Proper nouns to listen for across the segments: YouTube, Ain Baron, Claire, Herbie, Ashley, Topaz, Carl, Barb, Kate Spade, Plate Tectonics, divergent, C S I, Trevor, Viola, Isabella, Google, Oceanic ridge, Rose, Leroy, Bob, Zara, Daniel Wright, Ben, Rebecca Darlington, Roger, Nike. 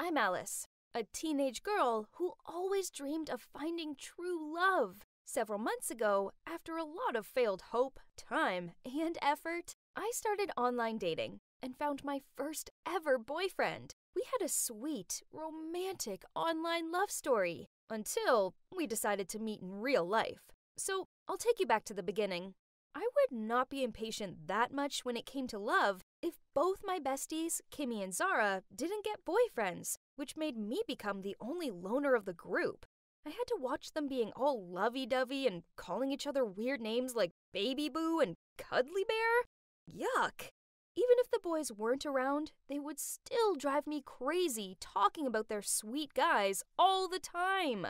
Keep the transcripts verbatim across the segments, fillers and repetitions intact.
I'm Alice, a teenage girl who always dreamed of finding true love. Several months ago, after a lot of failed hope, time, and effort, I started online dating and found my first ever boyfriend. We had a sweet, romantic online love story until we decided to meet in real life. So I'll take you back to the beginning. I would not be impatient that much when it came to love if both my besties, Kimmy and Zara, didn't get boyfriends, which made me become the only loner of the group. I had to watch them being all lovey-dovey and calling each other weird names like Baby Boo and Cuddly Bear. Yuck! Even if the boys weren't around, they would still drive me crazy talking about their sweet guys all the time.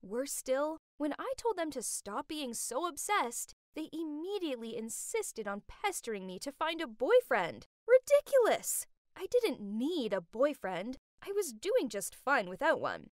Worse still, when I told them to stop being so obsessed, they immediately insisted on pestering me to find a boyfriend. Ridiculous! I didn't need a boyfriend. I was doing just fine without one.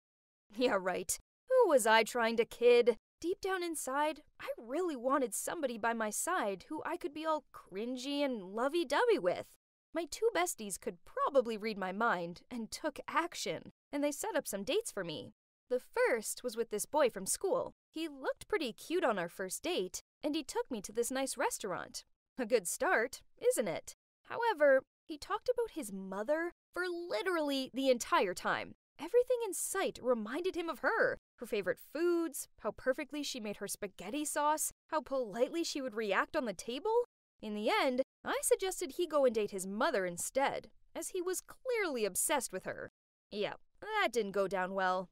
Yeah, right. Who was I trying to kid? Deep down inside, I really wanted somebody by my side who I could be all cringy and lovey-dovey with. My two besties could probably read my mind and took action, and they set up some dates for me. The first was with this boy from school. He looked pretty cute on our first date, and he took me to this nice restaurant. A good start, isn't it? However, he talked about his mother for literally the entire time. Everything in sight reminded him of her, her favorite foods, how perfectly she made her spaghetti sauce, how politely she would react on the table. In the end, I suggested he go and date his mother instead, as he was clearly obsessed with her. Yeah, that didn't go down well.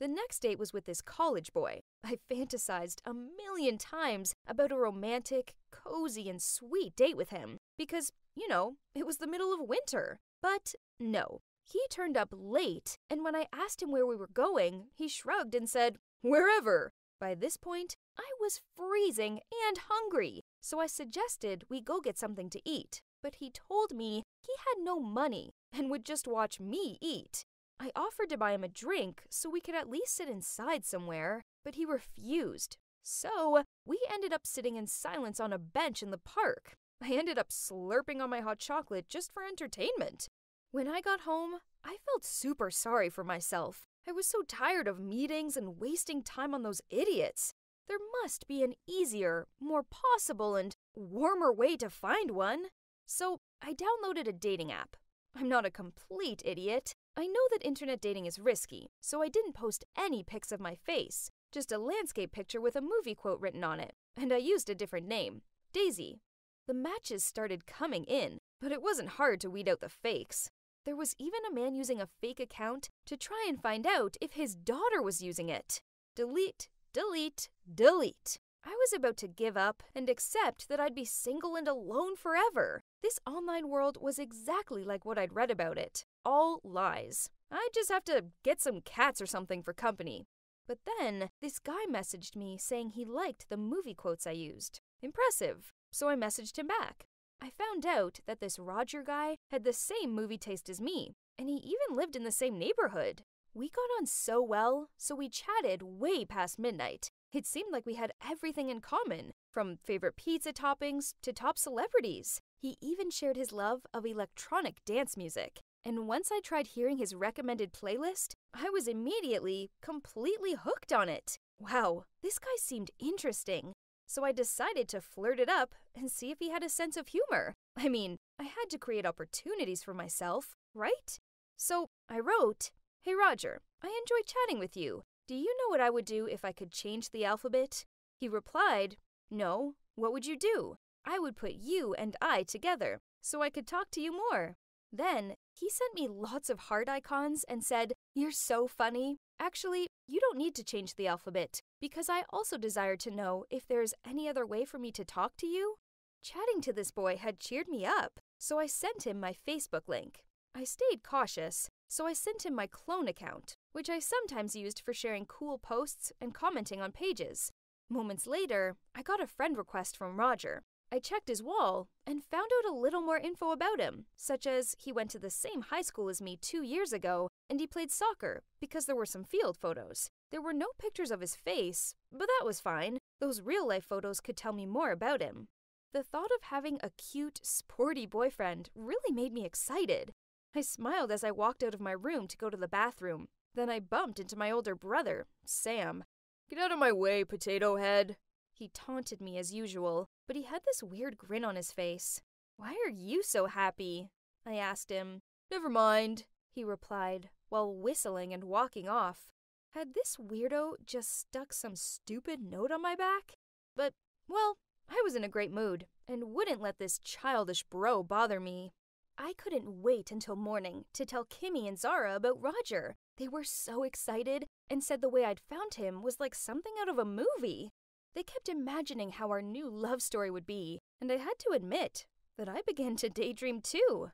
The next date was with this college boy. I fantasized a million times about a romantic, cozy, and sweet date with him, because, you know, it was the middle of winter. But no. He turned up late, and when I asked him where we were going, he shrugged and said, "Wherever." By this point, I was freezing and hungry, so I suggested we go get something to eat. But he told me he had no money and would just watch me eat. I offered to buy him a drink so we could at least sit inside somewhere, but he refused. So we ended up sitting in silence on a bench in the park. I ended up slurping on my hot chocolate just for entertainment. When I got home, I felt super sorry for myself. I was so tired of meetings and wasting time on those idiots. There must be an easier, more possible, and warmer way to find one. So I downloaded a dating app. I'm not a complete idiot. I know that internet dating is risky, so I didn't post any pics of my face, just a landscape picture with a movie quote written on it, and I used a different name, Daisy. The matches started coming in, but it wasn't hard to weed out the fakes. There was even a man using a fake account to try and find out if his daughter was using it. Delete, delete, delete. I was about to give up and accept that I'd be single and alone forever. This online world was exactly like what I'd read about it. All lies. I'd just have to get some cats or something for company. But then, this guy messaged me saying he liked the movie quotes I used. Impressive. So I messaged him back. I found out that this Roger guy had the same movie taste as me, and he even lived in the same neighborhood. We got on so well, so we chatted way past midnight. It seemed like we had everything in common, from favorite pizza toppings to top celebrities. He even shared his love of electronic dance music, and once I tried hearing his recommended playlist, I was immediately completely hooked on it. Wow, this guy seemed interesting. So I decided to flirt it up and see if he had a sense of humor. I mean, I had to create opportunities for myself, right? So I wrote, "Hey Roger, I enjoy chatting with you. Do you know what I would do if I could change the alphabet?" He replied, "No, what would you do?" "I would put you and I together, so I could talk to you more." Then, he sent me lots of heart icons and said, "You're so funny. Actually, you don't need to change the alphabet, because I also desire to know if there is any other way for me to talk to you." Chatting to this boy had cheered me up, so I sent him my Facebook link. I stayed cautious, so I sent him my clone account, which I sometimes used for sharing cool posts and commenting on pages. Moments later, I got a friend request from Roger. I checked his wall and found out a little more info about him, such as he went to the same high school as me two years ago and he played soccer because there were some field photos. There were no pictures of his face, but that was fine. Those real-life photos could tell me more about him. The thought of having a cute, sporty boyfriend really made me excited. I smiled as I walked out of my room to go to the bathroom. Then I bumped into my older brother, Sam. "Get out of my way, potato head." He taunted me as usual, but he had this weird grin on his face. "Why are you so happy?" I asked him. "Never mind," he replied, while whistling and walking off. Had this weirdo just stuck some stupid note on my back? But, well, I was in a great mood, and wouldn't let this childish bro bother me. I couldn't wait until morning to tell Kimmy and Zara about Roger. They were so excited and said the way I'd found him was like something out of a movie. They kept imagining how our new love story would be, and I had to admit that I began to daydream too.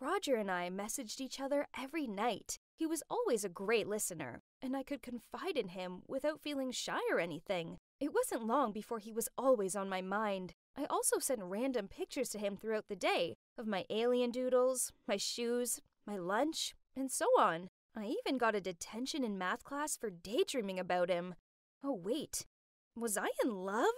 Roger and I messaged each other every night. He was always a great listener, and I could confide in him without feeling shy or anything. It wasn't long before he was always on my mind. I also sent random pictures to him throughout the day of my alien doodles, my shoes, my lunch, and so on. I even got a detention in math class for daydreaming about him. Oh wait, was I in love?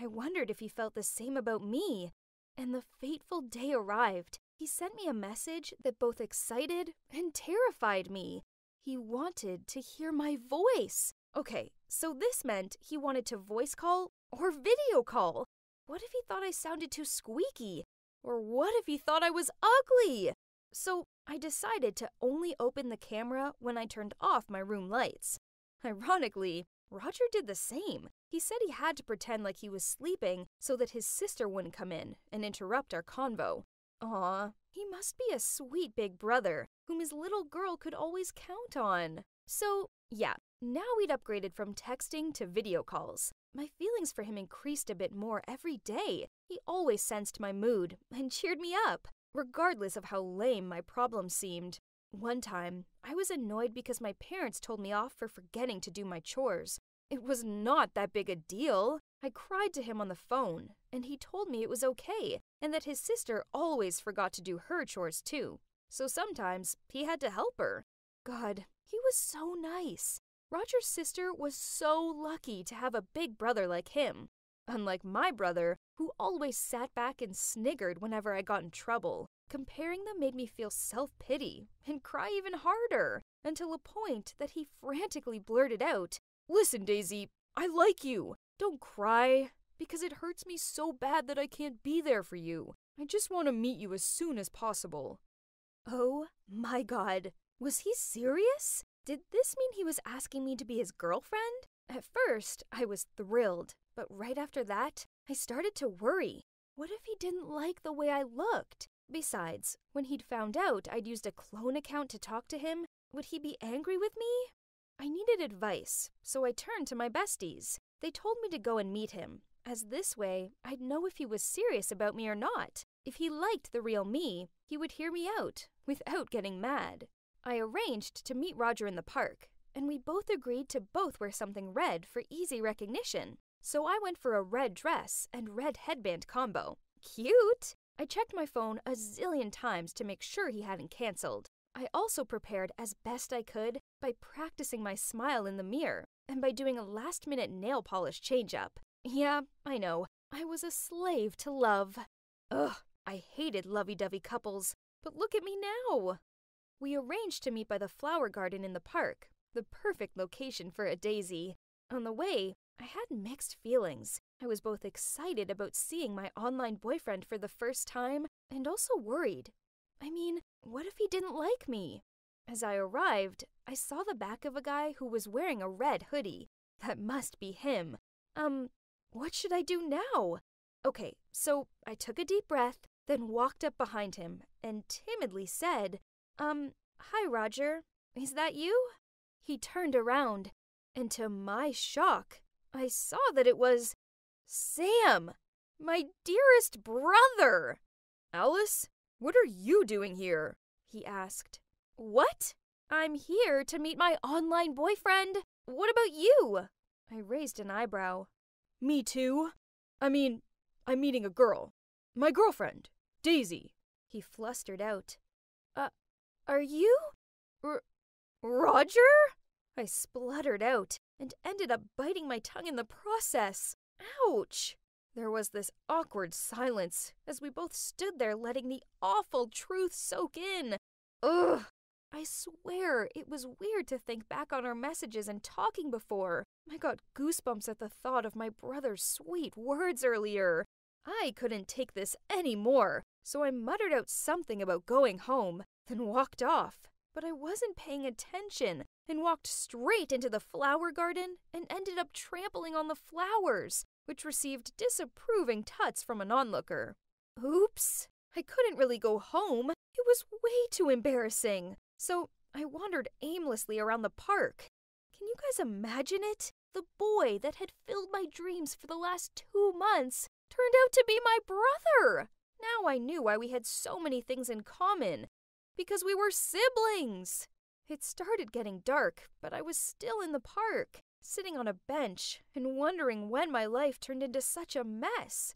I wondered if he felt the same about me. And the fateful day arrived. He sent me a message that both excited and terrified me. He wanted to hear my voice. Okay, so this meant he wanted to voice call or video call. What if he thought I sounded too squeaky? Or what if he thought I was ugly? So I decided to only open the camera when I turned off my room lights. Ironically, Roger did the same. He said he had to pretend like he was sleeping so that his sister wouldn't come in and interrupt our convo. Aw, he must be a sweet big brother whom his little girl could always count on. So, yeah, now we'd upgraded from texting to video calls. My feelings for him increased a bit more every day. He always sensed my mood and cheered me up, regardless of how lame my problem seemed. One time, I was annoyed because my parents told me off for forgetting to do my chores. It was not that big a deal. I cried to him on the phone, and he told me it was okay, and that his sister always forgot to do her chores too, so sometimes he had to help her. God, he was so nice. Roger's sister was so lucky to have a big brother like him, unlike my brother, who always sat back and sniggered whenever I got in trouble. Comparing them made me feel self-pity and cry even harder, until a point that he frantically blurted out, "Listen, Daisy, I like you. Don't cry, because it hurts me so bad that I can't be there for you. I just want to meet you as soon as possible." Oh my God, was he serious? Did this mean he was asking me to be his girlfriend? At first, I was thrilled, but right after that, I started to worry. What if he didn't like the way I looked? Besides, when he'd found out I'd used a clone account to talk to him, would he be angry with me? I needed advice, so I turned to my besties. They told me to go and meet him, as this way I'd know if he was serious about me or not. If he liked the real me, he would hear me out without getting mad. I arranged to meet Roger in the park, and we both agreed to both wear something red for easy recognition, so I went for a red dress and red headband combo. Cute! I checked my phone a zillion times to make sure he hadn't canceled. I also prepared as best I could by practicing my smile in the mirror and by doing a last-minute nail polish change-up. Yeah, I know, I was a slave to love. Ugh, I hated lovey-dovey couples, but look at me now! We arranged to meet by the flower garden in the park, the perfect location for a daisy. On the way, I had mixed feelings. I was both excited about seeing my online boyfriend for the first time and also worried. I mean, what if he didn't like me? As I arrived, I saw the back of a guy who was wearing a red hoodie. That must be him. Um, what should I do now? Okay, so I took a deep breath, then walked up behind him and timidly said, Um, hi, Roger. Is that you?" He turned around, and to my shock, I saw that it was Sam, my dearest brother. "Alice, what are you doing here?" he asked. "What? I'm here to meet my online boyfriend. What about you?" I raised an eyebrow. "Me too. I mean, I'm meeting a girl. My girlfriend, Daisy," he flustered out. Uh. "Are you R- Roger?" I spluttered out and ended up biting my tongue in the process. Ouch! There was this awkward silence as we both stood there letting the awful truth soak in. Ugh. I swear, it was weird to think back on our messages and talking before. I got goosebumps at the thought of my brother's sweet words earlier. I couldn't take this anymore, so I muttered out something about going home, then walked off. But I wasn't paying attention and walked straight into the flower garden and ended up trampling on the flowers, which received disapproving tuts from an onlooker. Oops. I couldn't really go home. It was way too embarrassing. So I wandered aimlessly around the park. Can you guys imagine it? The boy that had filled my dreams for the last two months turned out to be my brother. Now I knew why we had so many things in common. Because we were siblings. It started getting dark, but I was still in the park, sitting on a bench and wondering when my life turned into such a mess.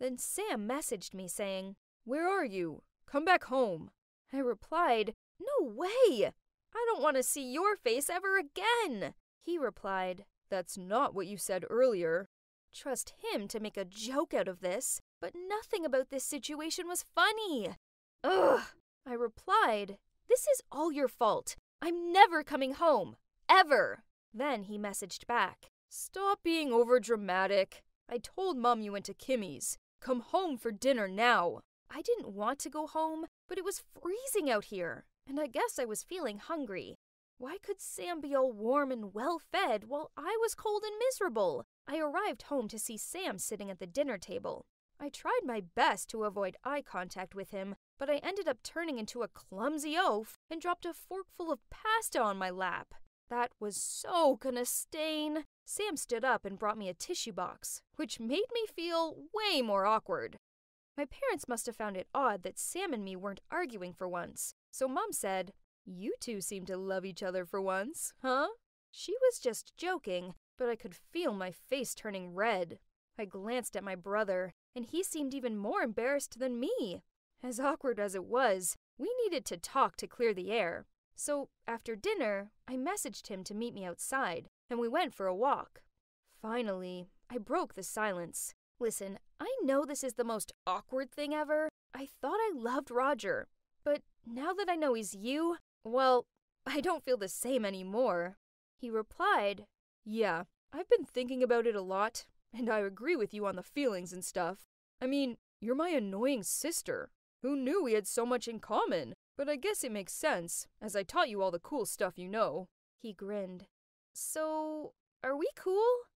Then Sam messaged me saying, "Where are you? Come back home." I replied, "No way! I don't want to see your face ever again!" He replied, "That's not what you said earlier." Trust him to make a joke out of this, but nothing about this situation was funny. Ugh! I replied, "This is all your fault. I'm never coming home. Ever!" Then he messaged back, "Stop being overdramatic. I told Mom you went to Kimmy's. Come home for dinner now." I didn't want to go home, but it was freezing out here, and I guess I was feeling hungry. Why could Sam be all warm and well-fed while I was cold and miserable? I arrived home to see Sam sitting at the dinner table. I tried my best to avoid eye contact with him, but I ended up turning into a clumsy oaf and dropped a forkful of pasta on my lap. That was so gonna stain. Sam stood up and brought me a tissue box, which made me feel way more awkward. My parents must have found it odd that Sam and me weren't arguing for once, so Mom said, "You two seem to love each other for once, huh?" She was just joking, but I could feel my face turning red. I glanced at my brother, and he seemed even more embarrassed than me. As awkward as it was, we needed to talk to clear the air. So after dinner, I messaged him to meet me outside, and we went for a walk. Finally, I broke the silence. Listen, I know this is the most awkward thing ever. I thought I loved Roger, but now that I know he's you, well, I don't feel the same anymore. He replied, "Yeah, I've been thinking about it a lot, and I agree with you on the feelings and stuff. I mean, you're my annoying sister. Who knew we had so much in common? But I guess it makes sense, as I taught you all the cool stuff you know." He grinned. "So, are we cool?"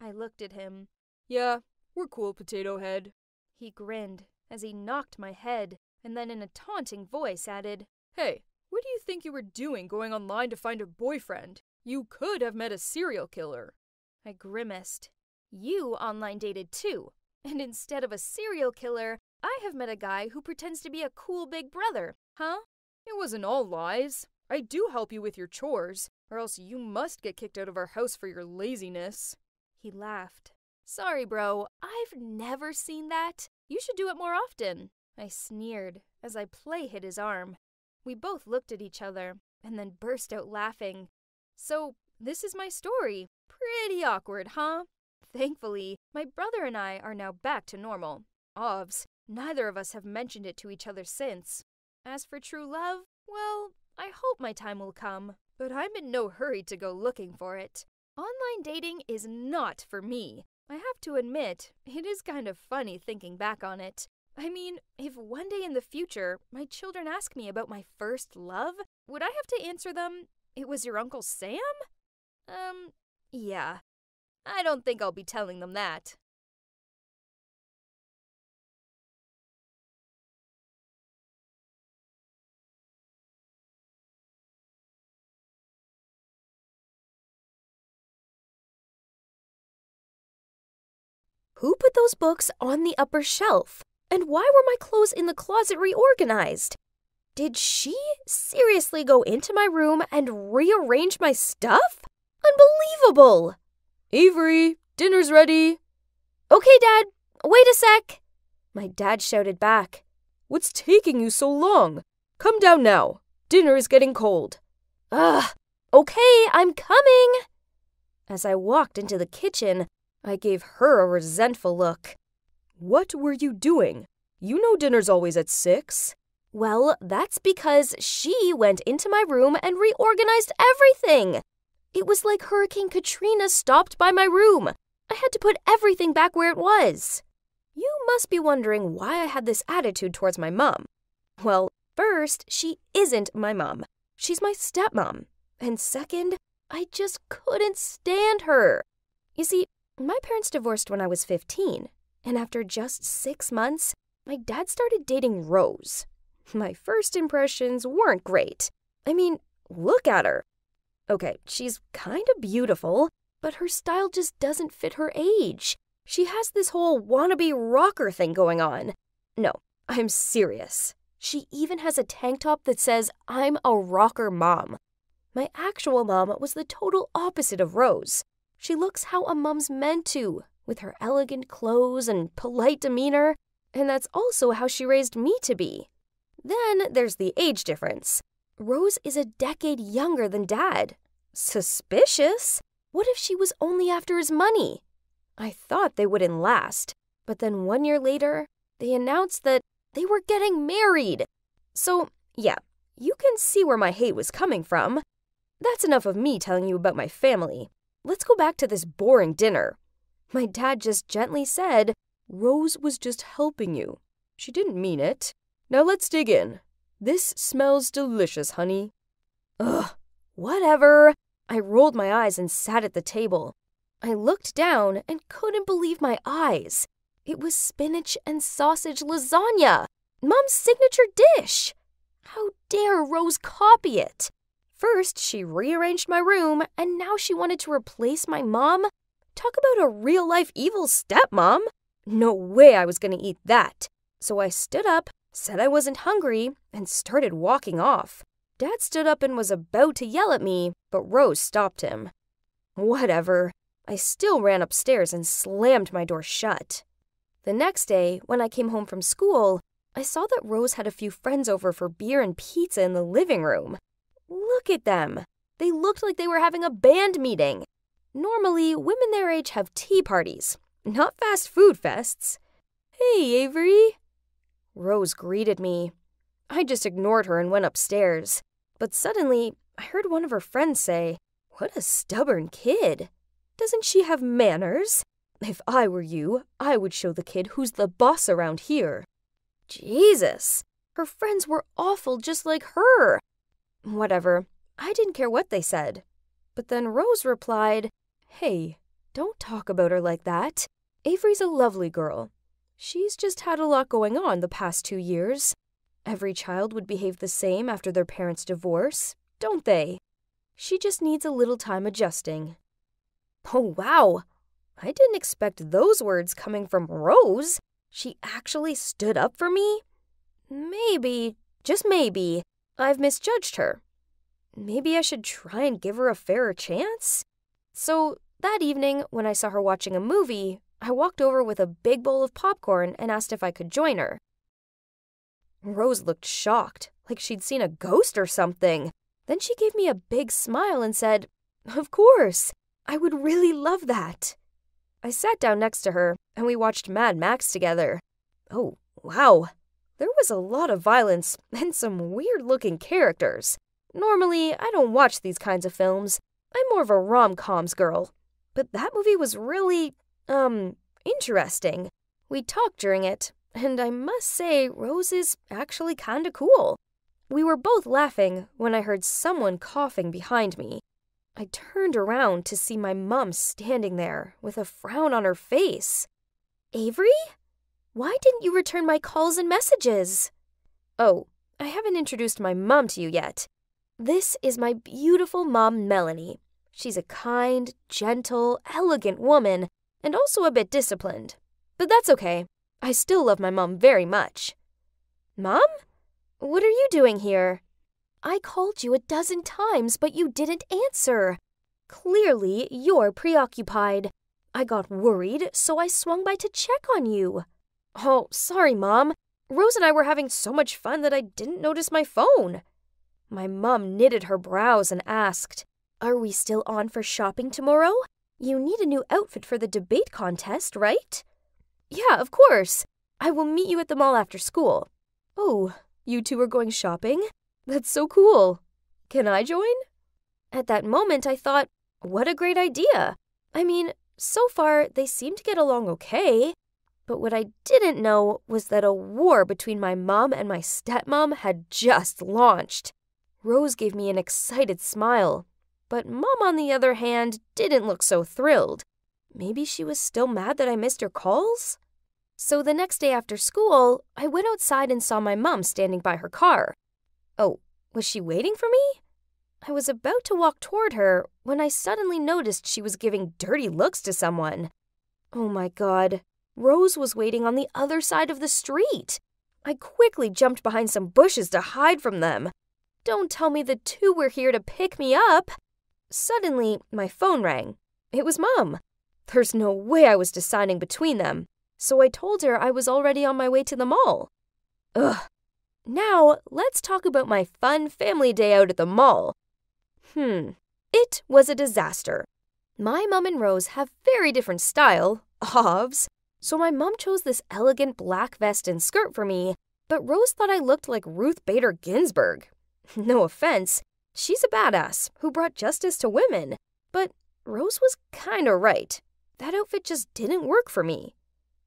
I looked at him. "Yeah. We're cool, potato head." He grinned as he knocked my head, and then in a taunting voice added, "Hey, what do you think you were doing going online to find a boyfriend? You could have met a serial killer." I grimaced. "You online dated too, and instead of a serial killer, I have met a guy who pretends to be a cool big brother, huh?" "It wasn't all lies. I do help you with your chores, or else you must get kicked out of our house for your laziness." He laughed. "Sorry, bro, I've never seen that. You should do it more often." I sneered as I play hit his arm. We both looked at each other and then burst out laughing. So this is my story. Pretty awkward, huh? Thankfully, my brother and I are now back to normal. Obviously, neither of us have mentioned it to each other since. As for true love, well, I hope my time will come, but I'm in no hurry to go looking for it. Online dating is not for me. I have to admit, it is kind of funny thinking back on it. I mean, if one day in the future my children ask me about my first love, would I have to answer them, "It was your Uncle Sam"? Um, yeah. I don't think I'll be telling them that. Who put those books on the upper shelf? And why were my clothes in the closet reorganized? Did she seriously go into my room and rearrange my stuff? Unbelievable! "Avery, dinner's ready." "Okay, Dad, wait a sec," my dad shouted back. "What's taking you so long? Come down now. Dinner is getting cold." "Ugh, okay, I'm coming." As I walked into the kitchen, I gave her a resentful look. "What were you doing? You know dinner's always at six. Well, that's because she went into my room and reorganized everything. It was like Hurricane Katrina stopped by my room. I had to put everything back where it was. You must be wondering why I had this attitude towards my mom. Well, first, she isn't my mom. She's my stepmom. And second, I just couldn't stand her. You see, my parents divorced when I was fifteen, and after just six months, my dad started dating Rose. My first impressions weren't great. I mean, look at her. Okay, she's kind of beautiful, but her style just doesn't fit her age. She has this whole wannabe rocker thing going on. No, I'm serious. She even has a tank top that says, "I'm a rocker mom." My actual mom was the total opposite of Rose. She looks how a mom's meant to, with her elegant clothes and polite demeanor, and that's also how she raised me to be. Then there's the age difference. Rose is a decade younger than Dad. Suspicious? What if she was only after his money? I thought they wouldn't last, but then one year later, they announced that they were getting married. So, yeah, you can see where my hate was coming from. That's enough of me telling you about my family. Let's go back to this boring dinner. My dad just gently said, "Rose was just helping you. She didn't mean it. Now let's dig in. This smells delicious, honey." Ugh, whatever. I rolled my eyes and sat at the table. I looked down and couldn't believe my eyes. It was spinach and sausage lasagna, Mom's signature dish. How dare Rose copy it? First, she rearranged my room, and now she wanted to replace my mom? Talk about a real-life evil stepmom. No way I was going to eat that. So I stood up, said I wasn't hungry, and started walking off. Dad stood up and was about to yell at me, but Rose stopped him. Whatever. I still ran upstairs and slammed my door shut. The next day, when I came home from school, I saw that Rose had a few friends over for beer and pizza in the living room. Look at them. They looked like they were having a band meeting. Normally, women their age have tea parties, not fast food fests. "Hey, Avery." Rose greeted me. I just ignored her and went upstairs. But suddenly, I heard one of her friends say, "What a stubborn kid. Doesn't she have manners? If I were you, I would show the kid who's the boss around here." Jesus, her friends were awful just like her. Whatever, I didn't care what they said. But then Rose replied, "Hey, don't talk about her like that. Avery's a lovely girl. She's just had a lot going on the past two years. Every child would behave the same after their parents' divorce, don't they? She just needs a little time adjusting." Oh, wow. I didn't expect those words coming from Rose. She actually stood up for me? Maybe, just maybe, I've misjudged her. Maybe I should try and give her a fairer chance? So that evening, when I saw her watching a movie, I walked over with a big bowl of popcorn and asked if I could join her. Rose looked shocked, like she'd seen a ghost or something. Then she gave me a big smile and said, "Of course, I would really love that." I sat down next to her and we watched Mad Max together. Oh, wow. There was a lot of violence and some weird-looking characters. Normally, I don't watch these kinds of films. I'm more of a rom-coms girl. But that movie was really, um, interesting. We talked during it, and I must say Rose is actually kinda cool. We were both laughing when I heard someone coughing behind me. I turned around to see my mom standing there with a frown on her face. "Avery? Why didn't you return my calls and messages?" "Oh, I haven't introduced my mom to you yet. This is my beautiful mom, Melanie. She's a kind, gentle, elegant woman, and also a bit disciplined. But that's okay. I still love my mom very much." "Mom? What are you doing here?" "I called you a dozen times, but you didn't answer. Clearly, you're preoccupied. I got worried, so I swung by to check on you." "Oh, sorry, Mom. Rose and I were having so much fun that I didn't notice my phone." My mom knitted her brows and asked, "Are we still on for shopping tomorrow? You need a new outfit for the debate contest, right?" "Yeah, of course. I will meet you at the mall after school." "Oh, You two are going shopping? That's so cool. Can I join? At that moment, I thought, what a great idea. I mean, so far, they seem to get along okay. But what I didn't know was that a war between my mom and my stepmom had just launched. Rose gave me an excited smile, but Mom, on the other hand, didn't look so thrilled. Maybe she was still mad that I missed her calls? So the next day after school, I went outside and saw my mom standing by her car. Oh, was she waiting for me? I was about to walk toward her when I suddenly noticed she was giving dirty looks to someone. Oh my God, Rose was waiting on the other side of the street. I quickly jumped behind some bushes to hide from them. Don't tell me the two were here to pick me up. Suddenly, my phone rang. It was Mom. There's no way I was deciding between them, so I told her I was already on my way to the mall. Ugh. Now, let's talk about my fun family day out at the mall. Hmm. It was a disaster. My mom and Rose have very different style, obvs, so my mom chose this elegant black vest and skirt for me, but Rose thought I looked like Ruth Bader Ginsburg. No offense, she's a badass who brought justice to women, but Rose was kinda right. That outfit just didn't work for me.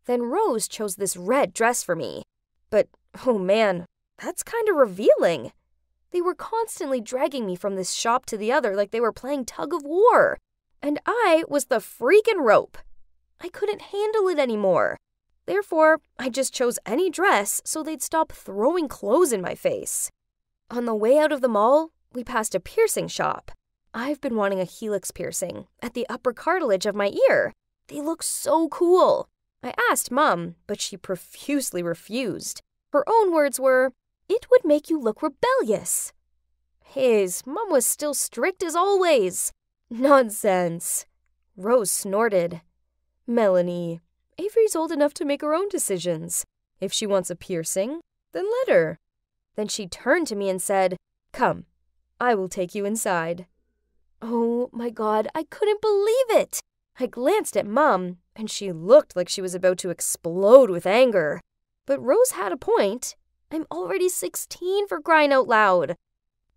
Then Rose chose this red dress for me, but oh man, that's kinda revealing. They were constantly dragging me from this shop to the other like they were playing tug of war, and I was the freaking rope. I couldn't handle it anymore. Therefore, I just chose any dress so they'd stop throwing clothes in my face. On the way out of the mall, we passed a piercing shop. I've been wanting a helix piercing at the upper cartilage of my ear. They look so cool. I asked Mom, but she profusely refused. Her own words were, "It would make you look rebellious." His Mom was still strict as always. Nonsense. Rose snorted. Melanie, Avery's old enough to make her own decisions. If she wants a piercing, then let her. Then she turned to me and said, "Come, I will take you inside." Oh my God, I couldn't believe it. I glanced at Mom, and she looked like she was about to explode with anger. But Rose had a point. I'm already sixteen, for crying out loud.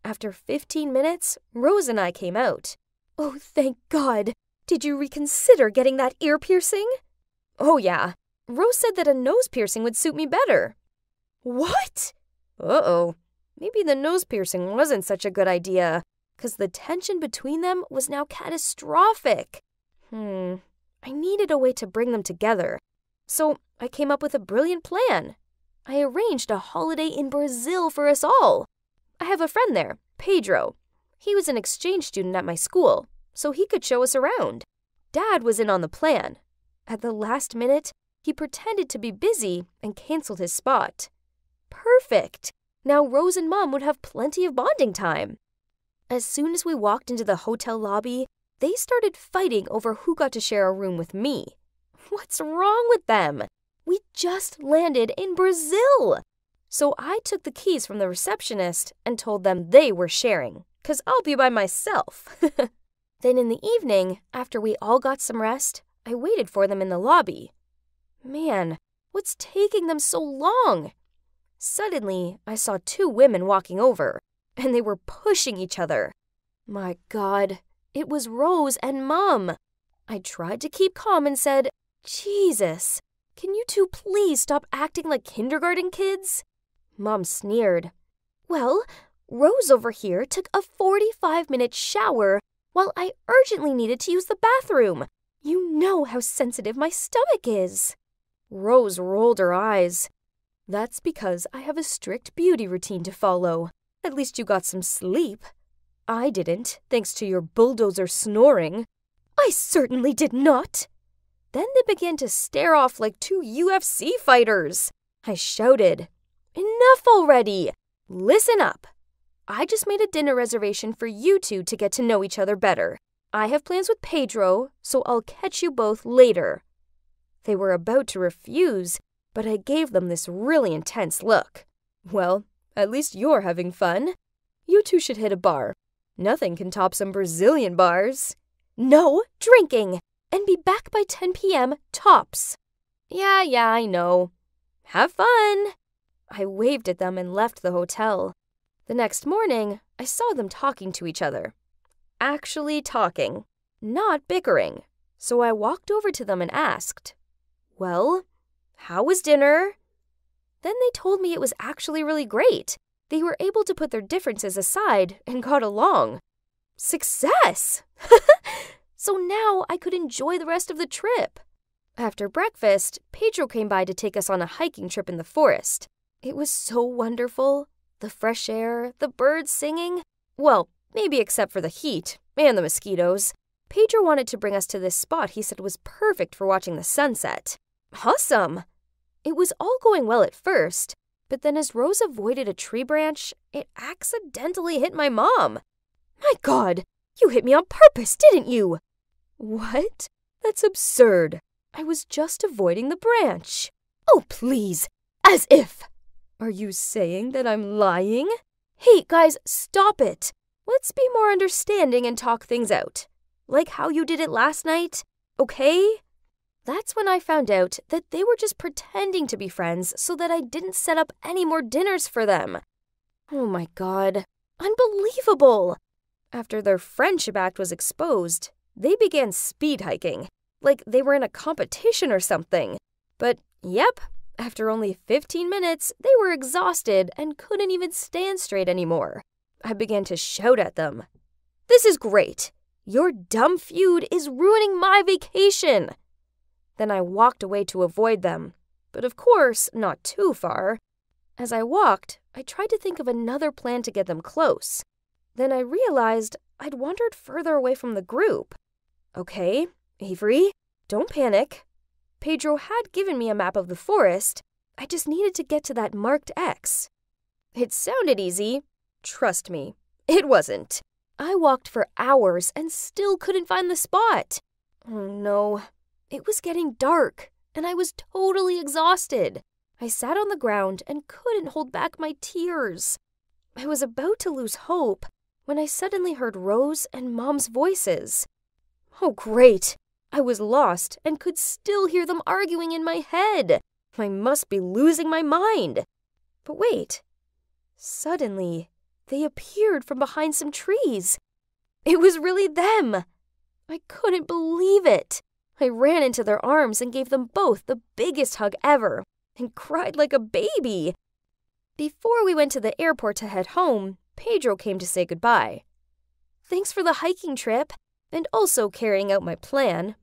After fifteen minutes, Rose and I came out. Oh, thank God. Did you reconsider getting that ear piercing? Oh yeah. Rose said that a nose piercing would suit me better. What? Uh-oh, maybe the nose piercing wasn't such a good idea, because the tension between them was now catastrophic. Hmm, I needed a way to bring them together. So I came up with a brilliant plan. I arranged a holiday in Brazil for us all. I have a friend there, Pedro. He was an exchange student at my school, so he could show us around. Dad was in on the plan. At the last minute, he pretended to be busy and canceled his spot. Perfect! Now Rose and Mom would have plenty of bonding time. As soon as we walked into the hotel lobby, they started fighting over who got to share a room with me. What's wrong with them? We just landed in Brazil! So I took the keys from the receptionist and told them they were sharing, 'cause I'll be by myself. Then in the evening, after we all got some rest, I waited for them in the lobby. Man, what's taking them so long? Suddenly, I saw two women walking over, and they were pushing each other. My God, it was Rose and Mom. I tried to keep calm and said, "Jesus, can you two please stop acting like kindergarten kids?" Mom sneered. "Well, Rose over here took a forty-five minute shower while I urgently needed to use the bathroom. You know how sensitive my stomach is." Rose rolled her eyes. "That's because I have a strict beauty routine to follow. At least you got some sleep. I didn't, thanks to your bulldozer snoring." "I certainly did not." Then they began to stare off like two U F C fighters. I shouted, "Enough already! Listen up. I just made a dinner reservation for you two to get to know each other better. I have plans with Pedro, so I'll catch you both later." They were about to refuse, but I gave them this really intense look. "Well, at least you're having fun. You two should hit a bar. Nothing can top some Brazilian bars." "No drinking, and be back by ten p m tops." "Yeah, yeah, I know. Have fun." I waved at them and left the hotel. The next morning, I saw them talking to each other. Actually talking, not bickering. So I walked over to them and asked, "Well, how was dinner?" Then they told me it was actually really great. They were able to put their differences aside and got along. Success! So now I could enjoy the rest of the trip. After breakfast, Pedro came by to take us on a hiking trip in the forest. It was so wonderful. The fresh air, the birds singing. Well, maybe except for the heat and the mosquitoes. Pedro wanted to bring us to this spot he said was perfect for watching the sunset. Awesome! It was all going well at first, but then as Rose avoided a tree branch, it accidentally hit my mom. My God, you hit me on purpose, didn't you? What? That's absurd. I was just avoiding the branch. Oh, please, as if. Are you saying that I'm lying? Hey, guys, stop it. Let's be more understanding and talk things out. Like how you did it last night, okay? That's when I found out that they were just pretending to be friends so that I didn't set up any more dinners for them. Oh my God, unbelievable! After their friendship act was exposed, they began speed hiking, like they were in a competition or something. But yep, after only fifteen minutes, they were exhausted and couldn't even stand straight anymore. I began to shout at them. "This is great! Your dumb feud is ruining my vacation!" Then I walked away to avoid them, but of course, not too far. As I walked, I tried to think of another plan to get them close. Then I realized I'd wandered further away from the group. Okay, Avery, don't panic. Pedro had given me a map of the forest. I just needed to get to that marked X. It sounded easy. Trust me, it wasn't. I walked for hours and still couldn't find the spot. Oh no. It was getting dark, and I was totally exhausted. I sat on the ground and couldn't hold back my tears. I was about to lose hope when I suddenly heard Rose and Mom's voices. Oh, great! I was lost and could still hear them arguing in my head. I must be losing my mind. But wait. Suddenly, they appeared from behind some trees. It was really them. I couldn't believe it. I ran into their arms and gave them both the biggest hug ever and cried like a baby. Before we went to the airport to head home, Pedro came to say goodbye. Thanks for the hiking trip and also carrying out my plan.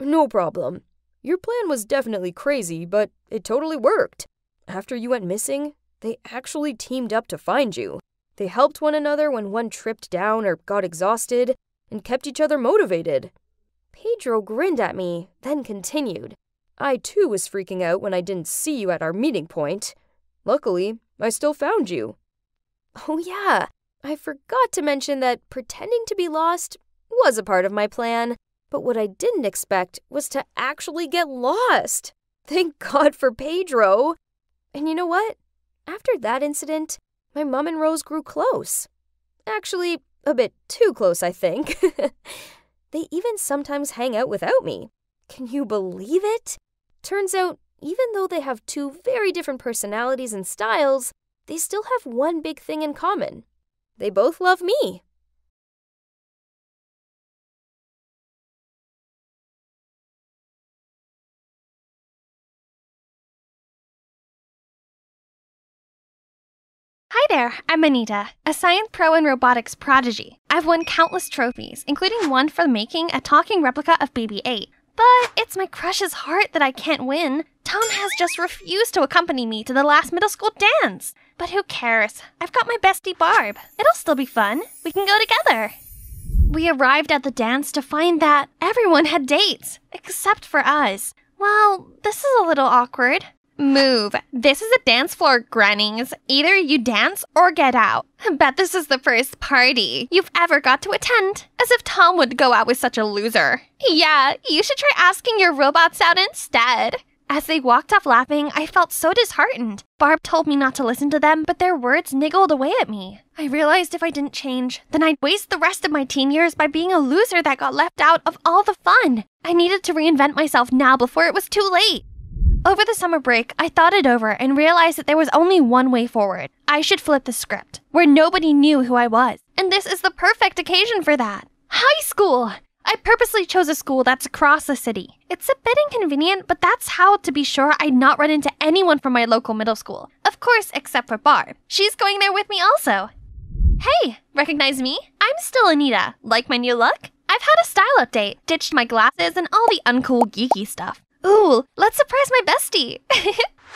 No problem. Your plan was definitely crazy, but it totally worked. After you went missing, they actually teamed up to find you. They helped one another when one tripped down or got exhausted and kept each other motivated. Pedro grinned at me, then continued. I too was freaking out when I didn't see you at our meeting point. Luckily, I still found you. Oh yeah, I forgot to mention that pretending to be lost was a part of my plan, but what I didn't expect was to actually get lost. Thank God for Pedro. And you know what? After that incident, my mom and Rose grew close. Actually, a bit too close, I think. They even sometimes hang out without me. Can you believe it? Turns out, even though they have two very different personalities and styles, they still have one big thing in common. They both love me. Hi there, I'm Anita, a science pro in robotics prodigy. I've won countless trophies, including one for making a talking replica of B B eight. But it's my crush's heart that I can't win. Tom has just refused to accompany me to the last middle school dance. But who cares? I've got my bestie Barb. It'll still be fun. We can go together. We arrived at the dance to find that everyone had dates, except for us. Well, this is a little awkward. Move. This is a dance floor, grannies. Either you dance or get out. I bet this is the first party you've ever got to attend. As if Tom would go out with such a loser. Yeah, you should try asking your robots out instead. As they walked off laughing, I felt so disheartened. Barb told me not to listen to them, but their words niggled away at me. I realized if I didn't change, then I'd waste the rest of my teen years by being a loser that got left out of all the fun. I needed to reinvent myself now before it was too late. Over the summer break, I thought it over and realized that there was only one way forward. I should flip the script, where nobody knew who I was. And this is the perfect occasion for that. High school! I purposely chose a school that's across the city. It's a bit inconvenient, but that's how to be sure I'd not run into anyone from my local middle school. Of course, except for Barb. She's going there with me also. Hey, recognize me? I'm still Anita. Like my new look? I've had a style update, ditched my glasses and all the uncool geeky stuff. Ooh, let's surprise my bestie!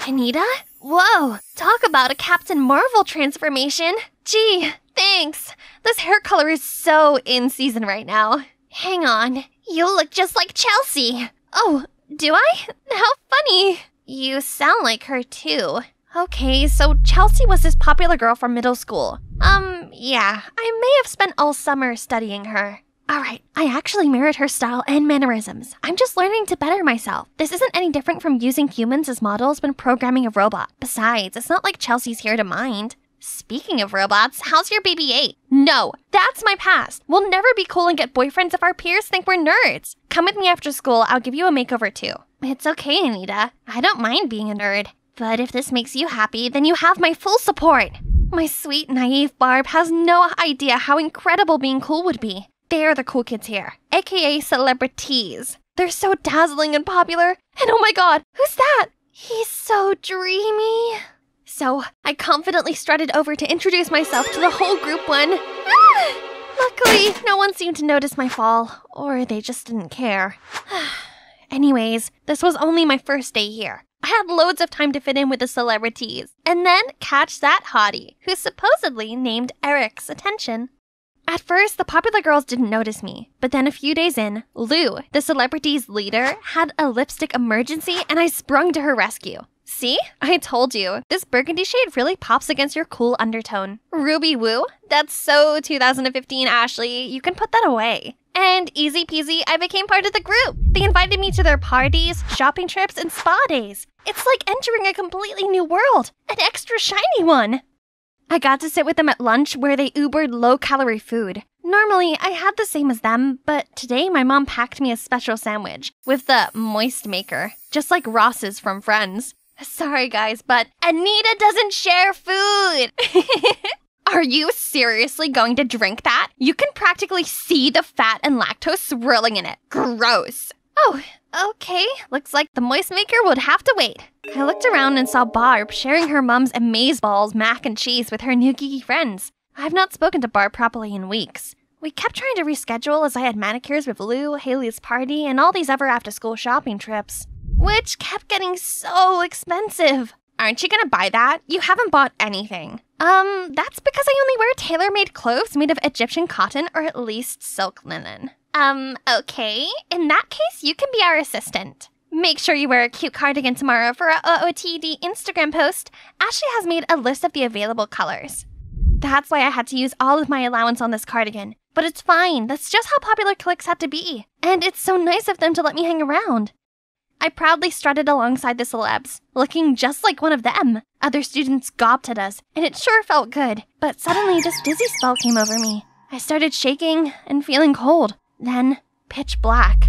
Anita? Whoa, talk about a Captain Marvel transformation! Gee, thanks! This hair color is so in season right now. Hang on, you look just like Chelsea! Oh, do I? How funny! You sound like her too. Okay, so Chelsea was this popular girl from middle school. Um, yeah, I may have spent all summer studying her. Alright, I actually mirrored her style and mannerisms. I'm just learning to better myself. This isn't any different from using humans as models when programming a robot. Besides, it's not like Chelsea's here to mind. Speaking of robots, how's your B B eight? No, that's my past. We'll never be cool and get boyfriends if our peers think we're nerds. Come with me after school, I'll give you a makeover too. It's okay, Anita. I don't mind being a nerd. But if this makes you happy, then you have my full support. My sweet, naive Barb has no idea how incredible being cool would be. They're the cool kids here, aka celebrities. They're so dazzling and popular. And oh my god, who's that? He's so dreamy. So, I confidently strutted over to introduce myself to the whole group when... Ah! Luckily, no one seemed to notice my fall, or they just didn't care. Anyways, this was only my first day here. I had loads of time to fit in with the celebrities. And then catch that hottie, who supposedly named Eric's attention. At first, the popular girls didn't notice me, but then a few days in, Lou, the celebrity's leader, had a lipstick emergency and I sprung to her rescue. See? I told you, this burgundy shade really pops against your cool undertone. Ruby Woo? That's so two thousand fifteen, Ashley, you can put that away. And easy peasy, I became part of the group. They invited me to their parties, shopping trips, and spa days. It's like entering a completely new world, an extra shiny one. I got to sit with them at lunch where they Ubered low-calorie food. Normally, I had the same as them, but today my mom packed me a special sandwich with the moist maker, just like Ross's from Friends. Sorry guys, but Anita doesn't share food! Are you seriously going to drink that? You can practically see the fat and lactose swirling in it. Gross! Oh, okay. Looks like the moist maker would have to wait. I looked around and saw Barb sharing her mom's amazeballs, mac and cheese with her new geeky friends. I've not spoken to Barb properly in weeks. We kept trying to reschedule as I had manicures with Lou, Haley's party, and all these other after-school shopping trips. Which kept getting so expensive. Aren't you gonna buy that? You haven't bought anything. Um, that's because I only wear tailor-made clothes made of Egyptian cotton or at least silk linen. Um, okay. In that case, you can be our assistant. Make sure you wear a cute cardigan tomorrow for our O O T D Instagram post. Ashley has made a list of the available colors. That's why I had to use all of my allowance on this cardigan. But it's fine. That's just how popular cliques had to be. And it's so nice of them to let me hang around. I proudly strutted alongside the celebs, looking just like one of them. Other students gawped at us, and it sure felt good. But suddenly, this dizzy spell came over me. I started shaking and feeling cold. Then, pitch black.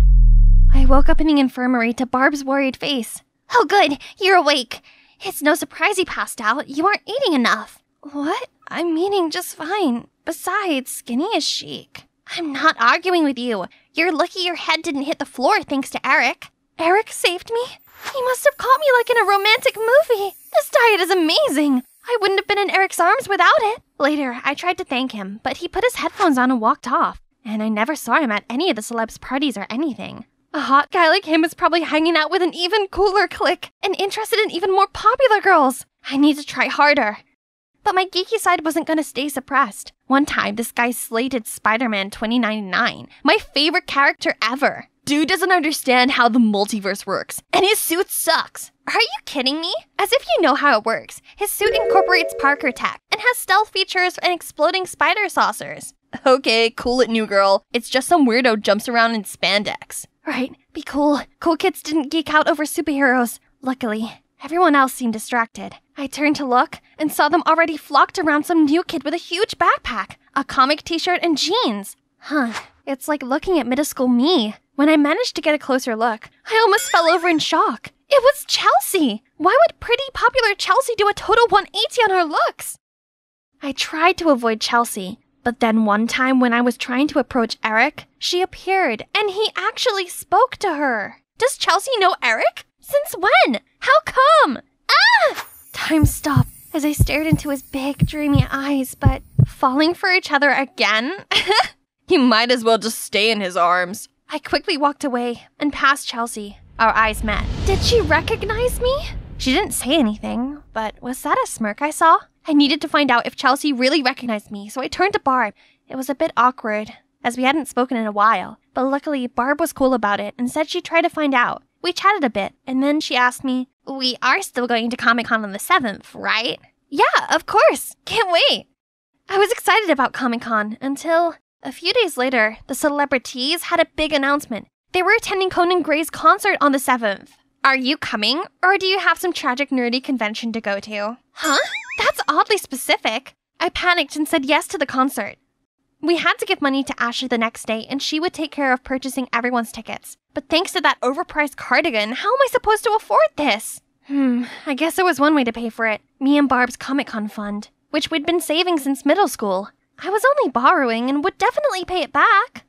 I woke up in the infirmary to Barb's worried face. Oh good, you're awake. It's no surprise you passed out. You aren't eating enough. What? I'm eating just fine. Besides, skinny is chic. I'm not arguing with you. You're lucky your head didn't hit the floor thanks to Eric. Eric saved me? He must have caught me like in a romantic movie. This diet is amazing. I wouldn't have been in Eric's arms without it. Later, I tried to thank him, but he put his headphones on and walked off. And I never saw him at any of the celebs' parties or anything. A hot guy like him is probably hanging out with an even cooler clique and interested in even more popular girls. I need to try harder. But my geeky side wasn't going to stay suppressed. One time, this guy slated Spider-Man twenty ninety-nine, my favorite character ever. Dude doesn't understand how the multiverse works, and his suit sucks. Are you kidding me? As if you know how it works. His suit incorporates Parker tech and has stealth features and exploding spider saucers. Okay, cool it, new girl. It's just some weirdo jumps around in spandex. Right, be cool. Cool kids didn't geek out over superheroes. Luckily, everyone else seemed distracted. I turned to look and saw them already flocked around some new kid with a huge backpack, a comic t-shirt, and jeans. Huh, it's like looking at middle school me. When I managed to get a closer look, I almost fell over in shock. It was Chelsea! Why would pretty, popular Chelsea do a total one eighty on her looks? I tried to avoid Chelsea, but then one time when I was trying to approach Eric, she appeared and he actually spoke to her. Does Chelsea know Eric? Since when? How come? Ah! Time stopped as I stared into his big, dreamy eyes, but falling for each other again? He might as well just stay in his arms. I quickly walked away and past Chelsea. Our eyes met. Did she recognize me? She didn't say anything, but was that a smirk I saw? I needed to find out if Chelsea really recognized me, so I turned to Barb. It was a bit awkward, as we hadn't spoken in a while, but luckily Barb was cool about it and said she'd try to find out. We chatted a bit, and then she asked me, "We are still going to Comic-Con on the seventh, right?" "Yeah, of course! Can't wait!" I was excited about Comic-Con until, a few days later, the celebrities had a big announcement. They were attending Conan Gray's concert on the seventh. Are you coming, or do you have some tragic nerdy convention to go to? Huh? That's oddly specific. I panicked and said yes to the concert. We had to give money to Ashley the next day, and she would take care of purchasing everyone's tickets. But thanks to that overpriced cardigan, how am I supposed to afford this? Hmm, I guess there was one way to pay for it. Me and Barb's Comic-Con fund, which we'd been saving since middle school. I was only borrowing and would definitely pay it back.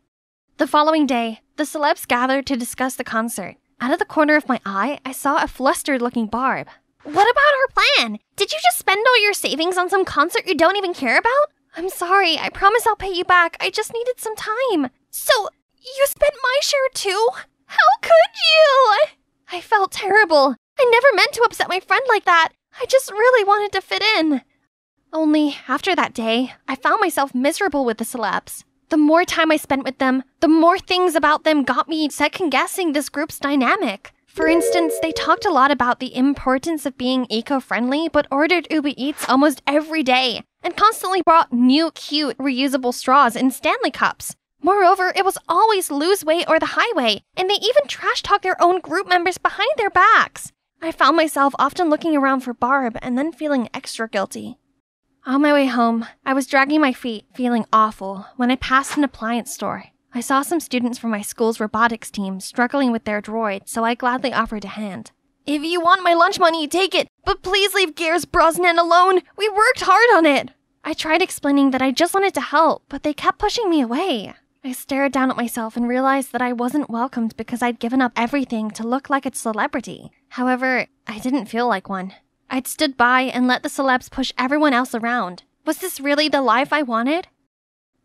The following day, the celebs gathered to discuss the concert. Out of the corner of my eye, I saw a flustered-looking Barb. What about her plan? Did you just spend all your savings on some concert you don't even care about? I'm sorry, I promise I'll pay you back. I just needed some time. So, you spent my share too? How could you? I felt terrible. I never meant to upset my friend like that. I just really wanted to fit in. Only, after that day, I found myself miserable with the celebs. The more time I spent with them, the more things about them got me second-guessing this group's dynamic. For instance, they talked a lot about the importance of being eco-friendly, but ordered Uber Eats almost every day, and constantly brought new, cute, reusable straws in Stanley cups. Moreover, it was always lose weight or the highway, and they even trash-talked their own group members behind their backs. I found myself often looking around for Barb, and then feeling extra guilty. On my way home, I was dragging my feet, feeling awful, when I passed an appliance store. I saw some students from my school's robotics team struggling with their droid, so I gladly offered a hand. If you want my lunch money, take it, but please leave Gears Brosnan alone. We worked hard on it. I tried explaining that I just wanted to help, but they kept pushing me away. I stared down at myself and realized that I wasn't welcomed because I'd given up everything to look like a celebrity. However, I didn't feel like one. I'd stood by and let the celebs push everyone else around. Was this really the life I wanted?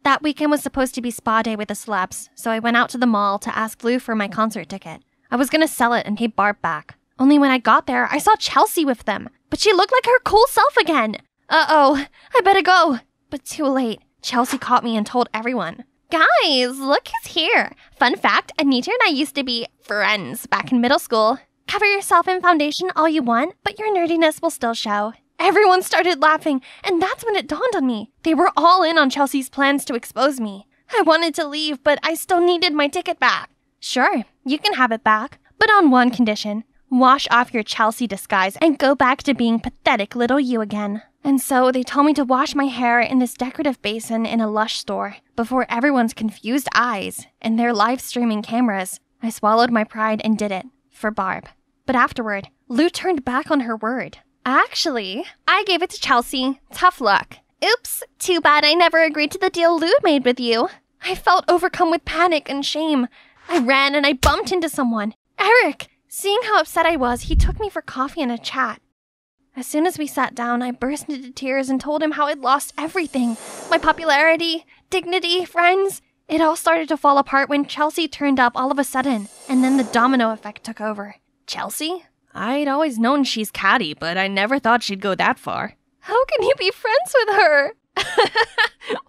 That weekend was supposed to be spa day with the celebs, so I went out to the mall to ask Lou for my concert ticket. I was gonna sell it and pay Barb back. Only when I got there, I saw Chelsea with them, but she looked like her cool self again. Uh-oh, I better go. But too late, Chelsea caught me and told everyone. Guys, look who's here. Fun fact, Anita and I used to be friends back in middle school. Cover yourself in foundation all you want, but your nerdiness will still show. Everyone started laughing, and that's when it dawned on me. They were all in on Chelsea's plans to expose me. I wanted to leave, but I still needed my ticket back. Sure, you can have it back, but on one condition. Wash off your Chelsea disguise and go back to being pathetic little you again. And so they told me to wash my hair in this decorative basin in a Lush store before everyone's confused eyes and their live streaming cameras. I swallowed my pride and did it. For Barb. But afterward, Lou turned back on her word. Actually, I gave it to Chelsea. Tough luck. Oops, too bad I never agreed to the deal Lou made with you. I felt overcome with panic and shame. I ran and I bumped into someone. Eric! Seeing how upset I was, he took me for coffee and a chat. As soon as we sat down, I burst into tears and told him how I'd lost everything. My popularity, dignity, friends. It all started to fall apart when Chelsea turned up all of a sudden, and then the domino effect took over. Chelsea? I'd always known she's catty, but I never thought she'd go that far. How can you be friends with her?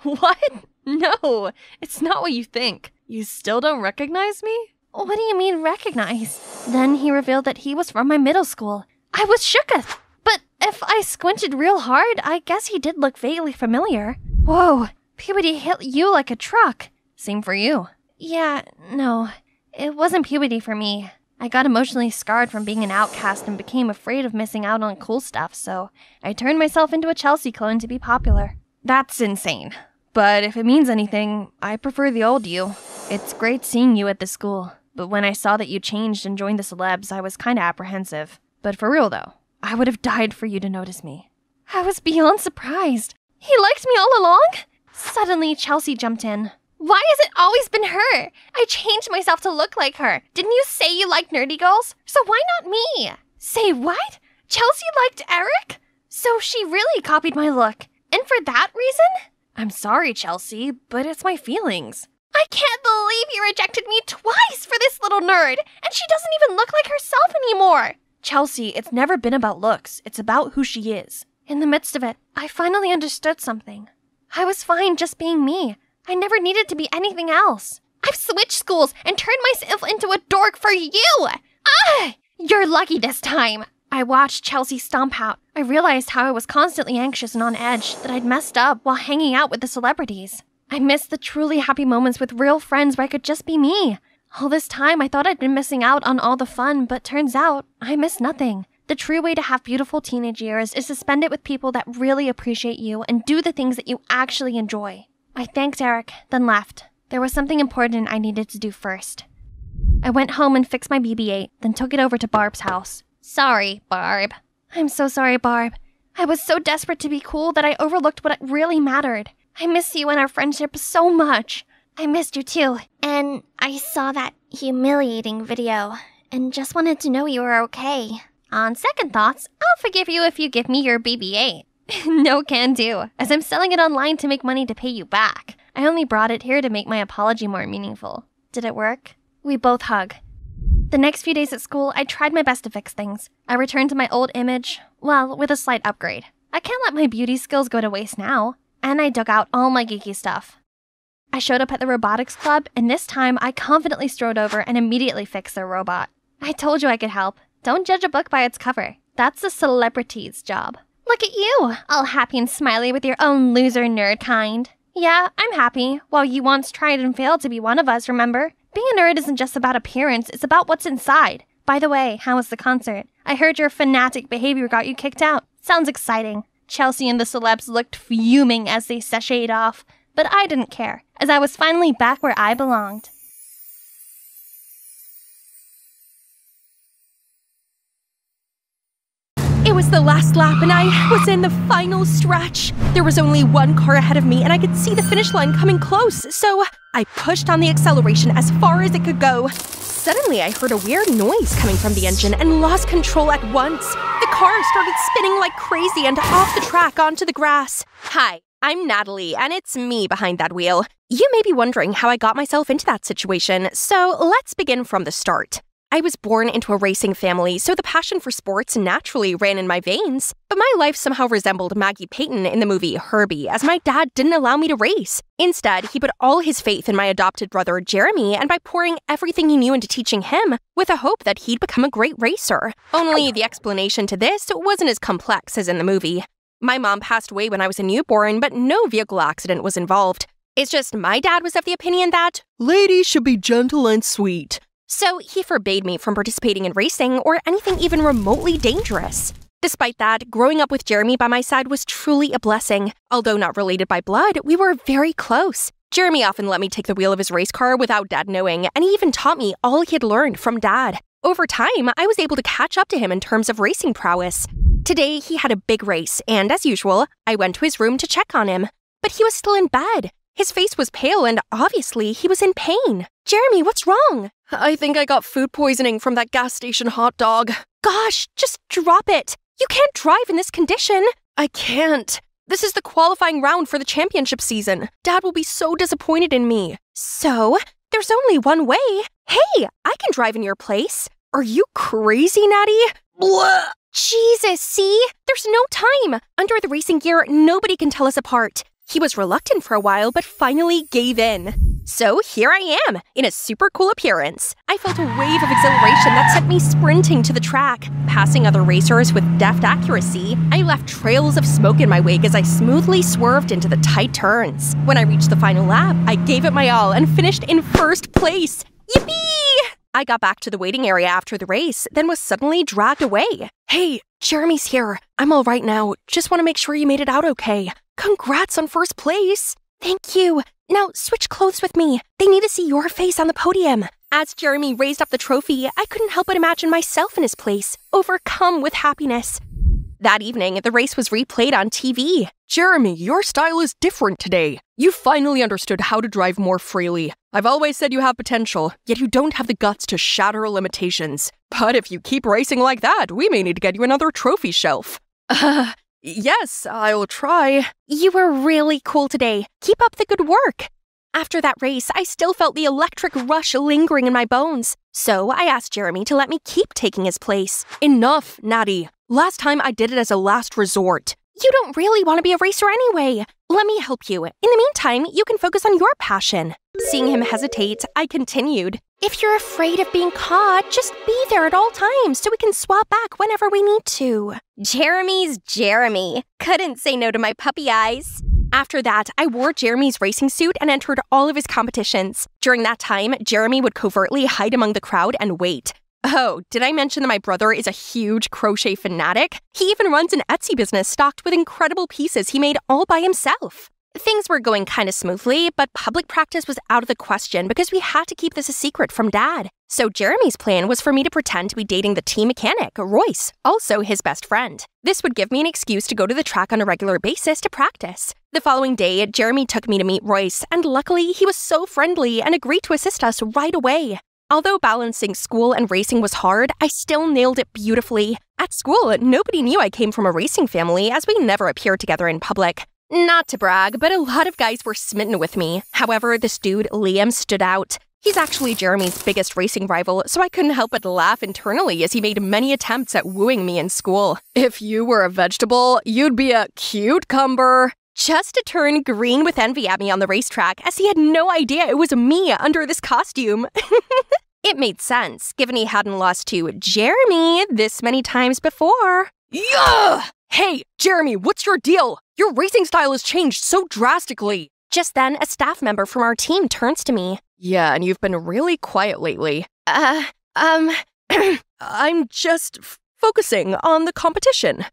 What? No, it's not what you think. You still don't recognize me? What do you mean recognize? Then he revealed that he was from my middle school. I was shooketh, but if I squinted real hard, I guess he did look vaguely familiar. Whoa, puberty hit you like a truck. Same for you. Yeah, no, it wasn't puberty for me. I got emotionally scarred from being an outcast and became afraid of missing out on cool stuff, so I turned myself into a Chelsea clone to be popular. That's insane. But if it means anything, I prefer the old you. It's great seeing you at the school. But when I saw that you changed and joined the celebs, I was kind of apprehensive. But for real, though, I would have died for you to notice me. I was beyond surprised. He liked me all along? Suddenly, Chelsea jumped in. Why has it always been her? I changed myself to look like her. Didn't you say you liked nerdy girls? So why not me? Say what? Chelsea liked Eric? So she really copied my look. And for that reason? I'm sorry, Chelsea, but it's my feelings. I can't believe you rejected me twice for this little nerd, and she doesn't even look like herself anymore. Chelsea, it's never been about looks. It's about who she is. In the midst of it, I finally understood something. I was fine just being me. I never needed to be anything else. I've switched schools and turned myself into a dork for you! Ah! You're lucky this time. I watched Chelsea stomp out. I realized how I was constantly anxious and on edge, that I'd messed up while hanging out with the celebrities. I missed the truly happy moments with real friends where I could just be me. All this time, I thought I'd been missing out on all the fun, but turns out, I missed nothing. The true way to have beautiful teenage years is to spend it with people that really appreciate you and do the things that you actually enjoy. I thanked Eric, then left. There was something important I needed to do first. I went home and fixed my B B eight, then took it over to Barb's house. Sorry, Barb. I'm so sorry, Barb. I was so desperate to be cool that I overlooked what really mattered. I miss you and our friendship so much. I missed you too. And I saw that humiliating video and just wanted to know you were okay. On second thoughts, I'll forgive you if you give me your B B eight. No can do, as I'm selling it online to make money to pay you back. I only brought it here to make my apology more meaningful. Did it work? We both hug. The next few days at school, I tried my best to fix things. I returned to my old image, well, with a slight upgrade. I can't let my beauty skills go to waste now. And I dug out all my geeky stuff. I showed up at the robotics club, and this time I confidently strode over and immediately fixed their robot. I told you I could help. Don't judge a book by its cover. That's a celebrity's job. Look at you, all happy and smiley with your own loser nerd kind. Yeah, I'm happy. While you once tried and failed to be one of us, remember? Being a nerd isn't just about appearance, it's about what's inside. By the way, how was the concert? I heard your fanatic behavior got you kicked out. Sounds exciting. Chelsea and the celebs looked fuming as they sashayed off, but I didn't care, as I was finally back where I belonged. It was the last lap and I was in the final stretch. There was only one car ahead of me and I could see the finish line coming close, so I pushed on the acceleration as far as it could go. Suddenly I heard a weird noise coming from the engine and lost control at once. The car started spinning like crazy and off the track onto the grass. Hi, I'm Natalie and it's me behind that wheel. You may be wondering how I got myself into that situation, so let's begin from the start. I was born into a racing family, so the passion for sports naturally ran in my veins. But my life somehow resembled Maggie Payton in the movie Herbie, as my dad didn't allow me to race. Instead, he put all his faith in my adopted brother Jeremy, and by pouring everything he knew into teaching him, with a hope that he'd become a great racer. Only the explanation to this wasn't as complex as in the movie. My mom passed away when I was a newborn, but no vehicle accident was involved. It's just my dad was of the opinion that ladies should be gentle and sweet. So he forbade me from participating in racing or anything even remotely dangerous. Despite that, growing up with Jeremy by my side was truly a blessing. Although not related by blood, we were very close. Jeremy often let me take the wheel of his race car without Dad knowing, and he even taught me all he had learned from Dad. Over time, I was able to catch up to him in terms of racing prowess. Today, he had a big race, and as usual, I went to his room to check on him. But he was still in bed. His face was pale, and obviously, he was in pain. Jeremy, what's wrong? I think I got food poisoning from that gas station hot dog. Gosh, just drop it. You can't drive in this condition. I can't. This is the qualifying round for the championship season. Dad will be so disappointed in me. So, there's only one way. Hey, I can drive in your place. Are you crazy, Natty? Blah! Jesus, see? There's no time. Under the racing gear, nobody can tell us apart. He was reluctant for a while, but finally gave in. So here I am, in a super cool appearance. I felt a wave of exhilaration that sent me sprinting to the track. Passing other racers with deft accuracy, I left trails of smoke in my wake as I smoothly swerved into the tight turns. When I reached the final lap, I gave it my all and finished in first place. Yippee! I got back to the waiting area after the race, then was suddenly dragged away. Hey, Jeremy's here. I'm all right now. Just want to make sure you made it out okay. Congrats on first place. Thank you. Now switch clothes with me. They need to see your face on the podium. As Jeremy raised up the trophy, I couldn't help but imagine myself in his place, overcome with happiness. That evening, the race was replayed on T V. Jeremy, your style is different today. You finally understood how to drive more freely. I've always said you have potential, yet you don't have the guts to shatter limitations. But if you keep racing like that, we may need to get you another trophy shelf. Uh, yes, I'll try. You were really cool today. Keep up the good work. After that race, I still felt the electric rush lingering in my bones. So I asked Jeremy to let me keep taking his place. Enough, Natty. Last time I did it as a last resort. You don't really want to be a racer anyway. Let me help you. In the meantime, you can focus on your passion. Seeing him hesitate, I continued. If you're afraid of being caught, just be there at all times so we can swap back whenever we need to. Jeremy's Jeremy. Couldn't say no to my puppy eyes. After that, I wore Jeremy's racing suit and entered all of his competitions. During that time, Jeremy would covertly hide among the crowd and wait. Oh, did I mention that my brother is a huge crochet fanatic? He even runs an Etsy business stocked with incredible pieces he made all by himself. Things were going kind of smoothly, but public practice was out of the question because we had to keep this a secret from Dad. So Jeremy's plan was for me to pretend to be dating the team mechanic, Royce, also his best friend. This would give me an excuse to go to the track on a regular basis to practice. The following day, Jeremy took me to meet Royce, and luckily he was so friendly and agreed to assist us right away. Although balancing school and racing was hard, I still nailed it beautifully. At school, nobody knew I came from a racing family as we never appeared together in public. Not to brag, but a lot of guys were smitten with me. However, this dude, Liam, stood out. He's actually Jeremy's biggest racing rival, so I couldn't help but laugh internally as he made many attempts at wooing me in school. If you were a vegetable, you'd be a cucumber. Just to turn green with envy at me on the racetrack, as he had no idea it was me under this costume. It made sense, given he hadn't lost to Jeremy this many times before. Yeah! Hey, Jeremy, what's your deal? Your racing style has changed so drastically. Just then, a staff member from our team turns to me. Yeah, and you've been really quiet lately. Uh, um, I'm just f- focusing on the competition.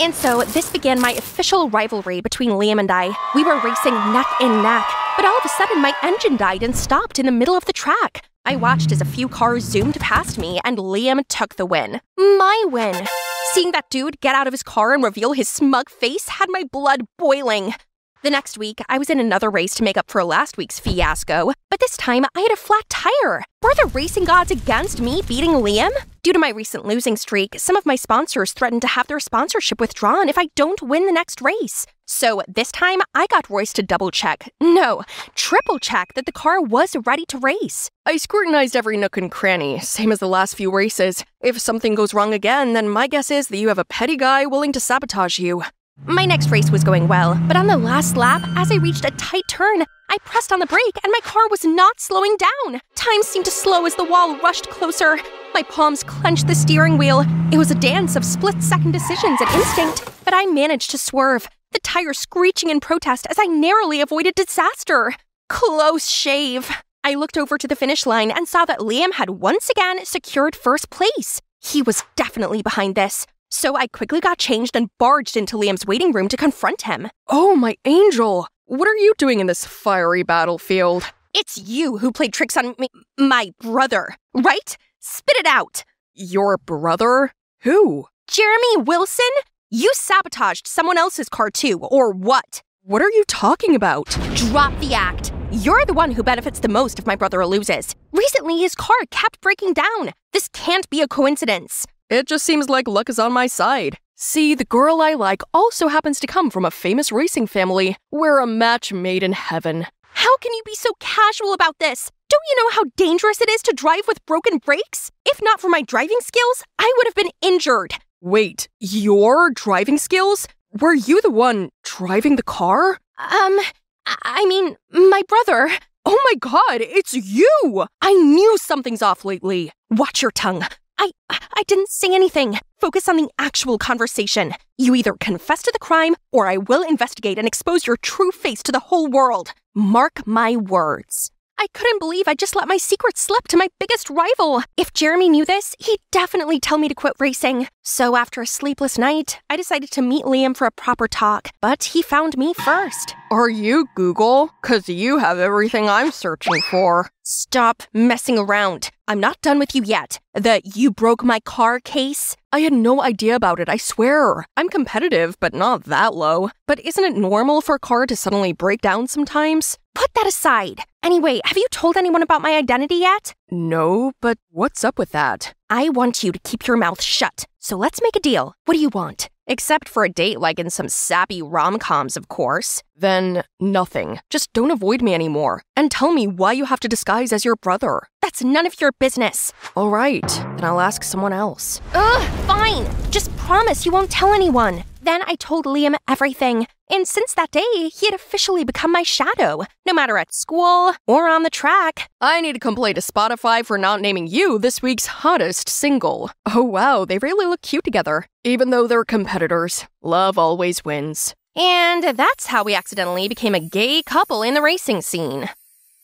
And so, this began my official rivalry between Liam and I. We were racing neck and neck, but all of a sudden my engine died and stopped in the middle of the track. I watched as a few cars zoomed past me and Liam took the win. My win! Seeing that dude get out of his car and reveal his smug face had my blood boiling. The next week, I was in another race to make up for last week's fiasco, but this time I had a flat tire. Were the racing gods against me beating Liam? Due to my recent losing streak, some of my sponsors threatened to have their sponsorship withdrawn if I don't win the next race. So this time, I got Royce to double-check, no, triple-check that the car was ready to race. I scrutinized every nook and cranny, same as the last few races. If something goes wrong again, then my guess is that you have a petty guy willing to sabotage you. My next race was going well, but on the last lap, as I reached a tight turn, I pressed on the brake and my car was not slowing down. Time seemed to slow as the wall rushed closer. My palms clenched the steering wheel. It was a dance of split-second decisions and instinct, but I managed to swerve, the tire screeching in protest as I narrowly avoided disaster. Close shave. I looked over to the finish line and saw that Liam had once again secured first place. He was definitely behind this. So I quickly got changed and barged into Liam's waiting room to confront him. Oh, my angel! What are you doing in this fiery battlefield? It's you who played tricks on me, my brother, right? Spit it out! Your brother? Who? Jeremy Wilson? You sabotaged someone else's car too, or what? What are you talking about? Drop the act. You're the one who benefits the most if my brother loses. Recently, his car kept breaking down. This can't be a coincidence. It just seems like luck is on my side. See, the girl I like also happens to come from a famous racing family. We're a match made in heaven. How can you be so casual about this? Don't you know how dangerous it is to drive with broken brakes? If not for my driving skills, I would have been injured. Wait, your driving skills? Were you the one driving the car? Um, I mean, my brother. Oh my God, it's you! I knew something's off lately. Watch your tongue. I, I didn't say anything. Focus on the actual conversation. You either confess to the crime, or I will investigate and expose your true face to the whole world. Mark my words. I couldn't believe I just let my secret slip to my biggest rival. If Jeremy knew this, he'd definitely tell me to quit racing. So after a sleepless night, I decided to meet Liam for a proper talk, but he found me first. Are you Google? 'Cause you have everything I'm searching for. Stop messing around. I'm not done with you yet. The you broke my car case? I had no idea about it, I swear. I'm competitive, but not that low. But isn't it normal for a car to suddenly break down sometimes? Put that aside. Anyway, have you told anyone about my identity yet? No, but what's up with that? I want you to keep your mouth shut. So let's make a deal. What do you want? Except for a date like in some sappy rom-coms, of course. Then nothing. Just don't avoid me anymore. And tell me why you have to disguise as your brother. That's none of your business. All right, then I'll ask someone else. Ugh, fine. Just promise you won't tell anyone. Then I told Liam everything. And since that day, he had officially become my shadow, no matter at school or on the track. I need to complain to Spotify for not naming you this week's hottest single. Oh wow, they really look cute together. Even though they're competitors, love always wins. And that's how we accidentally became a gay couple in the racing scene.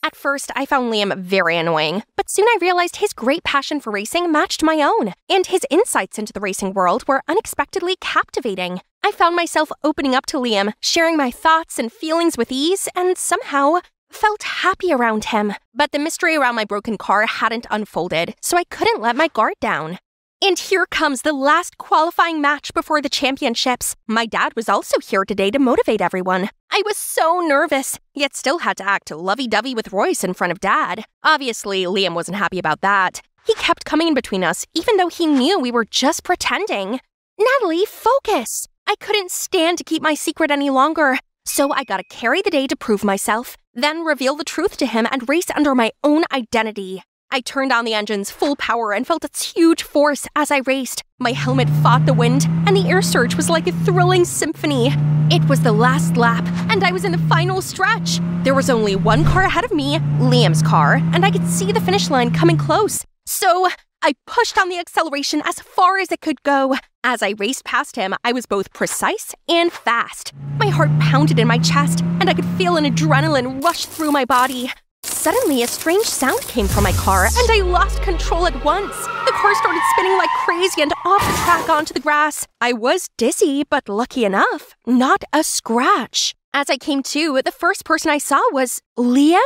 At first, I found Liam very annoying, but soon I realized his great passion for racing matched my own, and his insights into the racing world were unexpectedly captivating. I found myself opening up to Liam, sharing my thoughts and feelings with ease, and somehow felt happy around him. But the mystery around my broken car hadn't unfolded, so I couldn't let my guard down. And here comes the last qualifying match before the championships. My dad was also here today to motivate everyone. I was so nervous, yet still had to act lovey-dovey with Royce in front of Dad. Obviously, Liam wasn't happy about that. He kept coming in between us, even though he knew we were just pretending. Natalie, focus! I couldn't stand to keep my secret any longer. So I gotta carry the day to prove myself, then reveal the truth to him and race under my own identity. I turned on the engine's full power and felt its huge force as I raced. My helmet fought the wind, and the air surge was like a thrilling symphony. It was the last lap, and I was in the final stretch. There was only one car ahead of me, Liam's car, and I could see the finish line coming close. So I pushed on the acceleration as far as it could go. As I raced past him, I was both precise and fast. My heart pounded in my chest, and I could feel an adrenaline rush through my body. Suddenly, a strange sound came from my car, and I lost control at once. The car started spinning like crazy and off the track onto the grass. I was dizzy, but lucky enough, not a scratch. As I came to, the first person I saw was Liam.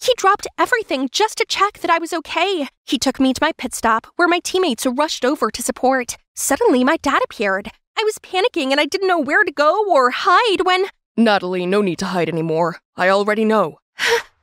He dropped everything just to check that I was okay. He took me to my pit stop, where my teammates rushed over to support. Suddenly, my dad appeared. I was panicking, and I didn't know where to go or hide when... Natalie, no need to hide anymore. I already know.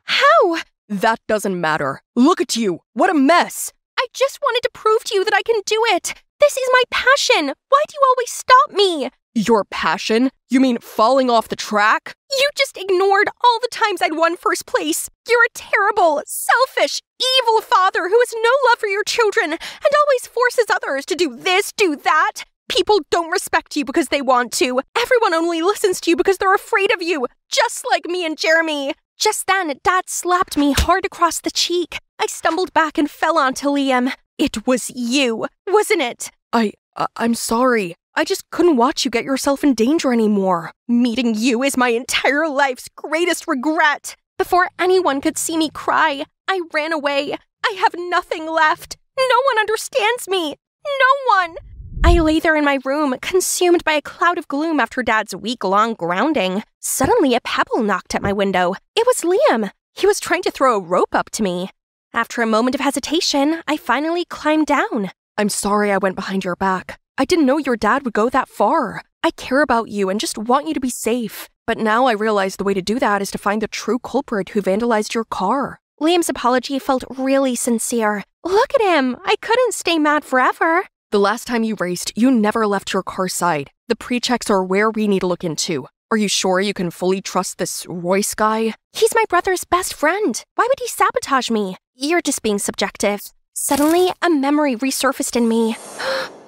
How? That doesn't matter. Look at you. What a mess. I just wanted to prove to you that I can do it. This is my passion. Why do you always stop me? Your passion? You mean falling off the track? You just ignored all the times I'd won first place. You're a terrible, selfish, evil father who has no love for your children and always forces others to do this, do that. People don't respect you because they want to. Everyone only listens to you because they're afraid of you, just like me and Jeremy. Just then, Dad slapped me hard across the cheek. I stumbled back and fell onto Liam. It was you, wasn't it? I, uh, I'm sorry. I just couldn't watch you get yourself in danger anymore. Meeting you is my entire life's greatest regret. Before anyone could see me cry, I ran away. I have nothing left. No one understands me. No one. I lay there in my room, consumed by a cloud of gloom after Dad's week-long grounding. Suddenly, a pebble knocked at my window. It was Liam. He was trying to throw a rope up to me. After a moment of hesitation, I finally climbed down. I'm sorry I went behind your back. I didn't know your dad would go that far. I care about you and just want you to be safe. But now I realize the way to do that is to find the true culprit who vandalized your car. Liam's apology felt really sincere. Look at him. I couldn't stay mad forever. The last time you raced, you never left your car side. The pre-checks are where we need to look into. Are you sure you can fully trust this Royce guy? He's my brother's best friend. Why would he sabotage me? You're just being subjective. Suddenly, a memory resurfaced in me.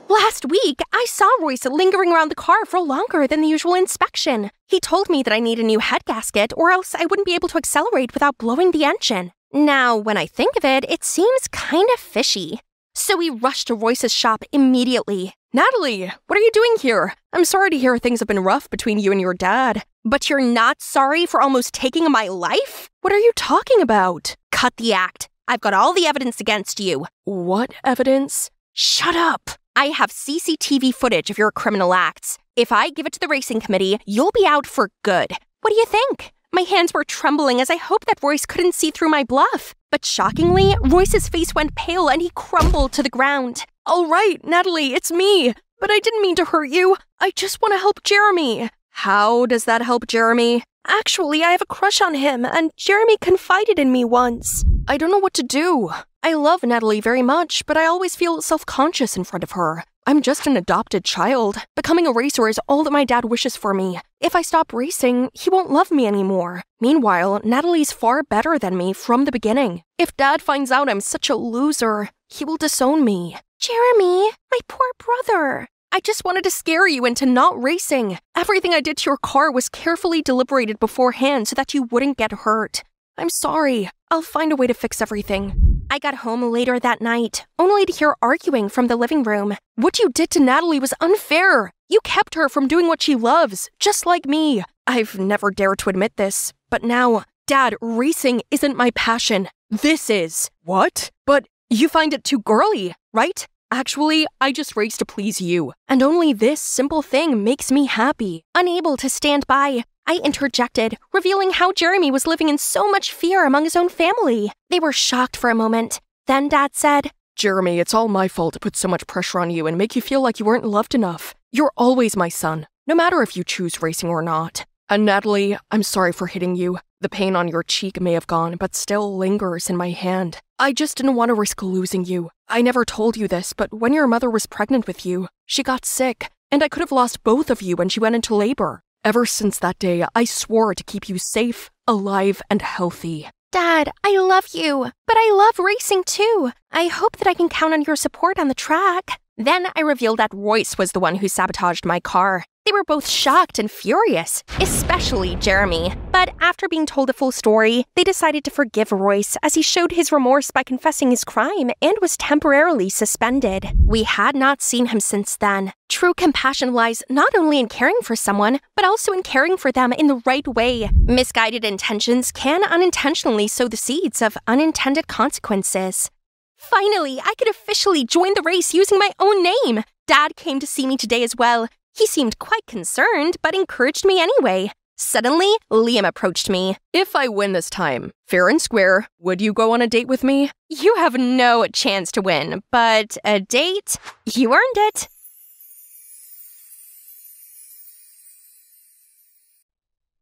Last week, I saw Royce lingering around the car for longer than the usual inspection. He told me that I need a new head gasket or else I wouldn't be able to accelerate without blowing the engine. Now, when I think of it, it seems kind of fishy. So we rushed to Royce's shop immediately. Natalie, what are you doing here? I'm sorry to hear things have been rough between you and your dad. But you're not sorry for almost taking my life? What are you talking about? Cut the act. I've got all the evidence against you. What evidence? Shut up. I have C C T V footage of your criminal acts. If I give it to the racing committee, you'll be out for good. What do you think? My hands were trembling as I hoped that Royce couldn't see through my bluff. But shockingly, Royce's face went pale and he crumbled to the ground. All right, Natalie, it's me. But I didn't mean to hurt you. I just want to help Jeremy. How does that help Jeremy? Actually, I have a crush on him, and Jeremy confided in me once. I don't know what to do. I love Natalie very much, but I always feel self-conscious in front of her. I'm just an adopted child. Becoming a racer is all that my dad wishes for me. If I stop racing, he won't love me anymore. Meanwhile, Natalie's far better than me from the beginning. If Dad finds out I'm such a loser, he will disown me. Jeremy, my poor brother. I just wanted to scare you into not racing. Everything I did to your car was carefully deliberated beforehand so that you wouldn't get hurt. I'm sorry. I'll find a way to fix everything. I got home later that night, only to hear arguing from the living room. What you did to Natalie was unfair. You kept her from doing what she loves, just like me. I've never dared to admit this, but now, Dad, racing isn't my passion. This is. What? But you find it too girly, right? Actually, I just race to please you, and only this simple thing makes me happy. Unable to stand by, I interjected, revealing how Jeremy was living in so much fear among his own family. They were shocked for a moment. Then Dad said, Jeremy, it's all my fault to put so much pressure on you and make you feel like you weren't loved enough. You're always my son, no matter if you choose racing or not. And Natalie, I'm sorry for hitting you. The pain on your cheek may have gone, but still lingers in my hand. I just didn't want to risk losing you. I never told you this, but when your mother was pregnant with you, she got sick, and I could have lost both of you when she went into labor. Ever since that day, I swore to keep you safe, alive, and healthy. Dad, I love you, but I love racing too. I hope that I can count on your support on the track. Then I revealed that Royce was the one who sabotaged my car. They were both shocked and furious, especially Jeremy. But after being told the full story, they decided to forgive Royce as he showed his remorse by confessing his crime and was temporarily suspended. We had not seen him since then. True compassion lies not only in caring for someone, but also in caring for them in the right way. Misguided intentions can unintentionally sow the seeds of unintended consequences. Finally, I could officially join the race using my own name. Dad came to see me today as well. He seemed quite concerned, but encouraged me anyway. Suddenly, Liam approached me. If I win this time, fair and square, would you go on a date with me? You have no chance to win, but a date? You earned it.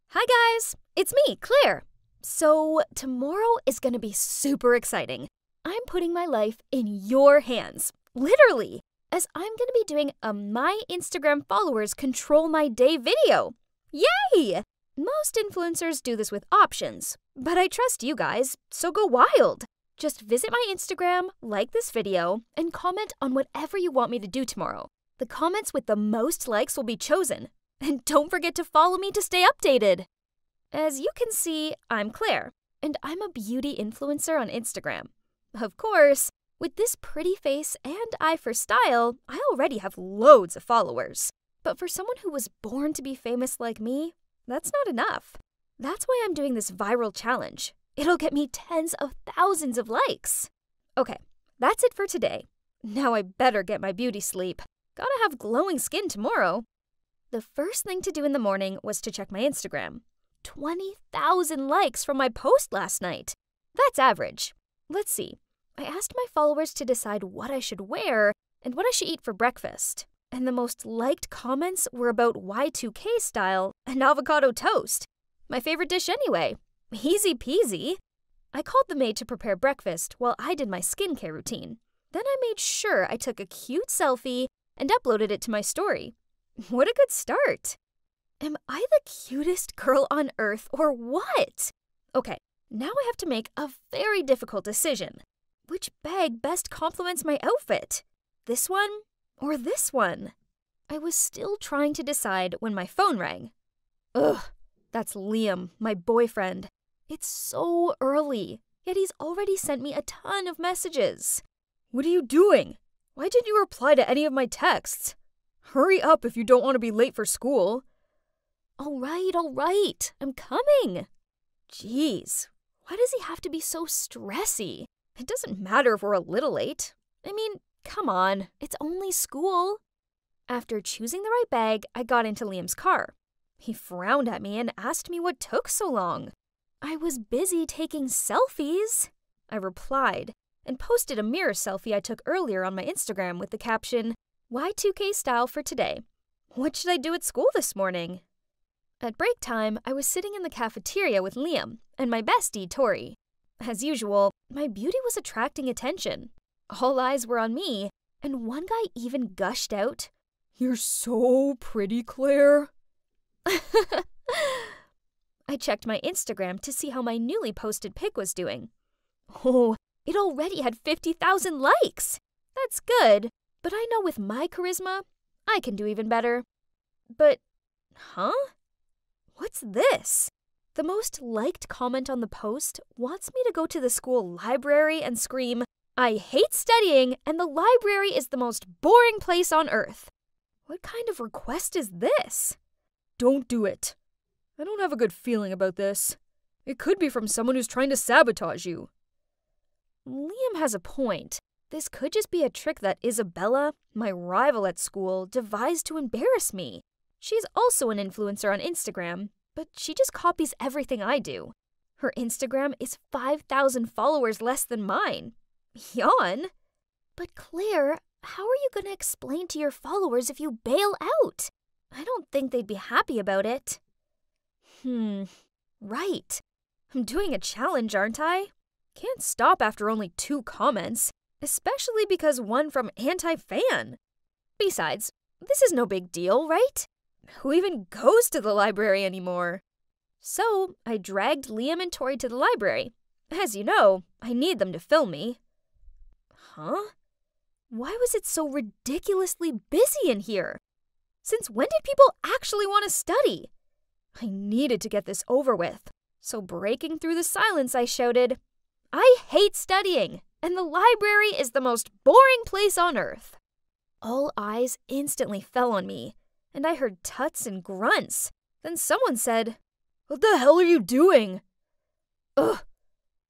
Hi guys, it's me, Claire. So tomorrow is gonna be super exciting. I'm putting my life in your hands, literally. As I'm going to be doing a My Instagram Followers Control My Day video. Yay! Most influencers do this with options, but I trust you guys, so go wild. Just visit my Instagram, like this video, and comment on whatever you want me to do tomorrow. The comments with the most likes will be chosen. And don't forget to follow me to stay updated. As you can see, I'm Claire, and I'm a beauty influencer on Instagram. Of course. With this pretty face and eye for style, I already have loads of followers. But for someone who was born to be famous like me, that's not enough. That's why I'm doing this viral challenge. It'll get me tens of thousands of likes. Okay, that's it for today. Now I better get my beauty sleep. Gotta have glowing skin tomorrow. The first thing to do in the morning was to check my Instagram. twenty thousand likes from my post last night. That's average. Let's see. I asked my followers to decide what I should wear and what I should eat for breakfast, and the most liked comments were about Y two K style and avocado toast. My favorite dish anyway. Easy peasy. I called the maid to prepare breakfast while I did my skincare routine. Then I made sure I took a cute selfie and uploaded it to my story. What a good start. Am I the cutest girl on earth or what? Okay, now I have to make a very difficult decision. Which bag best complements my outfit? This one or this one? I was still trying to decide when my phone rang. Ugh, that's Liam, my boyfriend. It's so early, yet he's already sent me a ton of messages. What are you doing? Why didn't you reply to any of my texts? Hurry up if you don't want to be late for school. All right, all right, I'm coming. Jeez, why does he have to be so stressy? It doesn't matter if we're a little late. I mean, come on, it's only school. After choosing the right bag, I got into Liam's car. He frowned at me and asked me what took so long. I was busy taking selfies, I replied, and posted a mirror selfie I took earlier on my Instagram with the caption, Y two K style for today. What should I do at school this morning? At break time, I was sitting in the cafeteria with Liam and my bestie, Tori. As usual, my beauty was attracting attention. All eyes were on me, and one guy even gushed out, "You're so pretty, Claire." I checked my Instagram to see how my newly posted pic was doing. Oh, it already had fifty thousand likes! That's good, but I know with my charisma, I can do even better. But, huh? What's this? The most liked comment on the post wants me to go to the school library and scream, "I hate studying and the library is the most boring place on earth." What kind of request is this? Don't do it. I don't have a good feeling about this. It could be from someone who's trying to sabotage you. Liam has a point. This could just be a trick that Isabella, my rival at school, devised to embarrass me. She's also an influencer on Instagram, but she just copies everything I do. Her Instagram is five thousand followers less than mine. Yawn. But Claire, how are you going to explain to your followers if you bail out? I don't think they'd be happy about it. Hmm, right. I'm doing a challenge, aren't I? Can't stop after only two comments, especially because one from anti-fan. Besides, this is no big deal, right? Who even goes to the library anymore? So, I dragged Liam and Tori to the library. As you know, I need them to film me. Huh? Why was it so ridiculously busy in here? Since when did people actually want to study? I needed to get this over with, so breaking through the silence, I shouted, "I hate studying, and the library is the most boring place on earth." All eyes instantly fell on me, and I heard tuts and grunts. Then someone said, "What the hell are you doing?" Ugh,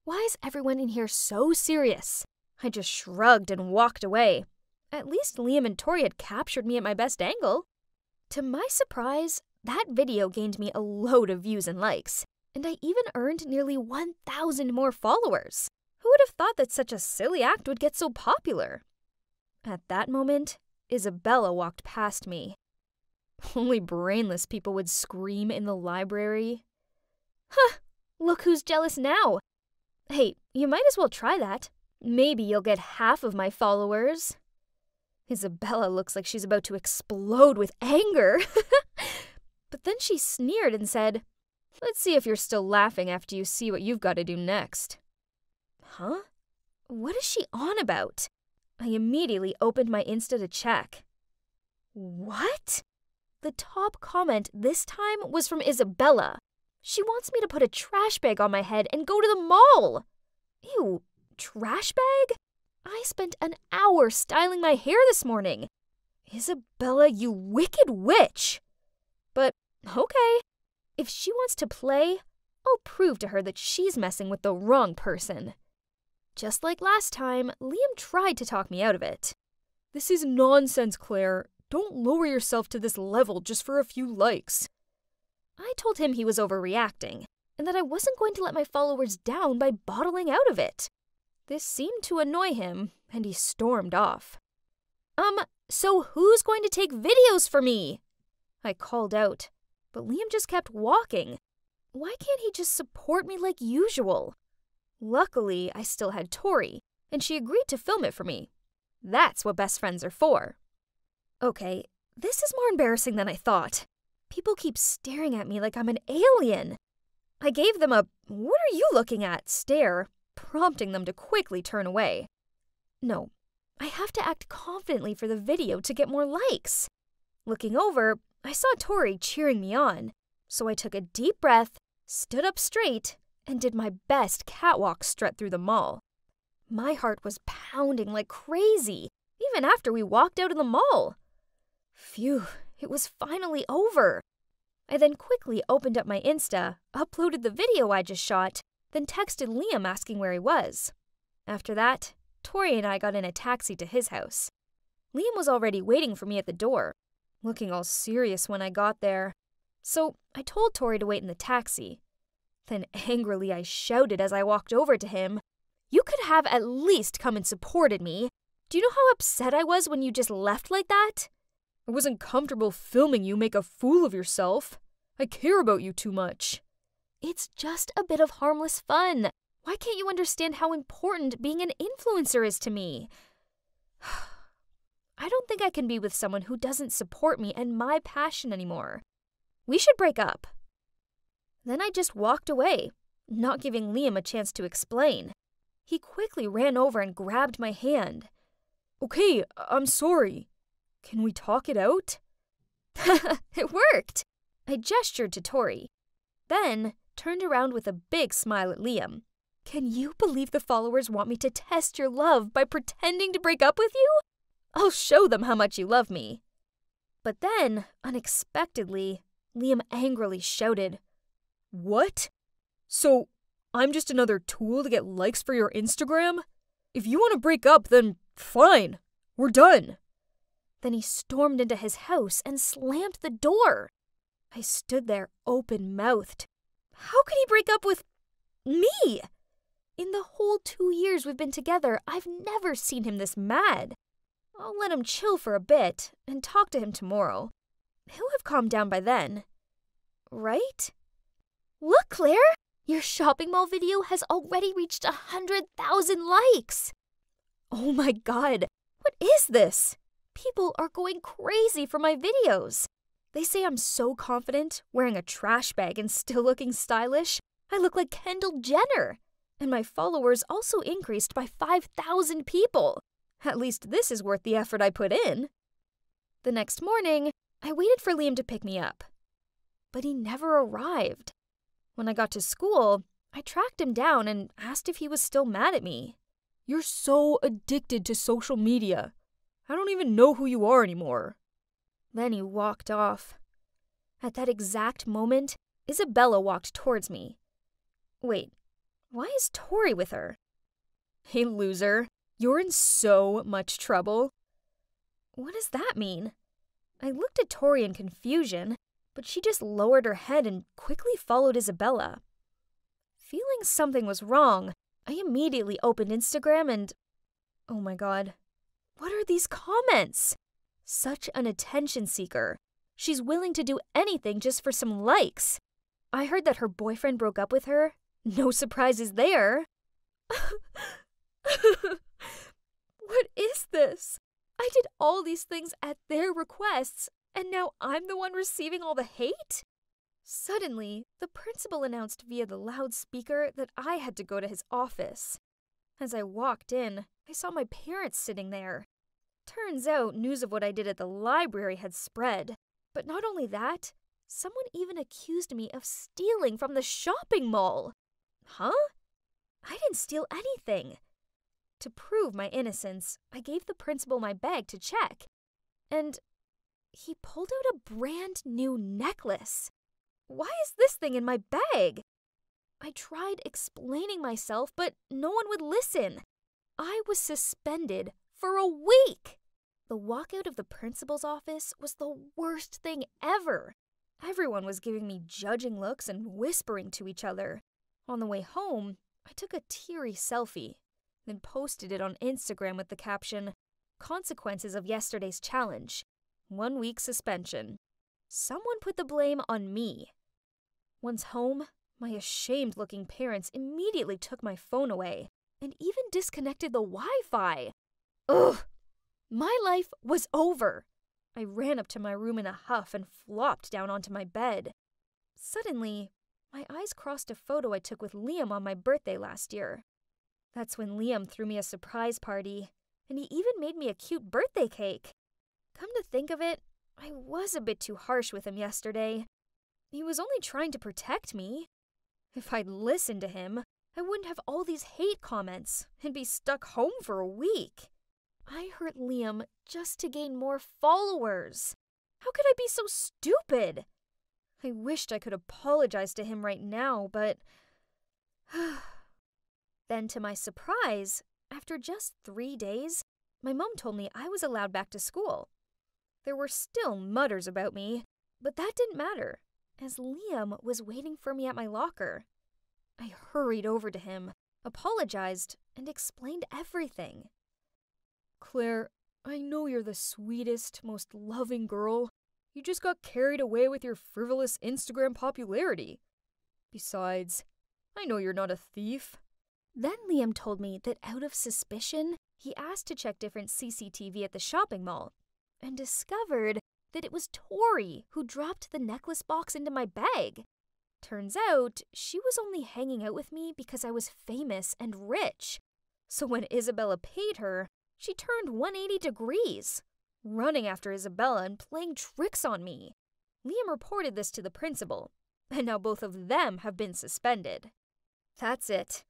why is everyone in here so serious? I just shrugged and walked away. At least Liam and Tori had captured me at my best angle. To my surprise, that video gained me a load of views and likes, and I even earned nearly one thousand more followers. Who would have thought that such a silly act would get so popular? At that moment, Isabella walked past me. Only brainless people would scream in the library. Huh, look who's jealous now. Hey, you might as well try that. Maybe you'll get half of my followers. Isabella looks like she's about to explode with anger. But then she sneered and said, "Let's see if you're still laughing after you see what you've got to do next." Huh? What is she on about? I immediately opened my Insta to check. What? The top comment this time was from Isabella. She wants me to put a trash bag on my head and go to the mall. Ew, trash bag? I spent an hour styling my hair this morning. Isabella, you wicked witch. But okay, if she wants to play, I'll prove to her that she's messing with the wrong person. Just like last time, Liam tried to talk me out of it. "This is nonsense, Claire. Don't lower yourself to this level just for a few likes." I told him he was overreacting, and that I wasn't going to let my followers down by bottling out of it. This seemed to annoy him, and he stormed off. Um, so who's going to take videos for me? I called out, but Liam just kept walking. Why can't he just support me like usual? Luckily, I still had Tori, and she agreed to film it for me. That's what best friends are for. Okay, this is more embarrassing than I thought. People keep staring at me like I'm an alien. I gave them a "what are you looking at" stare, prompting them to quickly turn away. No, I have to act confidently for the video to get more likes. Looking over, I saw Tori cheering me on, so I took a deep breath, stood up straight, and did my best catwalk strut through the mall. My heart was pounding like crazy, even after we walked out of the mall. Phew, it was finally over. I then quickly opened up my Insta, uploaded the video I just shot, then texted Liam asking where he was. After that, Tori and I got in a taxi to his house. Liam was already waiting for me at the door, looking all serious when I got there. So I told Tori to wait in the taxi. Then angrily I shouted as I walked over to him, "You could have at least come and supported me. Do you know how upset I was when you just left like that? I wasn't comfortable filming you make a fool of yourself. I care about you too much." "It's just a bit of harmless fun. Why can't you understand how important being an influencer is to me? I don't think I can be with someone who doesn't support me and my passion anymore. We should break up." Then I just walked away, not giving Liam a chance to explain. He quickly ran over and grabbed my hand. "Okay, I'm sorry. Can we talk it out?" It worked! I gestured to Tori, then turned around with a big smile at Liam. "Can you believe the followers want me to test your love by pretending to break up with you? I'll show them how much you love me." But then, unexpectedly, Liam angrily shouted, "What? So I'm just another tool to get likes for your Instagram? If you want to break up, then fine. We're done." Then he stormed into his house and slammed the door. I stood there open-mouthed. How could he break up with me? In the whole two years we've been together, I've never seen him this mad. I'll let him chill for a bit and talk to him tomorrow. He'll have calmed down by then, right? "Look, Claire! Your shopping mall video has already reached one hundred thousand likes!" Oh my god, what is this? People are going crazy for my videos. They say I'm so confident, wearing a trash bag and still looking stylish, I look like Kendall Jenner. And my followers also increased by five thousand people. At least this is worth the effort I put in. The next morning, I waited for Liam to pick me up, but he never arrived. When I got to school, I tracked him down and asked if he was still mad at me. "You're so addicted to social media. I don't even know who you are anymore." Then he walked off. At that exact moment, Isabella walked towards me. Wait, why is Tori with her? "Hey, loser, you're in so much trouble." What does that mean? I looked at Tori in confusion, but she just lowered her head and quickly followed Isabella. Feeling something was wrong, I immediately opened Instagram and... oh my god. What are these comments? Such an attention seeker. She's willing to do anything just for some likes. I heard that her boyfriend broke up with her. No surprises there. What is this? I did all these things at their requests, and now I'm the one receiving all the hate? Suddenly, the principal announced via the loudspeaker that I had to go to his office. As I walked in, I saw my parents sitting there. Turns out news of what I did at the library had spread. But not only that, someone even accused me of stealing from the shopping mall. Huh? I didn't steal anything. To prove my innocence, I gave the principal my bag to check, and he pulled out a brand new necklace. Why is this thing in my bag? I tried explaining myself, but no one would listen. I was suspended for a week. The walkout of the principal's office was the worst thing ever. Everyone was giving me judging looks and whispering to each other. On the way home, I took a teary selfie, then posted it on Instagram with the caption, "Consequences of yesterday's challenge. One week suspension." Someone put the blame on me. Once home, my ashamed-looking parents immediately took my phone away and even disconnected the Wi-Fi. Ugh! My life was over. I ran up to my room in a huff and flopped down onto my bed. Suddenly, my eyes crossed a photo I took with Liam on my birthday last year. That's when Liam threw me a surprise party, and he even made me a cute birthday cake. Come to think of it, I was a bit too harsh with him yesterday. He was only trying to protect me. If I'd listened to him, I wouldn't have all these hate comments and be stuck home for a week. I hurt Liam just to gain more followers. How could I be so stupid? I wished I could apologize to him right now, but... Then, to my surprise, after just three days, my mom told me I was allowed back to school. There were still mutters about me, but that didn't matter, as Liam was waiting for me at my locker. I hurried over to him, apologized, and explained everything. Claire, I know you're the sweetest, most loving girl. You just got carried away with your frivolous Instagram popularity. Besides, I know you're not a thief. Then Liam told me that out of suspicion, he asked to check different C C T V at the shopping mall and discovered that it was Tori who dropped the necklace box into my bag. Turns out, she was only hanging out with me because I was famous and rich. So when Isabella paid her, she turned one hundred eighty degrees, running after Isabella and playing tricks on me. Liam reported this to the principal, and now both of them have been suspended. That's it.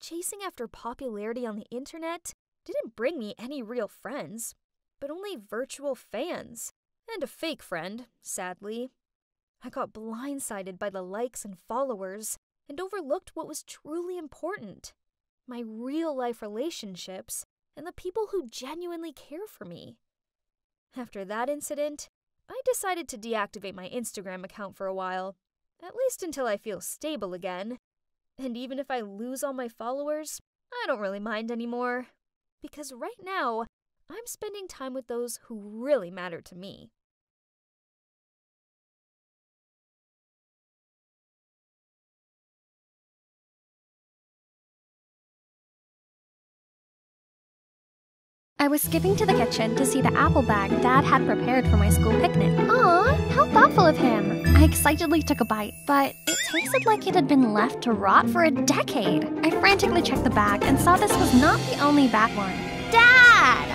Chasing after popularity on the internet didn't bring me any real friends, but only virtual fans, and a fake friend, sadly. I got blindsided by the likes and followers and overlooked what was truly important, my real-life relationships and the people who genuinely care for me. After that incident, I decided to deactivate my Instagram account for a while, at least until I feel stable again. And even if I lose all my followers, I don't really mind anymore, because right now, I'm spending time with those who really matter to me. I was skipping to the kitchen to see the apple bag Dad had prepared for my school picnic. Aw, how thoughtful of him! I excitedly took a bite, but it tasted like it had been left to rot for a decade. I frantically checked the bag and saw this was not the only bad one. Dad!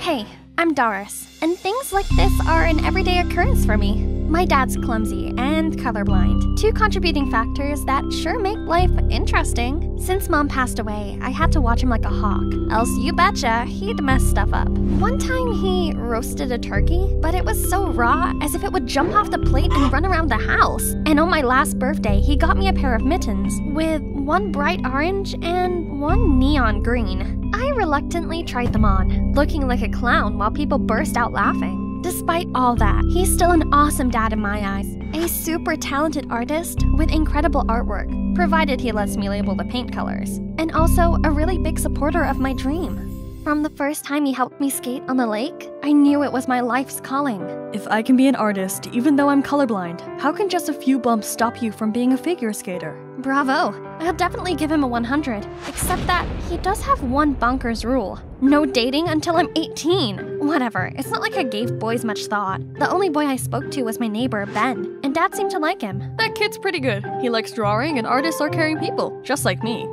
Hey, I'm Doris, and things like this are an everyday occurrence for me. My dad's clumsy and colorblind, two contributing factors that sure make life interesting. Since Mom passed away, I had to watch him like a hawk, else you betcha he'd mess stuff up. One time he roasted a turkey, but it was so raw as if it would jump off the plate and run around the house. And on my last birthday, he got me a pair of mittens with one bright orange and one neon green. I reluctantly tried them on, looking like a clown while people burst out laughing. Despite all that, he's still an awesome dad in my eyes. A super talented artist with incredible artwork, provided he lets me label the paint colors. And also a really big supporter of my dream. From the first time he helped me skate on the lake, I knew it was my life's calling. If I can be an artist, even though I'm colorblind, how can just a few bumps stop you from being a figure skater? Bravo! I'll definitely give him a one hundred. Except that he does have one bonkers rule. No dating until I'm eighteen. Whatever, it's not like I gave boys much thought. The only boy I spoke to was my neighbor, Ben, and Dad seemed to like him. That kid's pretty good. He likes drawing and artists are caring people, just like me.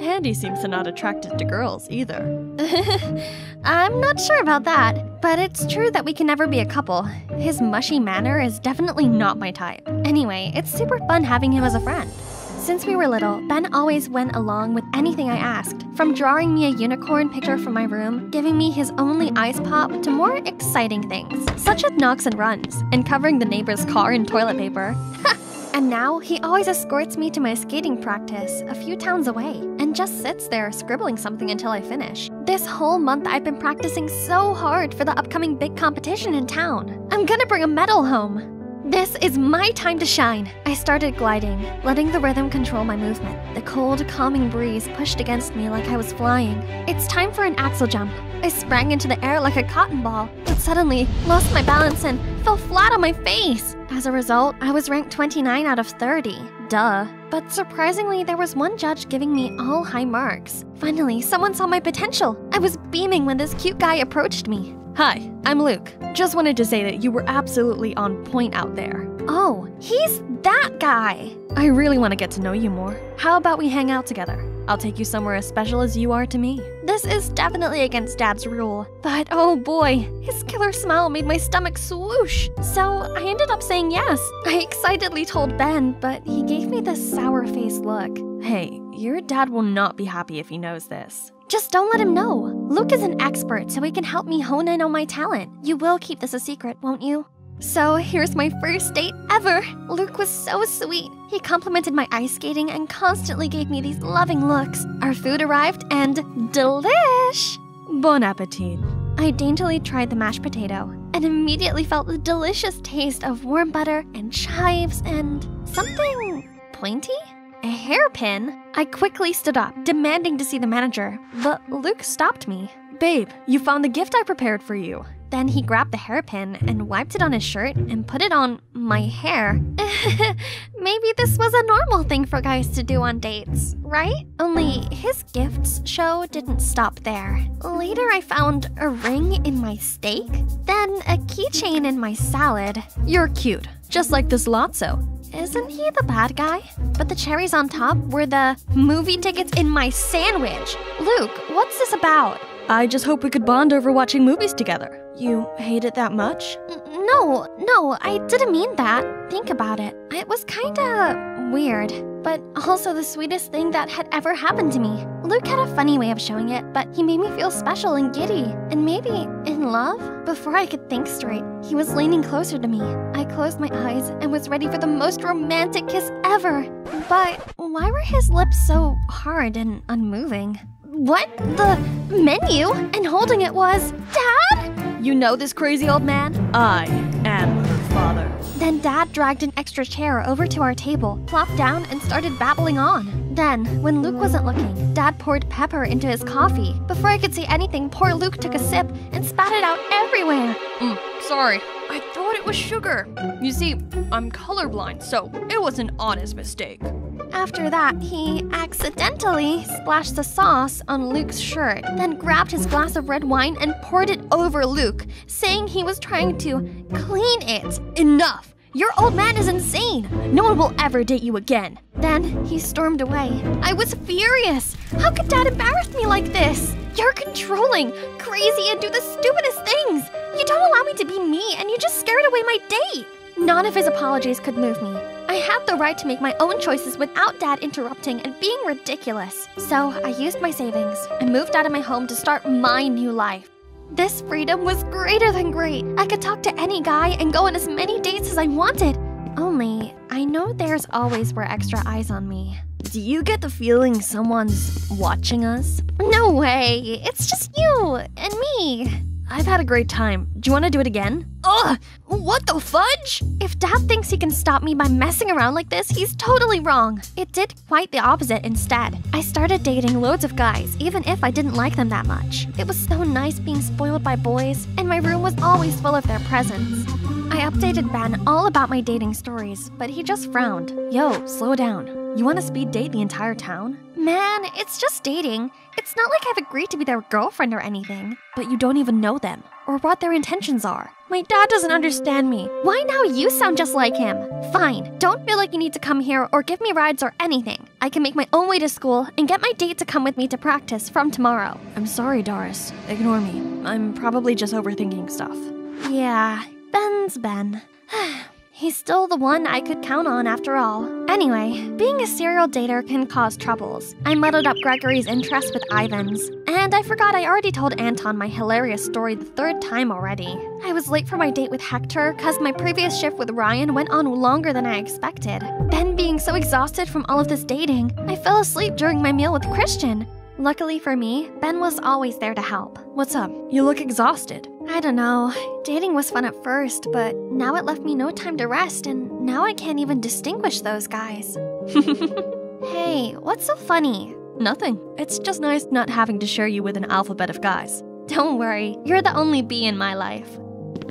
And he seems to not attracted to girls either. I'm not sure about that, but it's true that we can never be a couple. His mushy manner is definitely not my type. Anyway, it's super fun having him as a friend. Since we were little, Ben always went along with anything I asked, from drawing me a unicorn picture from my room, giving me his only ice pop, to more exciting things, such as knocks and runs, and covering the neighbor's car in toilet paper. And now, he always escorts me to my skating practice a few towns away, and just sits there scribbling something until I finish. This whole month I've been practicing so hard for the upcoming big competition in town. I'm gonna bring a medal home! This is my time to shine! I started gliding, letting the rhythm control my movement. The cold, calming breeze pushed against me like I was flying. It's time for an axle jump. I sprang into the air like a cotton ball, but suddenly lost my balance and fell flat on my face! As a result, I was ranked twenty-nine out of thirty. Duh. But surprisingly, there was one judge giving me all high marks. Finally, someone saw my potential! I was beaming when this cute guy approached me. Hi, I'm Luke. Just wanted to say that you were absolutely on point out there. Oh, he's that guy! I really want to get to know you more. How about we hang out together? I'll take you somewhere as special as you are to me. This is definitely against Dad's rule, but oh boy, his killer smile made my stomach swoosh! So I ended up saying yes. I excitedly told Ben, but he gave me this sour-faced look. Hey, your dad will not be happy if he knows this. Just don't let him know. Luke is an expert, so he can help me hone in on my talent. You will keep this a secret, won't you? So here's my first date ever. Luke was so sweet. He complimented my ice skating and constantly gave me these loving looks. Our food arrived and delish! Bon appetit. I daintily tried the mashed potato and immediately felt the delicious taste of warm butter and chives and something pointy? A hairpin? I quickly stood up, demanding to see the manager, but Luke stopped me. Babe, you found the gift I prepared for you. Then he grabbed the hairpin and wiped it on his shirt and put it on my hair. Maybe this was a normal thing for guys to do on dates, right? Only his gifts show didn't stop there. Later I found a ring in my steak, then a keychain in my salad. You're cute, just like this Lotso. Isn't he the bad guy? But the cherries on top were the movie tickets in my sandwich. Luke, what's this about? I just hope we could bond over watching movies together. You hate it that much? No, no, I didn't mean that. Think about it. It was kinda weird, but also the sweetest thing that had ever happened to me. Luke had a funny way of showing it, but he made me feel special and giddy, and maybe in love? Before I could think straight, he was leaning closer to me. I closed my eyes and was ready for the most romantic kiss ever. But why were his lips so hard and unmoving? What? The menu? And holding it was... Dad? You know this crazy old man? I am her father. Then Dad dragged an extra chair over to our table, plopped down, and started babbling on. Then, when Luke wasn't looking, Dad poured pepper into his coffee. Before I could say anything, poor Luke took a sip and spat it out everywhere. Mm, sorry. I thought it was sugar. You see, I'm colorblind, so it was an honest mistake. After that, he accidentally splashed the sauce on Luke's shirt, then grabbed his glass of red wine and poured it over Luke, saying he was trying to clean it. Enough! Your old man is insane! No one will ever date you again. Then he stormed away. I was furious! How could Dad embarrass me like this? You're controlling, crazy, and do the stupidest things! You don't allow me to be me, and you just scared away my date! None of his apologies could move me. I had the right to make my own choices without Dad interrupting and being ridiculous. So I used my savings and moved out of my home to start my new life. This freedom was greater than great. I could talk to any guy and go on as many dates as I wanted. Only, I know theirs always were extra eyes on me. Do you get the feeling someone's watching us? No way! It's just you and me. I've had a great time. Do you want to do it again? Ugh! What the fudge? If Dad thinks he can stop me by messing around like this, he's totally wrong. It did quite the opposite instead. I started dating loads of guys, even if I didn't like them that much. It was so nice being spoiled by boys, and my room was always full of their presents. I updated Ben all about my dating stories, but he just frowned. Yo, slow down. You want to speed date the entire town? Man, it's just dating. It's not like I've agreed to be their girlfriend or anything. But you don't even know them, or what their intentions are. My dad doesn't understand me. Why now you sound just like him? Fine, don't feel like you need to come here or give me rides or anything. I can make my own way to school and get my date to come with me to practice from tomorrow. I'm sorry, Doris. Ignore me. I'm probably just overthinking stuff. Yeah, Ben's Ben. He's still the one I could count on after all. Anyway, being a serial dater can cause troubles. I muddled up Gregory's interest with Ivan's. And I forgot I already told Anton my hilarious story the third time already. I was late for my date with Hector because my previous shift with Ryan went on longer than I expected. Then being so exhausted from all of this dating, I fell asleep during my meal with Christian. Luckily for me, Ben was always there to help. What's up? You look exhausted. I don't know. Dating was fun at first, but now it left me no time to rest, and now I can't even distinguish those guys. Hey, what's so funny? Nothing. It's just nice not having to share you with an alphabet of guys. Don't worry, you're the only bee in my life.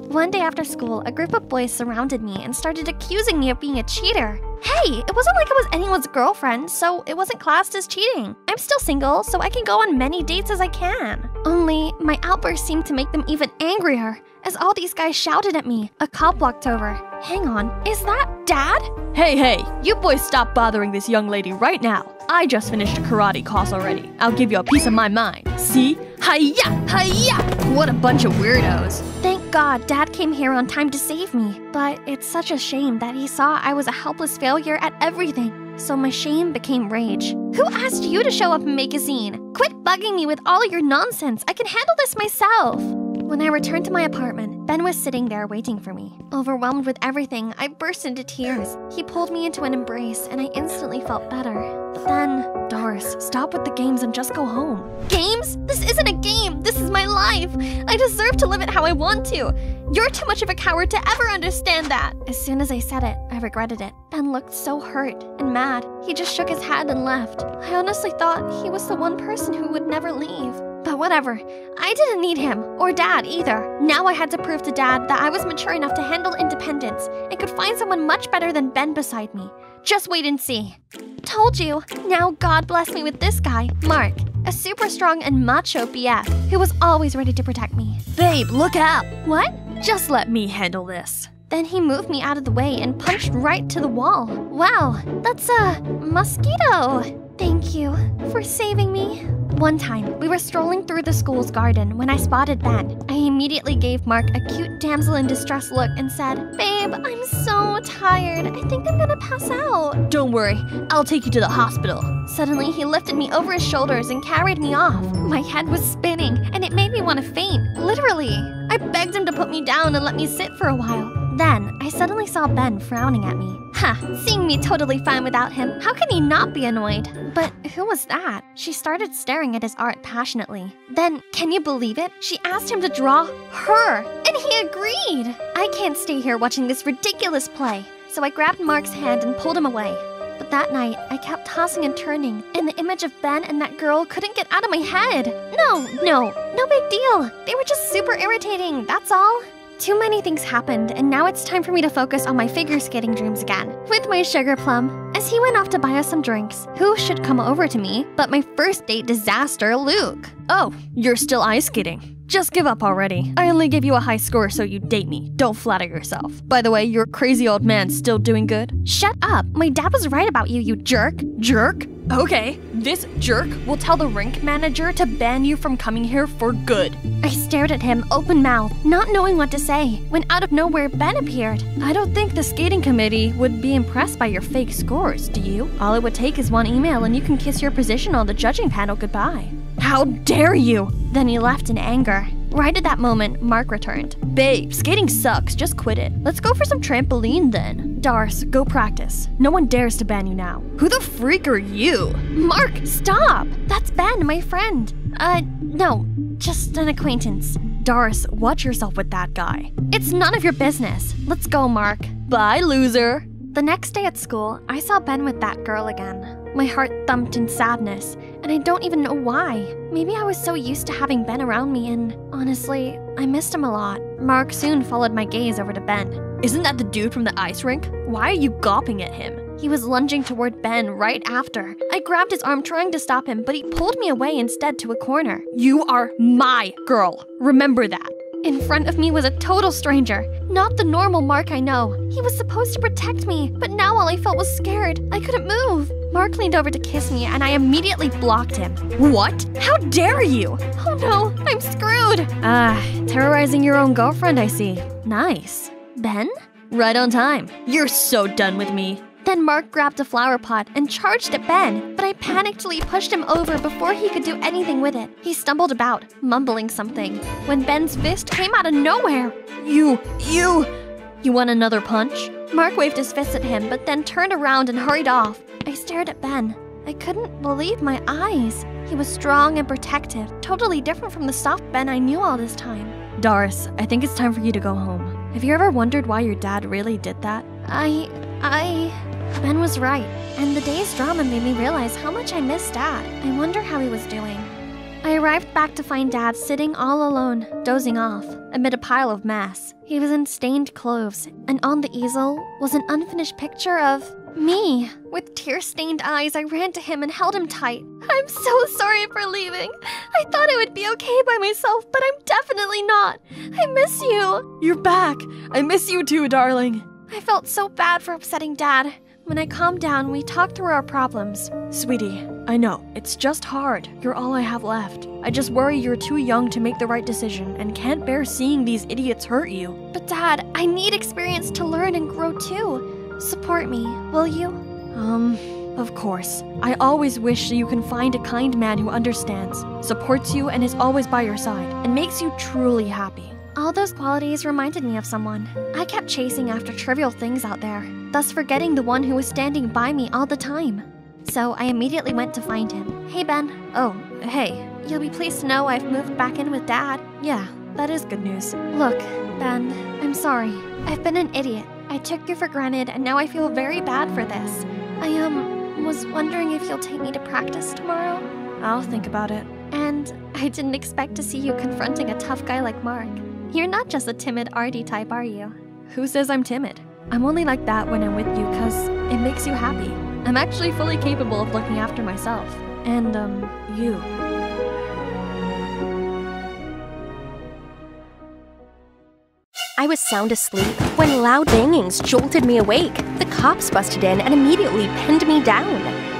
One day after school, a group of boys surrounded me and started accusing me of being a cheater. Hey, it wasn't like I was anyone's girlfriend, so it wasn't classed as cheating. I'm still single, so I can go on many dates as I can. Only, my outburst seemed to make them even angrier, as all these guys shouted at me. A cop walked over. Hang on, is that Dad? Hey, hey, you boys stop bothering this young lady right now. I just finished a karate class already. I'll give you a piece of my mind. See? Hiya! Hiya! What a bunch of weirdos. Thank God, Dad came here on time to save me. But it's such a shame that he saw I was a helpless failure at everything. So my shame became rage. Who asked you to show up and make a scene? Quit bugging me with all your nonsense. I can handle this myself. When I returned to my apartment, Ben was sitting there waiting for me. Overwhelmed with everything, I burst into tears. He pulled me into an embrace, and I instantly felt better. But then, Doris, stop with the games and just go home. Games? This isn't a game! This is my life! I deserve to live it how I want to! You're too much of a coward to ever understand that! As soon as I said it, I regretted it. Ben looked so hurt and mad. He just shook his head and left. I honestly thought he was the one person who would never leave. But whatever, I didn't need him, or Dad either. Now I had to prove to Dad that I was mature enough to handle independence and could find someone much better than Ben beside me. Just wait and see. Told you. Now God bless me with this guy, Mark, a super strong and macho B F who was always ready to protect me. Babe, look out! What? Just let me handle this. Then he moved me out of the way and punched right to the wall. Wow, that's a mosquito. Thank you for saving me. One time, we were strolling through the school's garden when I spotted Ben. I immediately gave Mark a cute damsel in distress look and said, "Babe, I'm so tired. I think I'm gonna pass out." "Don't worry, I'll take you to the hospital." Suddenly, he lifted me over his shoulders and carried me off. My head was spinning, and it made me want to faint. Literally. I begged him to put me down and let me sit for a while. Then, I suddenly saw Ben frowning at me. Ha, seeing me totally fine without him, how can he not be annoyed? But who was that? She started staring at his art passionately. Then, can you believe it? She asked him to draw her, and he agreed! I can't stay here watching this ridiculous play, so I grabbed Mark's hand and pulled him away. But that night, I kept tossing and turning, and the image of Ben and that girl couldn't get out of my head. No, no, no big deal. They were just super irritating, that's all. Too many things happened, and now it's time for me to focus on my figure skating dreams again. With my sugar plum, as he went off to buy us some drinks, who should come over to me but my first date disaster, Luke. "Oh, you're still ice skating. Just give up already. I only give you a high score so you date me. Don't flatter yourself. By the way, your crazy old man's still doing good." "Shut up. My dad was right about you, you jerk." "Jerk? Okay, this jerk will tell the rink manager to ban you from coming here for good." I stared at him open-mouthed, not knowing what to say, when out of nowhere Ben appeared. "I don't think the skating committee would be impressed by your fake scores, do you? All it would take is one email and you can kiss your position on the judging panel goodbye." "How dare you!" Then he left in anger. Right at that moment, Mark returned. "Babe, skating sucks, just quit it. Let's go for some trampoline then." "Doris, go practice. No one dares to ban you now." "Who the freak are you?" "Mark, stop! That's Ben, my friend. Uh, no, just an acquaintance." "Doris, watch yourself with that guy." "It's none of your business. Let's go, Mark." "Bye, loser." The next day at school, I saw Ben with that girl again. My heart thumped in sadness, and I don't even know why. Maybe I was so used to having Ben around me, and honestly, I missed him a lot. Mark soon followed my gaze over to Ben. "Isn't that the dude from the ice rink? Why are you gawping at him?" He was lunging toward Ben right after. I grabbed his arm trying to stop him, but he pulled me away instead to a corner. "You are my girl. Remember that." In front of me was a total stranger, not the normal Mark I know. He was supposed to protect me, but now all I felt was scared. I couldn't move. Mark leaned over to kiss me, and I immediately blocked him. "What? How dare you!" "Oh no, I'm screwed!" Ah, terrorizing your own girlfriend, I see. Nice. Ben? Right on time. You're so done with me. Then Mark grabbed a flower pot and charged at Ben, but I panically pushed him over before he could do anything with it. He stumbled about, mumbling something, when Ben's fist came out of nowhere. You, you, you want another punch?" Mark waved his fist at him, but then turned around and hurried off. I stared at Ben. I couldn't believe my eyes. He was strong and protective, totally different from the soft Ben I knew all this time. "Doris, I think it's time for you to go home. Have you ever wondered why your dad really did that?" I, I... Ben was right, and the day's drama made me realize how much I missed Dad. I wonder how he was doing. I arrived back to find Dad sitting all alone, dozing off, amid a pile of mess. He was in stained clothes, and on the easel was an unfinished picture of me. With tear-stained eyes, I ran to him and held him tight. "I'm so sorry for leaving. I thought I would be okay by myself, but I'm definitely not. I miss you." "You're back. I miss you too, darling." I felt so bad for upsetting Dad. When I calmed down, we talked through our problems. "Sweetie, I know, it's just hard. You're all I have left. I just worry you're too young to make the right decision and can't bear seeing these idiots hurt you." "But Dad, I need experience to learn and grow too. Support me, will you?" Um, Of course. I always wish you can find a kind man who understands, supports you, and is always by your side, and makes you truly happy. All those qualities reminded me of someone. I kept chasing after trivial things out there, thus forgetting the one who was standing by me all the time. So I immediately went to find him. Hey, Ben. Oh, hey. You'll be pleased to know I've moved back in with Dad. Yeah, that is good news. Look, Ben, I'm sorry. I've been an idiot. I took you for granted, and now I feel very bad for this. I, um, was wondering if you'll take me to practice tomorrow? I'll think about it. And I didn't expect to see you confronting a tough guy like Mark. You're not just a timid, arty type, are you? Who says I'm timid? I'm only like that when I'm with you because it makes you happy. I'm actually fully capable of looking after myself. And, um, you. I was sound asleep when loud bangings jolted me awake. The cops busted in and immediately pinned me down.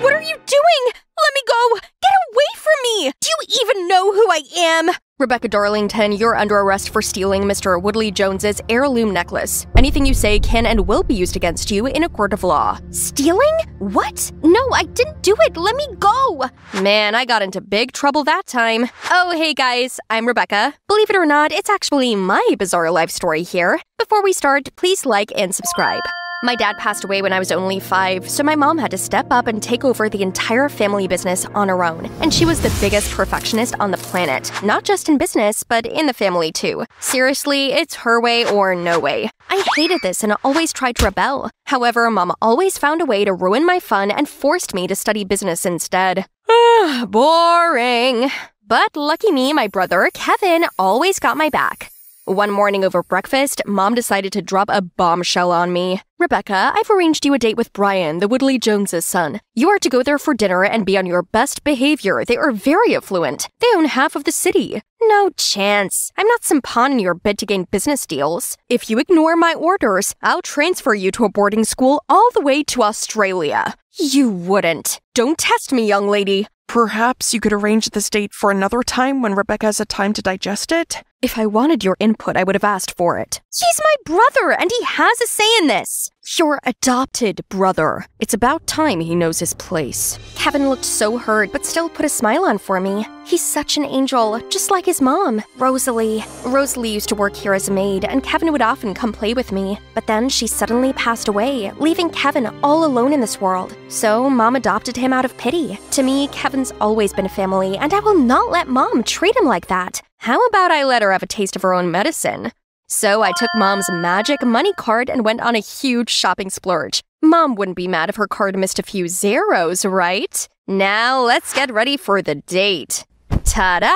What are you doing? Let me go! Get away from me! Do you even know who I am? Rebecca Darlington, you're under arrest for stealing Mister Woodley Jones's heirloom necklace. Anything you say can and will be used against you in a court of law. Stealing? What? No, I didn't do it. Let me go. Man, I got into big trouble that time. Oh, hey guys, I'm Rebecca. Believe it or not, it's actually my bizarre life story here. Before we start, please like and subscribe. My dad passed away when I was only five, so my mom had to step up and take over the entire family business on her own. And she was the biggest perfectionist on the planet, not just in business, but in the family too. Seriously, it's her way or no way. I hated this and always tried to rebel. However, mom always found a way to ruin my fun and forced me to study business instead. Ugh, boring. But lucky me, my brother, Kevin, always got my back. One morning over breakfast, Mom decided to drop a bombshell on me. Rebecca, I've arranged you a date with Brian, the Woodley Jones' son. You are to go there for dinner and be on your best behavior. They are very affluent. They own half of the city. No chance. I'm not some pawn in your bid to gain business deals. If you ignore my orders, I'll transfer you to a boarding school all the way to Australia. You wouldn't. Don't test me, young lady. Perhaps you could arrange this date for another time when Rebecca has a time to digest it? If I wanted your input, I would have asked for it. He's my brother, and he has a say in this. Your adopted brother. It's about time he knows his place. Kevin looked so hurt, but still put a smile on for me. He's such an angel, just like his mom, Rosalie. Rosalie used to work here as a maid, and Kevin would often come play with me. But then she suddenly passed away, leaving Kevin all alone in this world. So Mom adopted him out of pity. To me, Kevin's always been a family, and I will not let Mom treat him like that. How about I let her have a taste of her own medicine? So I took Mom's magic money card and went on a huge shopping splurge. Mom wouldn't be mad if her card missed a few zeros, right? Now let's get ready for the date. Ta-da!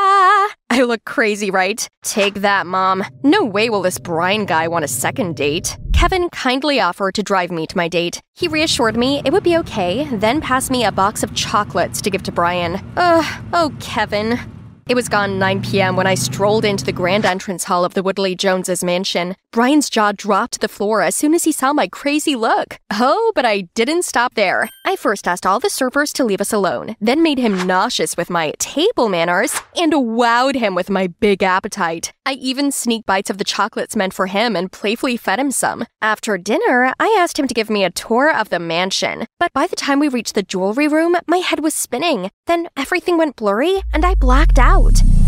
I look crazy, right? Take that, Mom. No way will this Brian guy want a second date. Kevin kindly offered to drive me to my date. He reassured me it would be okay, then passed me a box of chocolates to give to Brian. Ugh, oh Kevin. It was gone nine p m when I strolled into the grand entrance hall of the Woodley Joneses' mansion. Brian's jaw dropped to the floor as soon as he saw my crazy look. Oh, but I didn't stop there. I first asked all the servers to leave us alone, then made him nauseous with my table manners, and wowed him with my big appetite. I even sneaked bites of the chocolates meant for him and playfully fed him some. After dinner, I asked him to give me a tour of the mansion. But by the time we reached the jewelry room, my head was spinning. Then everything went blurry, and I blacked out.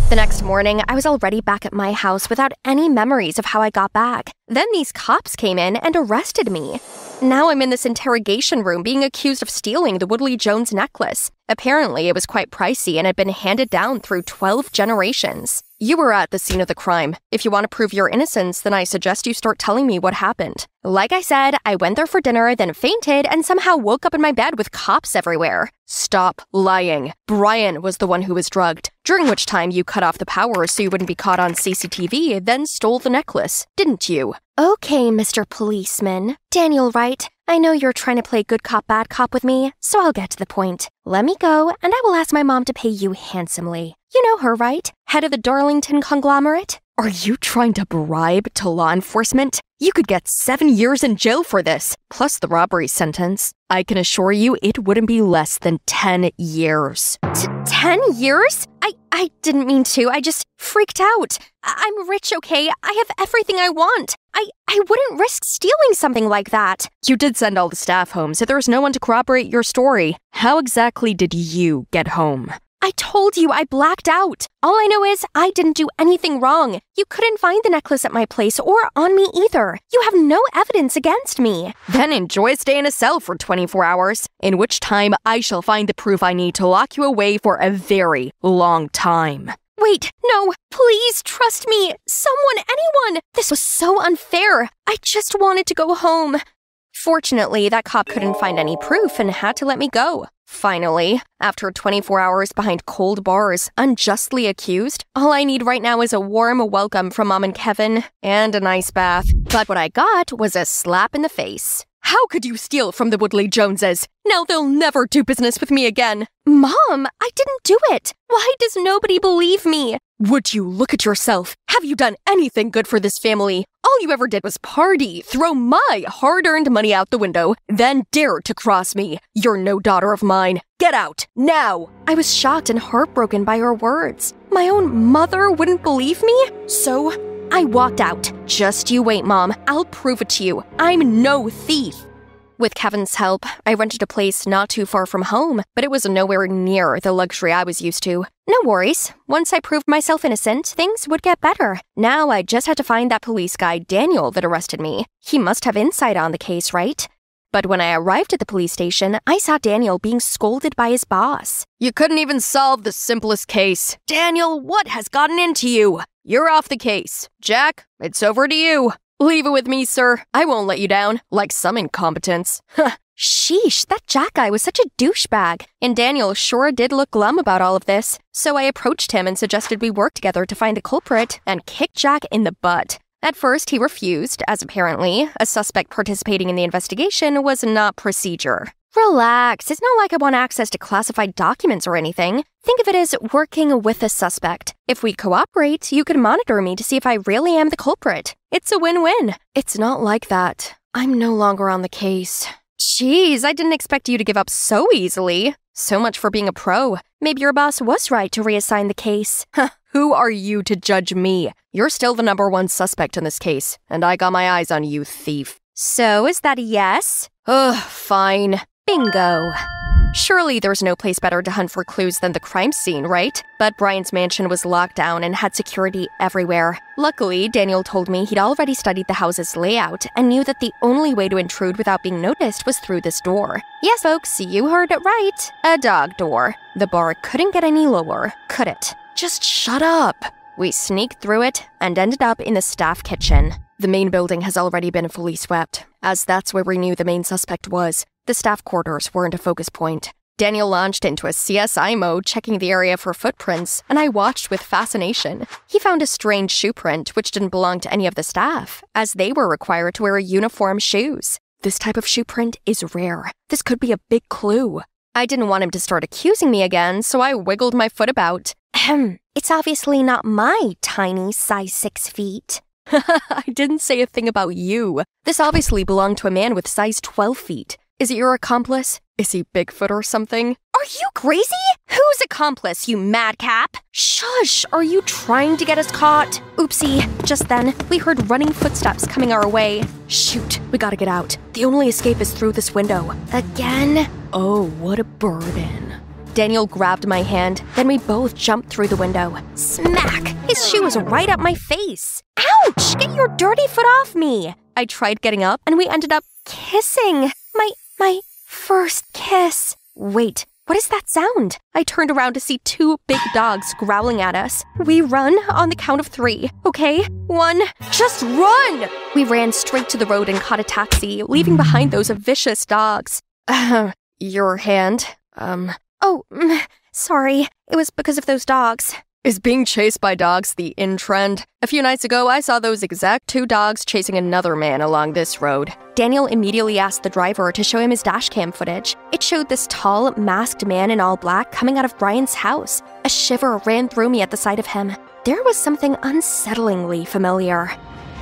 The next morning, I was already back at my house without any memories of how I got back. Then these cops came in and arrested me. Now I'm in this interrogation room being accused of stealing the Woodley Jones necklace. Apparently, it was quite pricey and had been handed down through twelve generations. You were at the scene of the crime. If you want to prove your innocence, then I suggest you start telling me what happened. Like I said, I went there for dinner, then fainted, and somehow woke up in my bed with cops everywhere. Stop lying. Brian was the one who was drugged, during which time you cut off the power so you wouldn't be caught on C C T V, then stole the necklace, didn't you? Okay, Mister Policeman. Daniel Wright, I know you're trying to play good cop, bad cop with me, so I'll get to the point. Let me go, and I will ask my mom to pay you handsomely. You know her, right? Head of the Darlington conglomerate? Are you trying to bribe to law enforcement? You could get seven years in jail for this, plus the robbery sentence. I can assure you it wouldn't be less than ten years. T- ten years? I I, I didn't mean to. I just freaked out. I I'm rich, okay? I have everything I want. I, I wouldn't risk stealing something like that. You did send all the staff home, so there was no one to corroborate your story. How exactly did you get home? I told you I blacked out. All I know is I didn't do anything wrong. You couldn't find the necklace at my place or on me either. You have no evidence against me. Then enjoy a stay in a cell for twenty-four hours, in which time I shall find the proof I need to lock you away for a very long time. Wait, no, please trust me. Someone, anyone. This was so unfair. I just wanted to go home. Fortunately, that cop couldn't find any proof and had to let me go. Finally, after twenty-four hours behind cold bars, unjustly accused, all I need right now is a warm welcome from Mom and Kevin and an ice bath. But what I got was a slap in the face. How could you steal from the Woodley Joneses? Now they'll never do business with me again. Mom, I didn't do it. Why does nobody believe me? Would you look at yourself? Have you done anything good for this family? All you ever did was party, throw my hard-earned money out the window, then dare to cross me. You're no daughter of mine. Get out, now! I was shocked and heartbroken by her words. My own mother wouldn't believe me? So I walked out. Just you wait, Mom. I'll prove it to you. I'm no thief. With Kevin's help, I rented a place not too far from home, but it was nowhere near the luxury I was used to. No worries. Once I proved myself innocent, things would get better. Now I just had to find that police guy, Daniel, that arrested me. He must have insight on the case, right? But when I arrived at the police station, I saw Daniel being scolded by his boss. You couldn't even solve the simplest case. Daniel, what has gotten into you? You're off the case. Jack, it's over to you. Leave it with me, sir. I won't let you down, like some incompetence. Huh. Sheesh, that Jack guy was such a douchebag. And Daniel sure did look glum about all of this. So I approached him and suggested we work together to find the culprit and kick Jack in the butt. At first, he refused, as apparently a suspect participating in the investigation was not procedure. Relax, it's not like I want access to classified documents or anything. Think of it as working with a suspect. If we cooperate, you could monitor me to see if I really am the culprit. It's a win-win. It's not like that. I'm no longer on the case. Jeez, I didn't expect you to give up so easily. So much for being a pro. Maybe your boss was right to reassign the case. Huh. Who are you to judge me? You're still the number one suspect in this case, and I got my eyes on you, thief. So, is that a yes? Ugh, fine. Bingo. Surely there's no place better to hunt for clues than the crime scene, right? But Brian's mansion was locked down and had security everywhere. Luckily, Daniel told me he'd already studied the house's layout and knew that the only way to intrude without being noticed was through this door. Yes, folks, you heard it right. A dog door. The bar couldn't get any lower, could it? Just shut up. We sneaked through it and ended up in the staff kitchen. The main building has already been fully swept, as that's where we knew the main suspect was. The staff quarters weren't a focus point. Daniel launched into a C S I mode, checking the area for footprints, and I watched with fascination. He found a strange shoe print, which didn't belong to any of the staff, as they were required to wear uniform shoes. This type of shoe print is rare. This could be a big clue. I didn't want him to start accusing me again, so I wiggled my foot about. Ahem. It's obviously not my tiny size six feet. I didn't say a thing about you. This obviously belonged to a man with size twelve feet. Is it your accomplice? Is he Bigfoot or something? Are you crazy? Who's accomplice, you madcap? Shush, are you trying to get us caught? Oopsie, just then, we heard running footsteps coming our way. Shoot, we gotta get out. The only escape is through this window. Again? Oh, what a burden. Daniel grabbed my hand, then we both jumped through the window. Smack! His shoe was right up my face. Ouch! Get your dirty foot off me! I tried getting up, and we ended up kissing. My, my first kiss. Wait, what is that sound? I turned around to see two big dogs growling at us. We run on the count of three, okay? One, just run! We ran straight to the road and caught a taxi, leaving behind those vicious dogs. Uh, your hand, um... Oh, sorry. It was because of those dogs. Is being chased by dogs the in trend? A few nights ago, I saw those exact two dogs chasing another man along this road. Daniel immediately asked the driver to show him his dashcam footage. It showed this tall, masked man in all black coming out of Brian's house. A shiver ran through me at the sight of him. There was something unsettlingly familiar.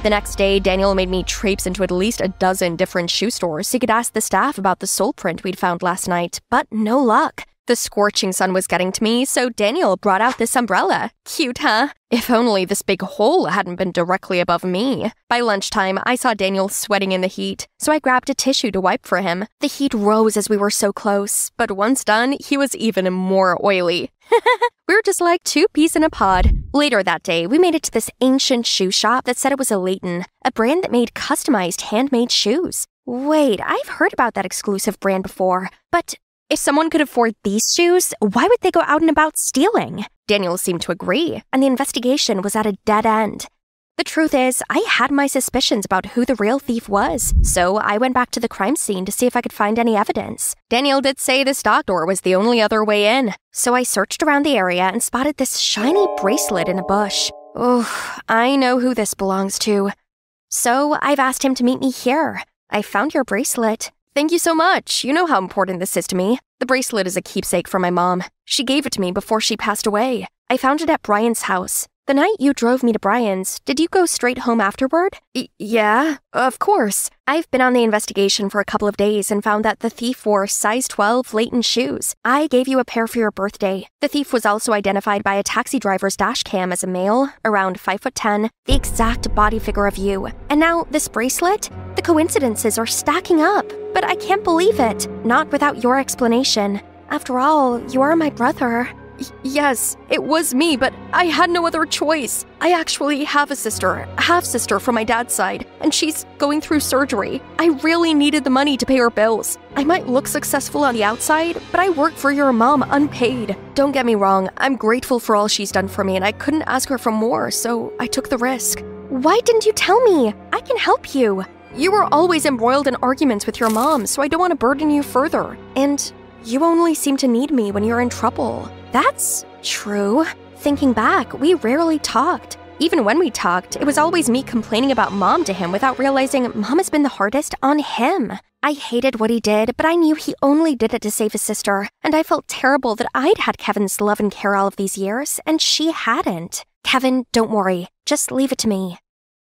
The next day, Daniel made me traipse into at least a dozen different shoe stores so he could ask the staff about the sole print we'd found last night, but no luck. The scorching sun was getting to me, so Daniel brought out this umbrella. Cute, huh? If only this big hole hadn't been directly above me. By lunchtime, I saw Daniel sweating in the heat, so I grabbed a tissue to wipe for him. The heat rose as we were so close, but once done, he was even more oily. We were just like two peas in a pod. Later that day, we made it to this ancient shoe shop that said it was a Layton, a brand that made customized handmade shoes. Wait, I've heard about that exclusive brand before, but... if someone could afford these shoes, why would they go out and about stealing? Daniel seemed to agree, and the investigation was at a dead end. The truth is, I had my suspicions about who the real thief was, so I went back to the crime scene to see if I could find any evidence. Daniel did say the stock door was the only other way in, so I searched around the area and spotted this shiny bracelet in a bush. Ugh, I know who this belongs to. So I've asked him to meet me here. I found your bracelet. Thank you so much. You know how important this is to me. The bracelet is a keepsake for my mom. She gave it to me before she passed away. I found it at Brian's house. The night you drove me to Brian's, did you go straight home afterward? Y- yeah, of course. I've been on the investigation for a couple of days and found that the thief wore size twelve Layton shoes. I gave you a pair for your birthday. The thief was also identified by a taxi driver's dashcam as a male, around five foot ten, the exact body figure of you. And now this bracelet? The coincidences are stacking up. But I can't believe it. Not without your explanation. After all, you are my brother. Y- yes, it was me, but I had no other choice. I actually have a sister, a half-sister from my dad's side, and she's going through surgery. I really needed the money to pay her bills. I might look successful on the outside, but I work for your mom unpaid. Don't get me wrong, I'm grateful for all she's done for me, and I couldn't ask her for more, so I took the risk. Why didn't you tell me? I can help you. You were always embroiled in arguments with your mom, so I don't want to burden you further. And you only seem to need me when you're in trouble. That's true. Thinking back, we rarely talked. Even when we talked, it was always me complaining about mom to him without realizing mom has been the hardest on him. I hated what he did, but I knew he only did it to save his sister, and I felt terrible that I'd had Kevin's love and care all of these years, and she hadn't. Kevin, don't worry. Just leave it to me.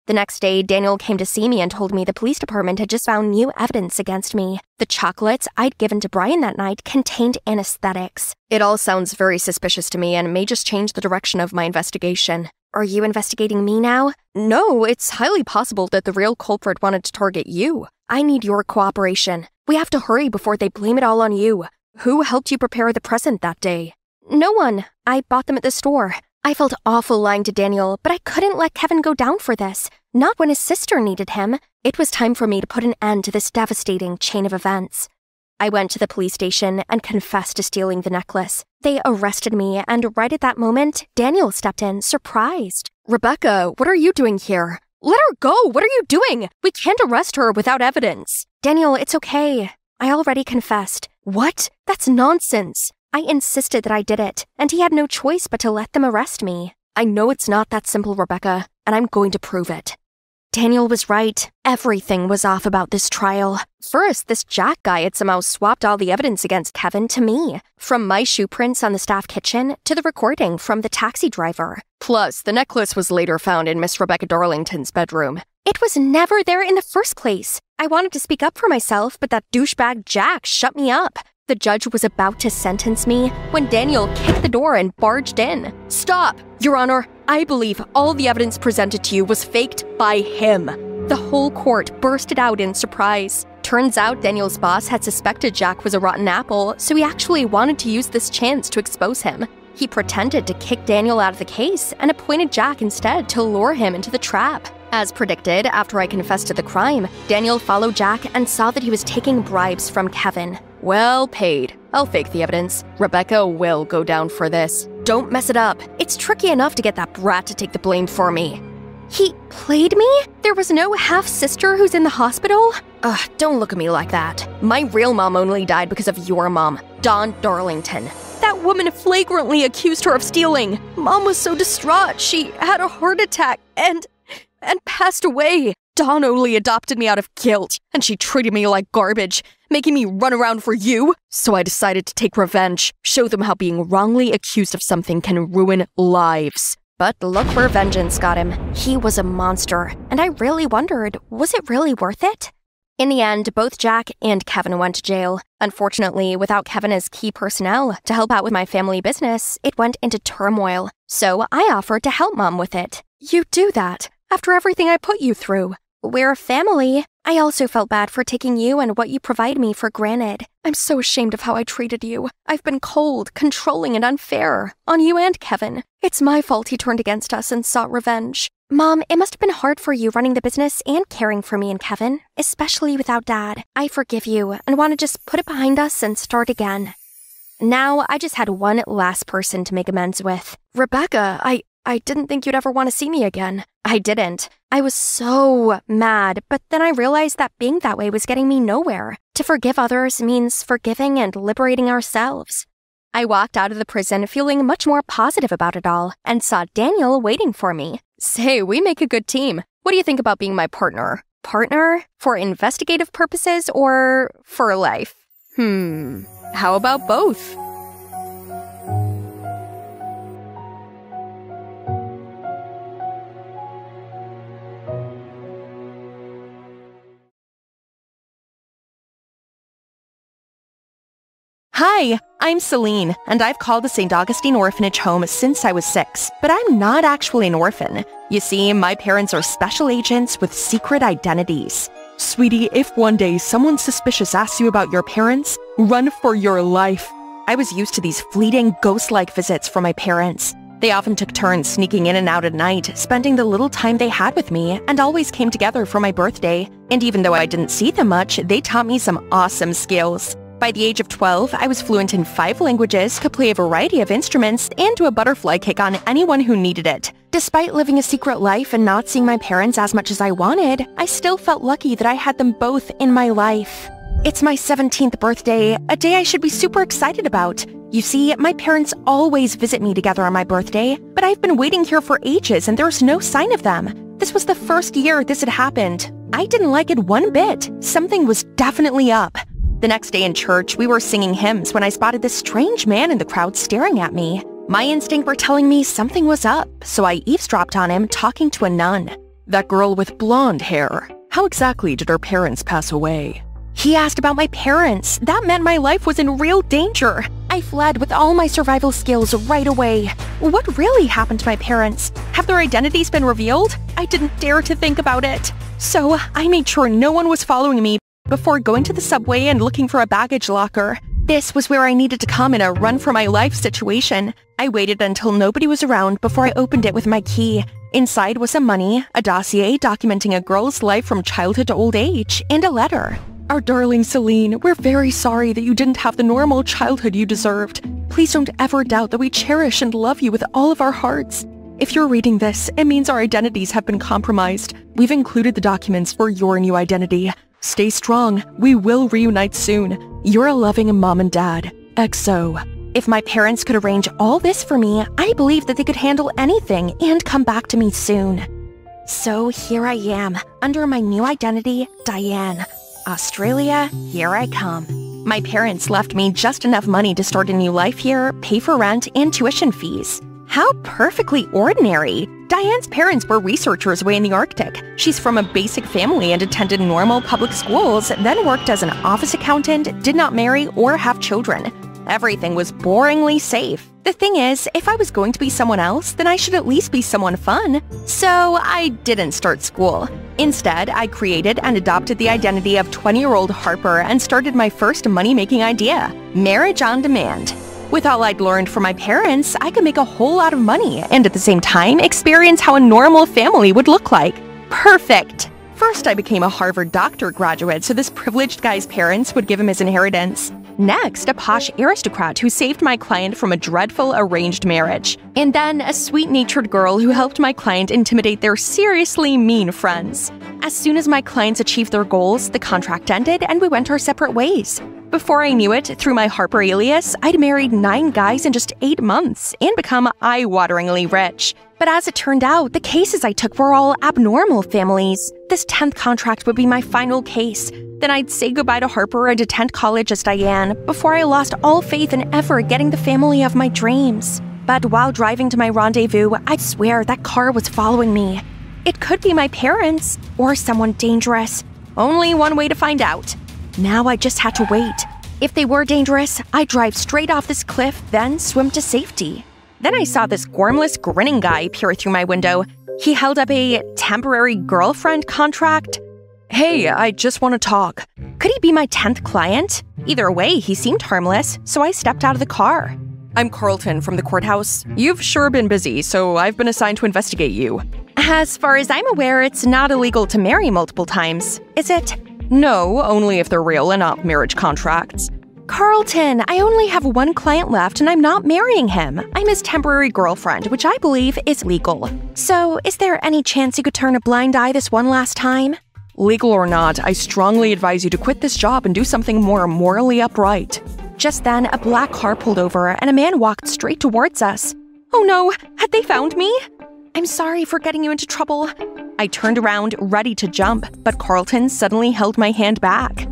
The next day, Daniel came to see me and told me the police department had just found new evidence against me. The chocolates I'd given to Brian that night contained anesthetics. It all sounds very suspicious to me and may just change the direction of my investigation. Are you investigating me now? No, it's highly possible that the real culprit wanted to target you. I need your cooperation. We have to hurry before they blame it all on you. Who helped you prepare the present that day? No one. I bought them at the store. I felt awful lying to Daniel, but I couldn't let Kevin go down for this. Not when his sister needed him. It was time for me to put an end to this devastating chain of events. I went to the police station and confessed to stealing the necklace. They arrested me, and right at that moment, Daniel stepped in, surprised. Rebecca, what are you doing here? Let her go! What are you doing? We can't arrest her without evidence. Daniel, it's okay. I already confessed. What? That's nonsense. I insisted that I did it, and he had no choice but to let them arrest me. I know it's not that simple, Rebecca, and I'm going to prove it. Daniel was right. Everything was off about this trial. First, this Jack guy had somehow swapped all the evidence against Kevin to me, from my shoe prints on the staff kitchen to the recording from the taxi driver. Plus, the necklace was later found in Miss Rebecca Darlington's bedroom. It was never there in the first place. I wanted to speak up for myself, but that douchebag Jack shut me up. The judge was about to sentence me when Daniel kicked the door and barged in. Stop! Your Honor, I believe all the evidence presented to you was faked by him. The whole court bursted out in surprise. Turns out Daniel's boss had suspected Jack was a rotten apple, so he actually wanted to use this chance to expose him. He pretended to kick Daniel out of the case and appointed Jack instead to lure him into the trap. As predicted, after I confessed to the crime, Daniel followed Jack and saw that he was taking bribes from Kevin. Well paid. I'll fake the evidence. Rebecca will go down for this. Don't mess it up. It's tricky enough to get that brat to take the blame for me. He played me? There was no half-sister who's in the hospital? Ugh, don't look at me like that. My real mom only died because of your mom, Dawn Darlington. That woman flagrantly accused her of stealing. Mom was so distraught, she had a heart attack and... and passed away. Dawn only adopted me out of guilt, and she treated me like garbage, making me run around for you. So I decided to take revenge, show them how being wrongly accused of something can ruin lives. But look where vengeance got him. He was a monster, and I really wondered, was it really worth it? In the end, both Jack and Kevin went to jail. Unfortunately, without Kevin as key personnel to help out with my family business, it went into turmoil, so I offered to help Mom with it. You do that, after everything I put you through. We're a family. I also felt bad for taking you and what you provide me for granted. I'm so ashamed of how I treated you. I've been cold, controlling, and unfair on you and Kevin. It's my fault he turned against us and sought revenge. Mom, it must have been hard for you running the business and caring for me and Kevin, especially without Dad. I forgive you and want to just put it behind us and start again. Now, I just had one last person to make amends with. Rebecca, I... I didn't think you'd ever want to see me again. I didn't. I was so mad, but then I realized that being that way was getting me nowhere. To forgive others means forgiving and liberating ourselves. I walked out of the prison feeling much more positive about it all and saw Daniel waiting for me. Say, we make a good team. What do you think about being my partner? Partner? For investigative purposes or for life? Hmm, how about both? Hi, I'm Celine, and I've called the Saint Augustine Orphanage home since I was six, but I'm not actually an orphan. You see, my parents are special agents with secret identities. Sweetie, if one day someone suspicious asks you about your parents, run for your life. I was used to these fleeting, ghost-like visits from my parents. They often took turns sneaking in and out at night, spending the little time they had with me, and always came together for my birthday. And even though I didn't see them much, they taught me some awesome skills. By the age of twelve, I was fluent in five languages, could play a variety of instruments, and do a butterfly kick on anyone who needed it. Despite living a secret life and not seeing my parents as much as I wanted, I still felt lucky that I had them both in my life. It's my seventeenth birthday, a day I should be super excited about. You see, my parents always visit me together on my birthday, but I've been waiting here for ages and there's no sign of them. This was the first year this had happened. I didn't like it one bit. Something was definitely up. The next day in church, we were singing hymns when I spotted this strange man in the crowd staring at me. My instinct were telling me something was up, so I eavesdropped on him talking to a nun. That girl with blonde hair. How exactly did her parents pass away? He asked about my parents. That meant my life was in real danger. I fled with all my survival skills right away. What really happened to my parents? Have their identities been revealed? I didn't dare to think about it. So I made sure no one was following me before going to the subway and looking for a baggage locker. This was where I needed to come in a run-for-my-life situation. I waited until nobody was around before I opened it with my key. Inside was some money, a dossier documenting a girl's life from childhood to old age, and a letter. Our darling Celine, we're very sorry that you didn't have the normal childhood you deserved. Please don't ever doubt that we cherish and love you with all of our hearts. If you're reading this, it means our identities have been compromised. We've included the documents for your new identity. Stay strong. We will reunite soon. You're a loving mom and dad. X O. If my parents could arrange all this for me, I believe that they could handle anything and come back to me soon. So here I am, under my new identity, Diane. Australia, here I come. My parents left me just enough money to start a new life here, pay for rent, and tuition fees. How perfectly ordinary! Diane's parents were researchers away in the Arctic. She's from a basic family and attended normal public schools, then worked as an office accountant, did not marry or have children. Everything was boringly safe. The thing is, if I was going to be someone else, then I should at least be someone fun. So I didn't start school. Instead, I created and adopted the identity of twenty-year-old Harper and started my first money-making idea, marriage on demand. With all I'd learned from my parents, I could make a whole lot of money and at the same time experience how a normal family would look like. Perfect! First, I became a Harvard doctor graduate so this privileged guy's parents would give him his inheritance. Next, a posh aristocrat who saved my client from a dreadful arranged marriage. And then, a sweet-natured girl who helped my client intimidate their seriously mean friends. As soon as my clients achieved their goals, the contract ended and we went our separate ways. Before I knew it, through my Harper alias, I'd married nine guys in just eight months and become eye-wateringly rich. But as it turned out, the cases I took were all abnormal families. This tenth contract would be my final case. Then I'd say goodbye to Harper and attend college as Diane before I lost all faith in ever getting the family of my dreams. But while driving to my rendezvous, I'd swear that car was following me. It could be my parents or someone dangerous. Only one way to find out. Now I just had to wait. If they were dangerous, I'd drive straight off this cliff, then swim to safety. Then I saw this gormless, grinning guy peer through my window. He held up a temporary girlfriend contract. Hey, I just want to talk. Could he be my tenth client? Either way, he seemed harmless, so I stepped out of the car. I'm Carlton from the courthouse. You've sure been busy, so I've been assigned to investigate you. As far as I'm aware, it's not illegal to marry multiple times, is it? No, only if they're real and not marriage contracts. Carlton, I only have one client left and I'm not marrying him. I'm his temporary girlfriend, which I believe is legal. So, is there any chance you could turn a blind eye this one last time? Legal or not, I strongly advise you to quit this job and do something more morally upright. Just then, a black car pulled over and a man walked straight towards us. Oh no, had they found me? I'm sorry for getting you into trouble. I turned around, ready to jump, but Carlton suddenly held my hand back.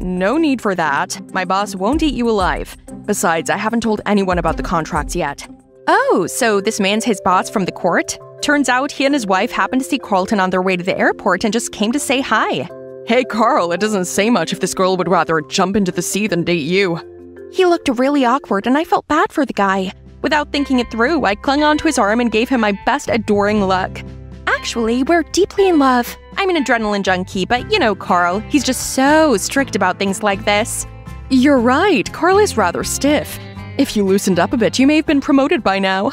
No need for that. My boss won't eat you alive. Besides, I haven't told anyone about the contract yet. Oh, so this man's his boss from the court? Turns out he and his wife happened to see Carlton on their way to the airport and just came to say hi. Hey, Carl, it doesn't say much if this girl would rather jump into the sea than date you. He looked really awkward and I felt bad for the guy. Without thinking it through, I clung onto his arm and gave him my best adoring look. Actually, we're deeply in love. I'm an adrenaline junkie, but you know Carl, he's just so strict about things like this. You're right, Carl is rather stiff. If you loosened up a bit, you may have been promoted by now.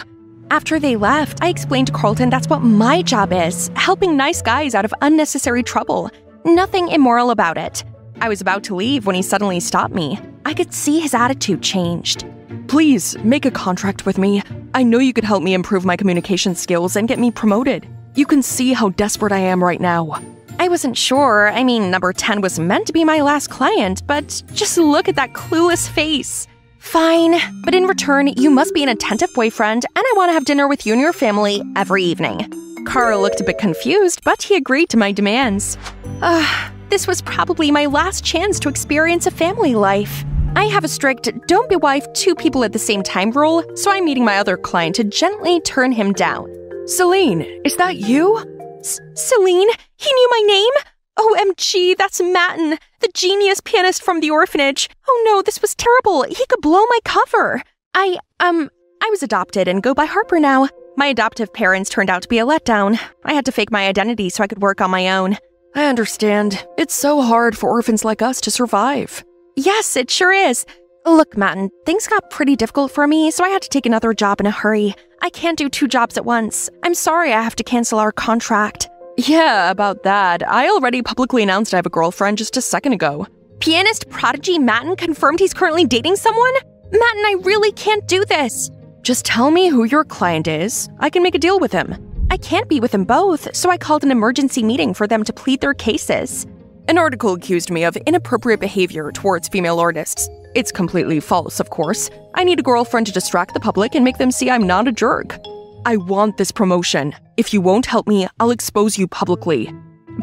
After they left, I explained to Carlton that's what my job is, helping nice guys out of unnecessary trouble. Nothing immoral about it. I was about to leave when he suddenly stopped me. I could see his attitude changed. Please, make a contract with me. I know you could help me improve my communication skills and get me promoted. You can see how desperate I am right now. I wasn't sure. I mean, number ten was meant to be my last client, but just look at that clueless face. Fine, but in return, you must be an attentive boyfriend, and I want to have dinner with you and your family every evening. Carl looked a bit confused, but he agreed to my demands. Ugh, this was probably my last chance to experience a family life. I have a strict don't bewife two people at the same time rule, so I'm meeting my other client to gently turn him down. Celine, is that you? C Celine? He knew my name? O M G, that's Mattin, the genius pianist from the orphanage. Oh no, this was terrible. He could blow my cover. I, um, I was adopted and go by Harper now. My adoptive parents turned out to be a letdown. I had to fake my identity so I could work on my own. I understand. It's so hard for orphans like us to survive. Yes, it sure is. Look, Mattin, things got pretty difficult for me, so I had to take another job in a hurry. I can't do two jobs at once. I'm sorry I have to cancel our contract. Yeah, about that. I already publicly announced I have a girlfriend just a second ago. Pianist prodigy Mattin confirmed he's currently dating someone? Mattin, I really can't do this. Just tell me who your client is. I can make a deal with him. I can't be with them both, so I called an emergency meeting for them to plead their cases. An article accused me of inappropriate behavior towards female artists. It's completely false, of course. I need a girlfriend to distract the public and make them see I'm not a jerk. I want this promotion. If you won't help me, I'll expose you publicly.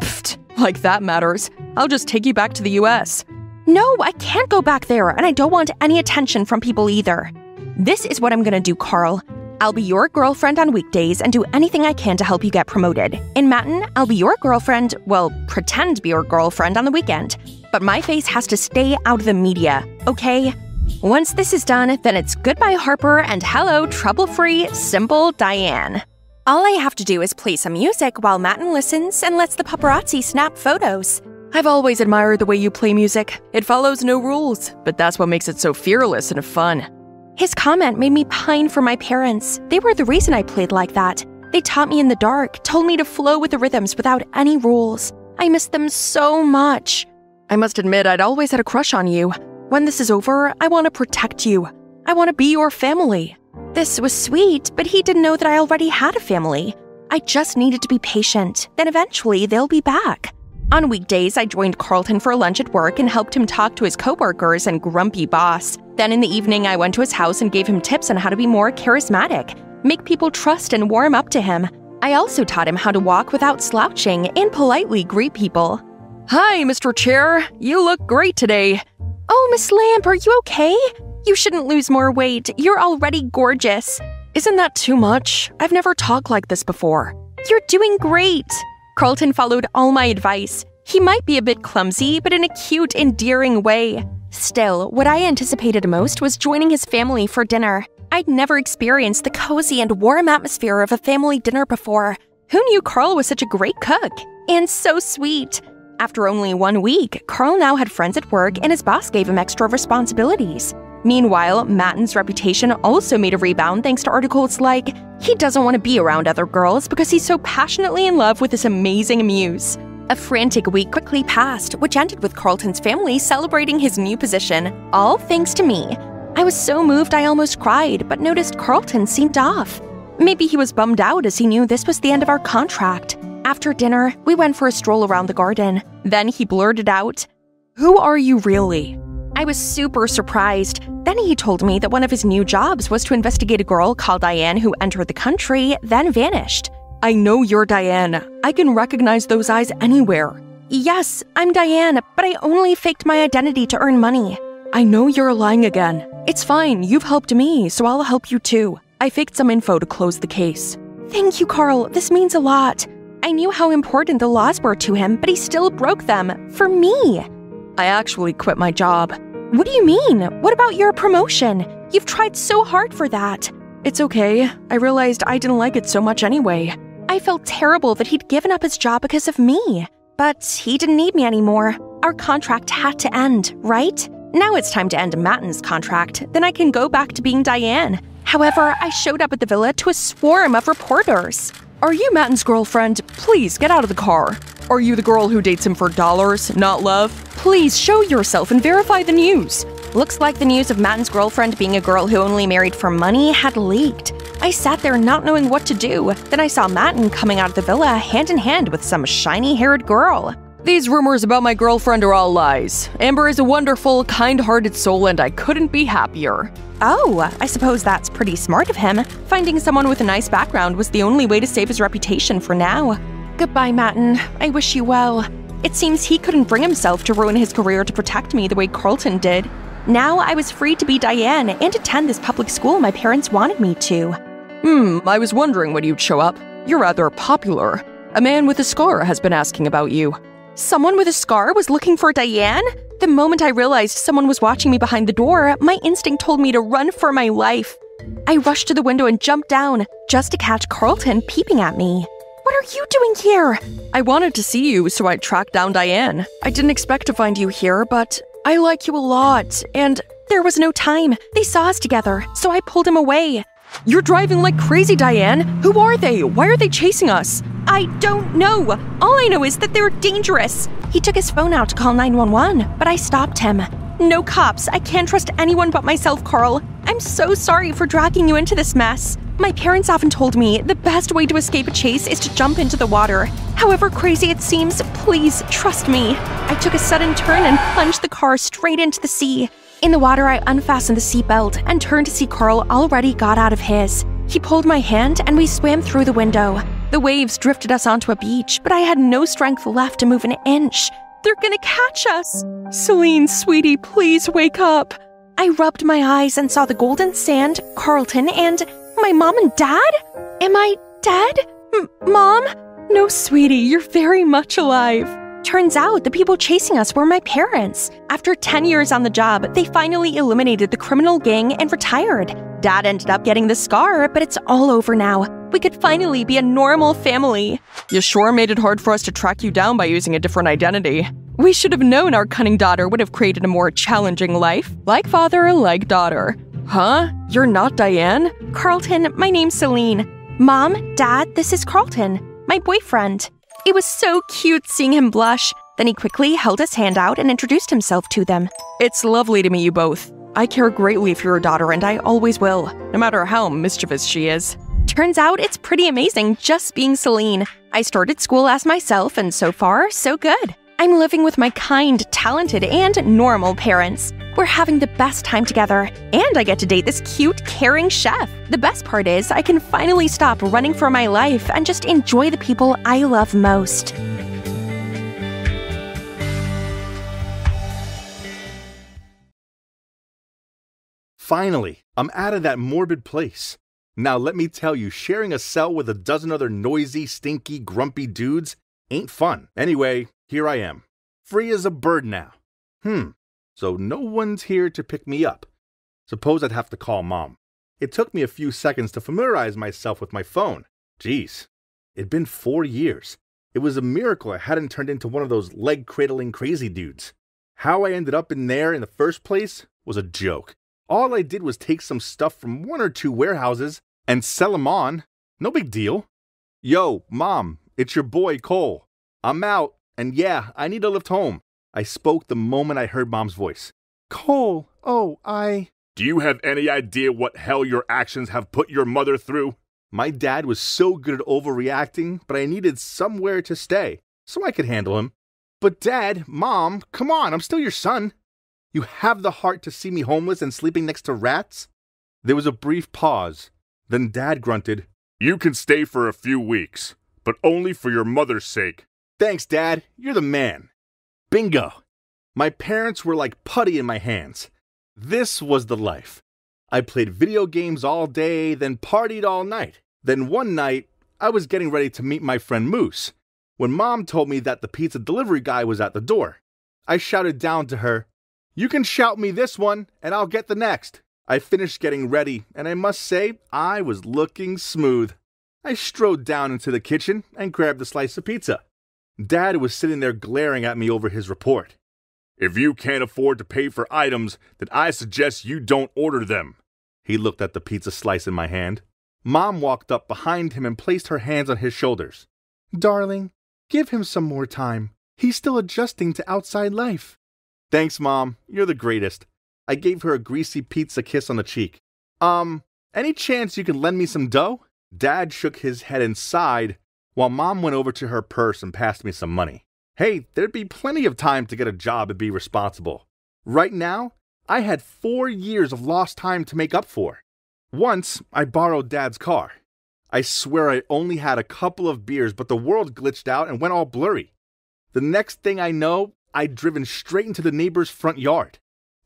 Pfft, like that matters. I'll just take you back to the U S No, I can't go back there, and I don't want any attention from people either. This is what I'm gonna do, Carl. I'll be your girlfriend on weekdays and do anything I can to help you get promoted. In Mattin, I'll be your girlfriend, well, pretend to be your girlfriend on the weekend. But my face has to stay out of the media, okay? Once this is done, then it's goodbye Harper and hello trouble-free, simple Diane. All I have to do is play some music while Mattin listens and lets the paparazzi snap photos. I've always admired the way you play music. It follows no rules, but that's what makes it so fearless and fun. His comment made me pine for my parents. They were the reason I played like that. They taught me in the dark, told me to flow with the rhythms without any rules. I miss them so much. I must admit, I'd always had a crush on you. When this is over, I want to protect you. I want to be your family. This was sweet, but he didn't know that I already had a family. I just needed to be patient. Then eventually, they'll be back. On weekdays, I joined Carlton for lunch at work and helped him talk to his coworkers and grumpy boss. Then in the evening, I went to his house and gave him tips on how to be more charismatic, make people trust and warm up to him. I also taught him how to walk without slouching and politely greet people. Hi, Mister Chair. You look great today. Oh, Miss Lamb, are you okay? You shouldn't lose more weight. You're already gorgeous. Isn't that too much? I've never talked like this before. You're doing great. Carlton followed all my advice. He might be a bit clumsy, but in a cute, endearing way. Still, what I anticipated most was joining his family for dinner. I'd never experienced the cozy and warm atmosphere of a family dinner before. Who knew Carl was such a great cook? And so sweet! After only one week, Carl now had friends at work and his boss gave him extra responsibilities. Meanwhile, Mattin's reputation also made a rebound thanks to articles like, "He doesn't want to be around other girls because he's so passionately in love with this amazing muse." A frantic week quickly passed, which ended with Carlton's family celebrating his new position, all thanks to me. I was so moved I almost cried, but noticed Carlton seemed off. Maybe he was bummed out as he knew this was the end of our contract. After dinner, we went for a stroll around the garden. Then he blurted out, "Who are you really?" I was super surprised. Then he told me that one of his new jobs was to investigate a girl called Diane who entered the country, then vanished. "I know you're Diane. I can recognize those eyes anywhere." "Yes, I'm Diane, but I only faked my identity to earn money." "I know you're lying again. It's fine, you've helped me, so I'll help you too. I faked some info to close the case." "Thank you, Carl. This means a lot." I knew how important the laws were to him, but he still broke them. For me. "I actually quit my job." "What do you mean? What about your promotion? You've tried so hard for that." "It's okay. I realized I didn't like it so much anyway." I felt terrible that he'd given up his job because of me. But he didn't need me anymore. Our contract had to end, right? Now it's time to end Mattin's contract. Then I can go back to being Diane. However, I showed up at the villa to a swarm of reporters. "Are you Mattin's girlfriend? Please get out of the car. Are you the girl who dates him for dollars, not love? Please show yourself and verify the news." Looks like the news of Mattin's girlfriend being a girl who only married for money had leaked. I sat there not knowing what to do. Then I saw Mattin coming out of the villa hand in hand with some shiny-haired girl. "These rumors about my girlfriend are all lies. Amber is a wonderful, kind-hearted soul and I couldn't be happier." Oh, I suppose that's pretty smart of him. Finding someone with a nice background was the only way to save his reputation for now. Goodbye, Mattin. I wish you well. It seems he couldn't bring himself to ruin his career to protect me the way Carlton did. Now I was free to be Diane and attend this public school my parents wanted me to. "Hmm, I was wondering when you'd show up. You're rather popular. A man with a scar has been asking about you." Someone with a scar was looking for Diane? The moment I realized someone was watching me behind the door, my instinct told me to run for my life. I rushed to the window and jumped down, just to catch Carlton peeping at me. "What are you doing here?" "I wanted to see you, so I tracked down Diane. I didn't expect to find you here, but I like you a lot, and—" There was no time. They saw us together, so I pulled him away. "You're driving like crazy, Diane. Who are they? Why are they chasing us?" "I don't know. All I know is that they're dangerous." He took his phone out to call nine one one, but I stopped him. "No cops. I can't trust anyone but myself, Carl. I'm so sorry for dragging you into this mess. My parents often told me the best way to escape a chase is to jump into the water. However crazy it seems, please trust me." I took a sudden turn and plunged the car straight into the sea. In the water, I unfastened the seatbelt and turned to see Carl already got out of his. He pulled my hand and we swam through the window. The waves drifted us onto a beach, but I had no strength left to move an inch. "They're gonna catch us!" "Celine, sweetie, please wake up!" I rubbed my eyes and saw the golden sand, Carlton, and my mom and dad? Am I dead? M- Mom? "No, sweetie, you're very much alive." Turns out the people chasing us were my parents. After ten years on the job, they finally eliminated the criminal gang and retired. Dad ended up getting the scar, but it's all over now. We could finally be a normal family. "You sure made it hard for us to track you down by using a different identity. We should have known our cunning daughter would have created a more challenging life. Like father, like daughter." "Huh? You're not Diane?" "Carlton, my name's Celine. Mom, Dad, this is Carlton, my boyfriend." It was so cute seeing him blush. Then he quickly held his hand out and introduced himself to them. "It's lovely to meet you both. I care greatly for your daughter and I always will, no matter how mischievous she is." Turns out it's pretty amazing just being Celine. I started school as myself and so far, so good. I'm living with my kind, talented, and normal parents. We're having the best time together, and I get to date this cute, caring chef. The best part is I can finally stop running for my life and just enjoy the people I love most. Finally, I'm out of that morbid place. Now let me tell you, sharing a cell with a dozen other noisy, stinky, grumpy dudes ain't fun. Anyway, here I am. Free as a bird now. Hmm. so no one's here to pick me up. Suppose I'd have to call Mom. It took me a few seconds to familiarize myself with my phone. Jeez. It'd been four years. It was a miracle I hadn't turned into one of those leg-cradling crazy dudes. How I ended up in there in the first place was a joke. All I did was take some stuff from one or two warehouses and sell them on. No big deal. Yo, Mom, it's your boy Cole. I'm out, and yeah, I need a lift home. I spoke the moment I heard Mom's voice. Cole, oh, I... Do you have any idea what hell your actions have put your mother through? My dad was so good at overreacting, but I needed somewhere to stay, so I could handle him. But Dad, Mom, come on, I'm still your son. You have the heart to see me homeless and sleeping next to rats? There was a brief pause. Then Dad grunted, You can stay for a few weeks, but only for your mother's sake. Thanks, Dad. You're the man. Bingo. My parents were like putty in my hands. This was the life. I played video games all day, then partied all night. Then one night, I was getting ready to meet my friend Moose, when Mom told me that the pizza delivery guy was at the door. I shouted down to her, You can shout me this one, and I'll get the next. I finished getting ready, and I must say, I was looking smooth. I strode down into the kitchen and grabbed a slice of pizza. Dad was sitting there glaring at me over his report. If you can't afford to pay for items, then I suggest you don't order them. He looked at the pizza slice in my hand. Mom walked up behind him and placed her hands on his shoulders. Darling, give him some more time. He's still adjusting to outside life. Thanks, Mom. You're the greatest. I gave her a greasy pizza kiss on the cheek. Um, any chance you can lend me some dough? Dad shook his head and sighed, while Mom went over to her purse and passed me some money. Hey, there'd be plenty of time to get a job and be responsible. Right now, I had four years of lost time to make up for. Once, I borrowed Dad's car. I swear I only had a couple of beers, but the world glitched out and went all blurry. The next thing I know, I'd driven straight into the neighbor's front yard.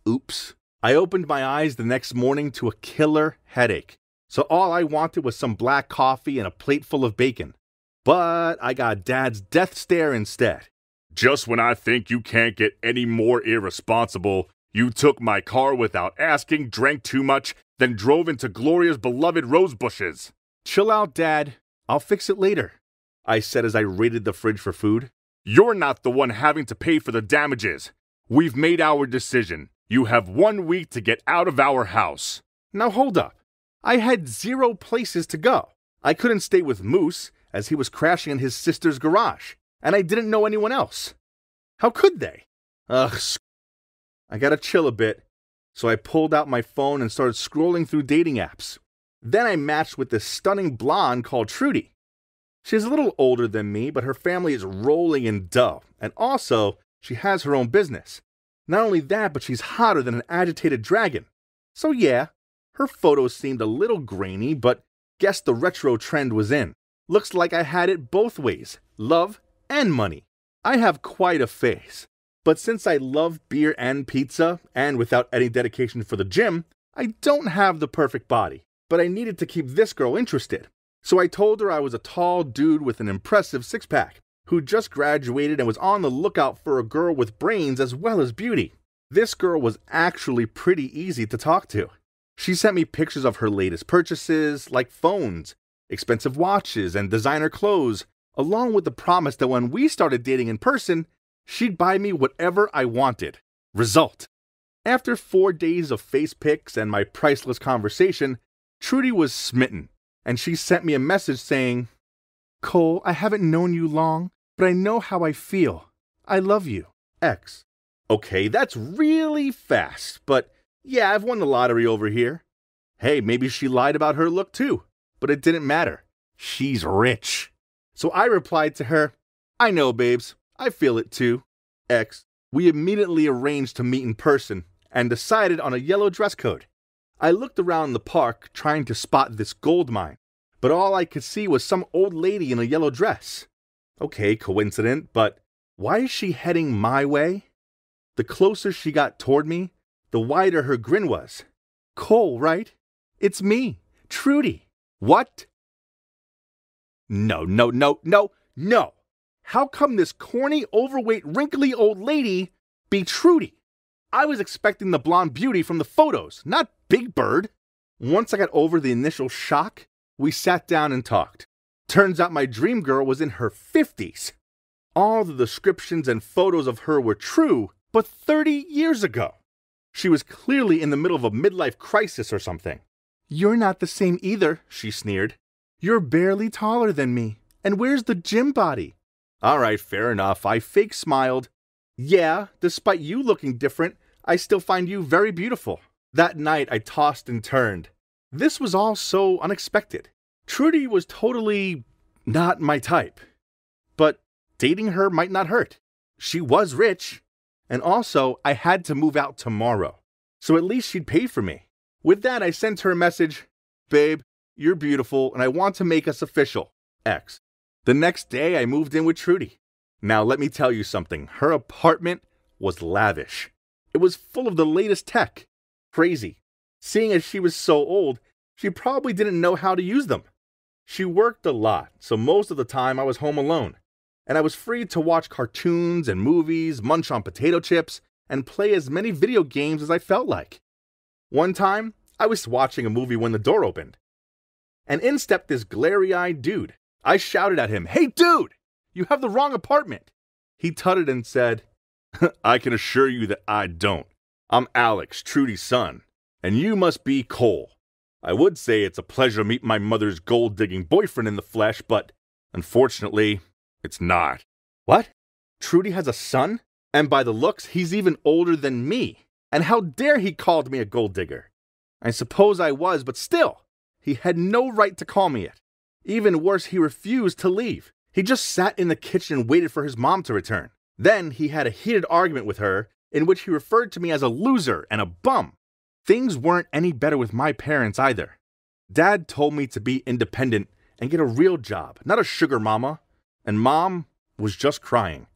Oops. I opened my eyes the next morning to a killer headache, so all I wanted was some black coffee and a plate full of bacon. But I got Dad's death stare instead. Just when I think you can't get any more irresponsible, you took my car without asking, drank too much, then drove into Gloria's beloved rose bushes. Chill out, Dad. I'll fix it later, I said as I raided the fridge for food. You're not the one having to pay for the damages. We've made our decision. You have one week to get out of our house. Now hold up. I had zero places to go. I couldn't stay with Moose, as he was crashing in his sister's garage, and I didn't know anyone else. How could they? Ugh, I gotta chill a bit, so I pulled out my phone and started scrolling through dating apps. Then I matched with this stunning blonde called Trudy. She's a little older than me, but her family is rolling in dough, and also, she has her own business. Not only that, but she's hotter than an agitated dragon. So yeah, her photos seemed a little grainy, but guess the retro trend was in. Looks like I had it both ways, love and money. I have quite a face, but since I love beer and pizza, and without any dedication for the gym, I don't have the perfect body. But I needed to keep this girl interested, so I told her I was a tall dude with an impressive six-pack, who just graduated and was on the lookout for a girl with brains as well as beauty. This girl was actually pretty easy to talk to. She sent me pictures of her latest purchases, like phones, expensive watches, and designer clothes, along with the promise that when we started dating in person, she'd buy me whatever I wanted. Result. After four days of face pics and my priceless conversation, Trudy was smitten, and she sent me a message saying, Cole, I haven't known you long, but I know how I feel. I love you. X. Okay, that's really fast, but yeah, I've won the lottery over here. Hey, maybe she lied about her look too, but it didn't matter. She's rich. So I replied to her, I know, babes. I feel it too. X. We immediately arranged to meet in person and decided on a yellow dress code. I looked around the park trying to spot this gold mine, but all I could see was some old lady in a yellow dress. Okay, coincidence, but why is she heading my way? The closer she got toward me, the wider her grin was. Cole, right? It's me, Trudy. What? No, no, no, no, no. How come this corny, overweight, wrinkly old lady be Trudy? I was expecting the blonde beauty from the photos, not Big Bird. Once I got over the initial shock, we sat down and talked. Turns out my dream girl was in her fifties. All the descriptions and photos of her were true, but thirty years ago. She was clearly in the middle of a midlife crisis or something. "You're not the same either," she sneered. "You're barely taller than me. And where's the gym body?" All right, fair enough. I fake smiled. "Yeah, despite you looking different, I still find you very beautiful." That night, I tossed and turned. This was all so unexpected. Trudy was totally not my type. But dating her might not hurt. She was rich. And also, I had to move out tomorrow, so at least she'd pay for me. With that, I sent her a message. "Babe, you're beautiful, and I want to make us official. X." The next day, I moved in with Trudy. Now, let me tell you something. Her apartment was lavish. It was full of the latest tech. Crazy. Seeing as she was so old, she probably didn't know how to use them. She worked a lot, so most of the time I was home alone. And I was free to watch cartoons and movies, munch on potato chips, and play as many video games as I felt like. One time, I was watching a movie when the door opened, and in stepped this glary-eyed dude. I shouted at him, "Hey dude, you have the wrong apartment." He tutted and said, "I can assure you that I don't. I'm Alex, Trudy's son, and you must be Cole. I would say it's a pleasure to meet my mother's gold-digging boyfriend in the flesh, but unfortunately, it's not." What? Trudy has a son? And by the looks, he's even older than me. And how dare he called me a gold digger? I suppose I was, but still, he had no right to call me it. Even worse, he refused to leave. He just sat in the kitchen and waited for his mom to return. Then he had a heated argument with her, in which he referred to me as a loser and a bum. Things weren't any better with my parents either. Dad told me to be independent and get a real job, not a sugar mama. And Mom was just crying.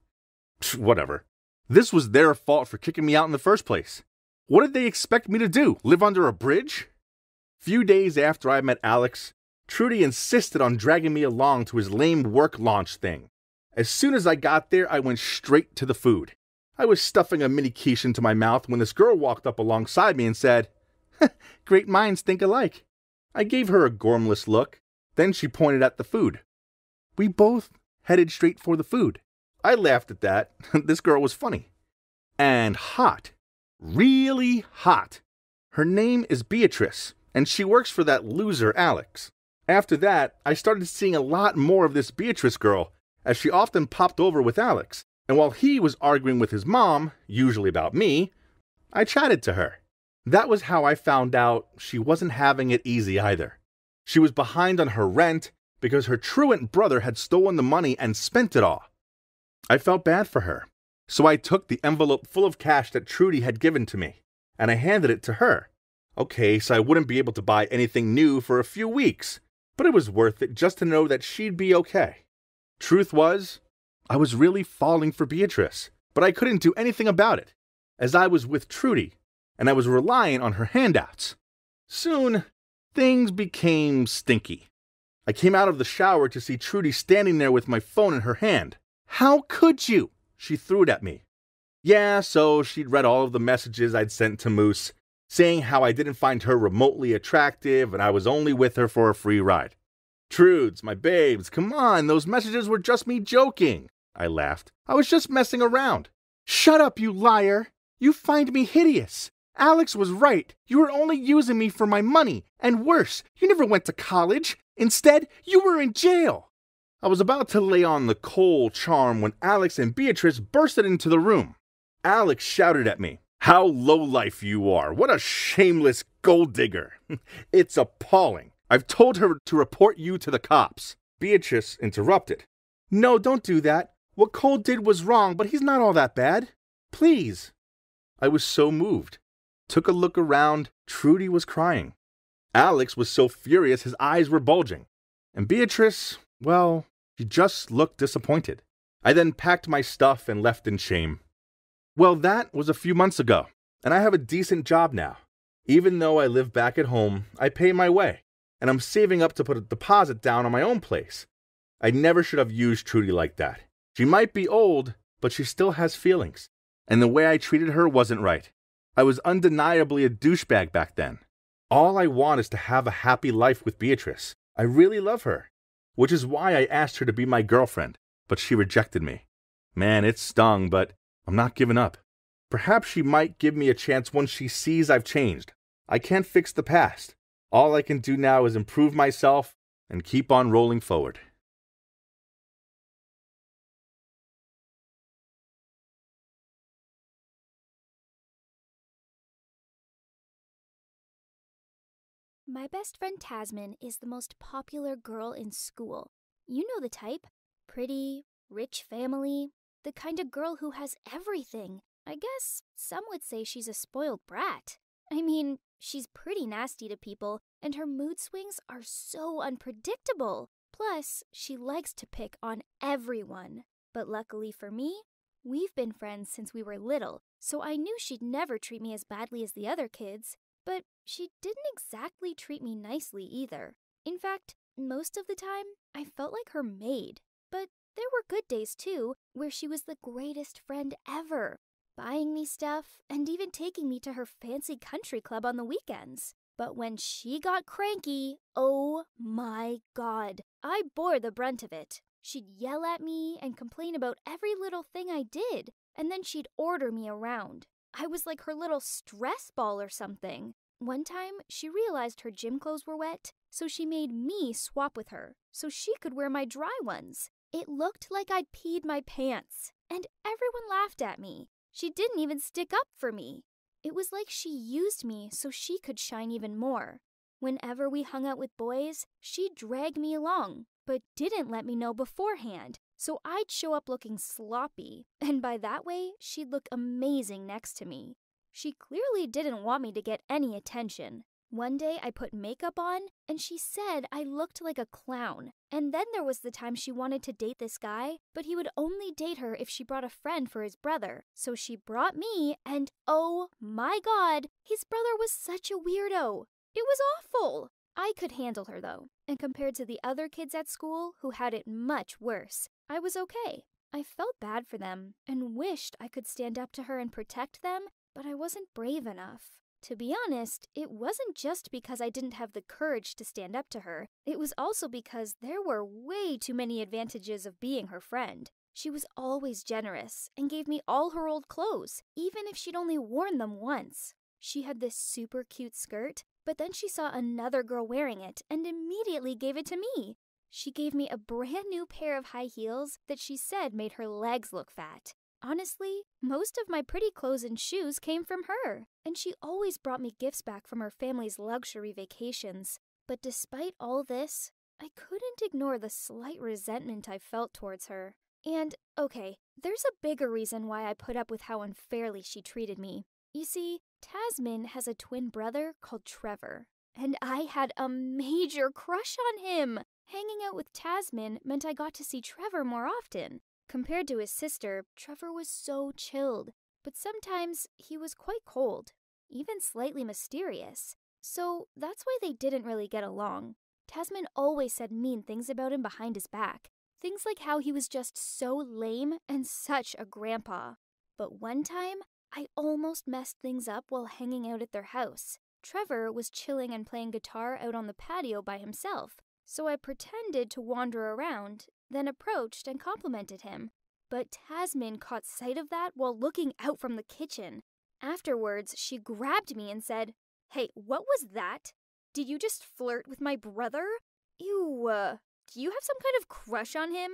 Psh, whatever. This was their fault for kicking me out in the first place. What did they expect me to do? Live under a bridge? Few days after I met Alex, Trudy insisted on dragging me along to his lame work launch thing. As soon as I got there, I went straight to the food. I was stuffing a mini quiche into my mouth when this girl walked up alongside me and said, "Great minds think alike." I gave her a gormless look. Then she pointed at the food. We both headed straight for the food. I laughed at that. This girl was funny. And hot. Really hot. Her name is Beatrice, and she works for that loser, Alex. After that, I started seeing a lot more of this Beatrice girl, as she often popped over with Alex. And while he was arguing with his mom, usually about me, I chatted to her. That was how I found out she wasn't having it easy either. She was behind on her rent, because her truant brother had stolen the money and spent it all. I felt bad for her, so I took the envelope full of cash that Trudy had given to me, and I handed it to her. Okay, so I wouldn't be able to buy anything new for a few weeks, but it was worth it just to know that she'd be okay. Truth was, I was really falling for Beatrice, but I couldn't do anything about it, as I was with Trudy, and I was relying on her handouts. Soon, things became stinky. I came out of the shower to see Trudy standing there with my phone in her hand. "How could you?" she threw it at me. Yeah, so she'd read all of the messages I'd sent to Moose, saying how I didn't find her remotely attractive and I was only with her for a free ride. "Trudes, my babes, come on, those messages were just me joking," I laughed. "I was just messing around." "Shut up, you liar. You find me hideous. Alex was right. You were only using me for my money. And worse, you never went to college. Instead, you were in jail." I was about to lay on the Cole charm when Alex and Beatrice bursted into the room. Alex shouted at me, "How lowlife you are. What a shameless gold digger. It's appalling. I've told her to report you to the cops." Beatrice interrupted. "No, don't do that. What Cole did was wrong, but he's not all that bad. Please." I was so moved. Took a look around. Trudy was crying. Alex was so furious his eyes were bulging. And Beatrice, well, she just looked disappointed. I then packed my stuff and left in shame. Well, that was a few months ago, and I have a decent job now. Even though I live back at home, I pay my way, and I'm saving up to put a deposit down on my own place. I never should have used Trudy like that. She might be old, but she still has feelings, and the way I treated her wasn't right. I was undeniably a douchebag back then. All I want is to have a happy life with Beatrice. I really love her. Which is why I asked her to be my girlfriend, but she rejected me. Man, it stung, but I'm not giving up. Perhaps she might give me a chance once she sees I've changed. I can't fix the past. All I can do now is improve myself and keep on rolling forward. My best friend Tasman is the most popular girl in school. You know the type. Pretty, rich family, the kind of girl who has everything. I guess some would say she's a spoiled brat. I mean, she's pretty nasty to people, and her mood swings are so unpredictable. Plus, she likes to pick on everyone. But luckily for me, we've been friends since we were little, so I knew she'd never treat me as badly as the other kids. But she didn't exactly treat me nicely either. In fact, most of the time, I felt like her maid. But there were good days too, where she was the greatest friend ever, buying me stuff and even taking me to her fancy country club on the weekends. But when she got cranky, oh my God, I bore the brunt of it. She'd yell at me and complain about every little thing I did, and then she'd order me around. I was like her little stress ball or something. One time, she realized her gym clothes were wet, so she made me swap with her so she could wear my dry ones. It looked like I'd peed my pants, and everyone laughed at me. She didn't even stick up for me. It was like she used me so she could shine even more. Whenever we hung out with boys, she dragged me along, but didn't let me know beforehand. So I'd show up looking sloppy, and by that way, she'd look amazing next to me. She clearly didn't want me to get any attention. One day I put makeup on, and she said I looked like a clown. And then there was the time she wanted to date this guy, but he would only date her if she brought a friend for his brother. So she brought me, and oh my God, his brother was such a weirdo. It was awful. I could handle her though, and compared to the other kids at school who had it much worse, I was okay. I felt bad for them and wished I could stand up to her and protect them, but I wasn't brave enough. To be honest, it wasn't just because I didn't have the courage to stand up to her. It was also because there were way too many advantages of being her friend. She was always generous and gave me all her old clothes, even if she'd only worn them once. She had this super cute skirt, but then she saw another girl wearing it and immediately gave it to me. She gave me a brand new pair of high heels that she said made her legs look fat. Honestly, most of my pretty clothes and shoes came from her, and she always brought me gifts back from her family's luxury vacations. But despite all this, I couldn't ignore the slight resentment I felt towards her. And, okay, there's a bigger reason why I put up with how unfairly she treated me. You see, Tasman has a twin brother called Trevor, and I had a major crush on him. Hanging out with Tasman meant I got to see Trevor more often. Compared to his sister, Trevor was so chilled, but sometimes he was quite cold, even slightly mysterious. So that's why they didn't really get along. Tasman always said mean things about him behind his back, things like how he was just so lame and such a grandpa. But one time, I almost messed things up while hanging out at their house. Trevor was chilling and playing guitar out on the patio by himself. So I pretended to wander around, then approached and complimented him. But Tasman caught sight of that while looking out from the kitchen. Afterwards, she grabbed me and said, "Hey, what was that? Did you just flirt with my brother? Ew, uh, do you have some kind of crush on him?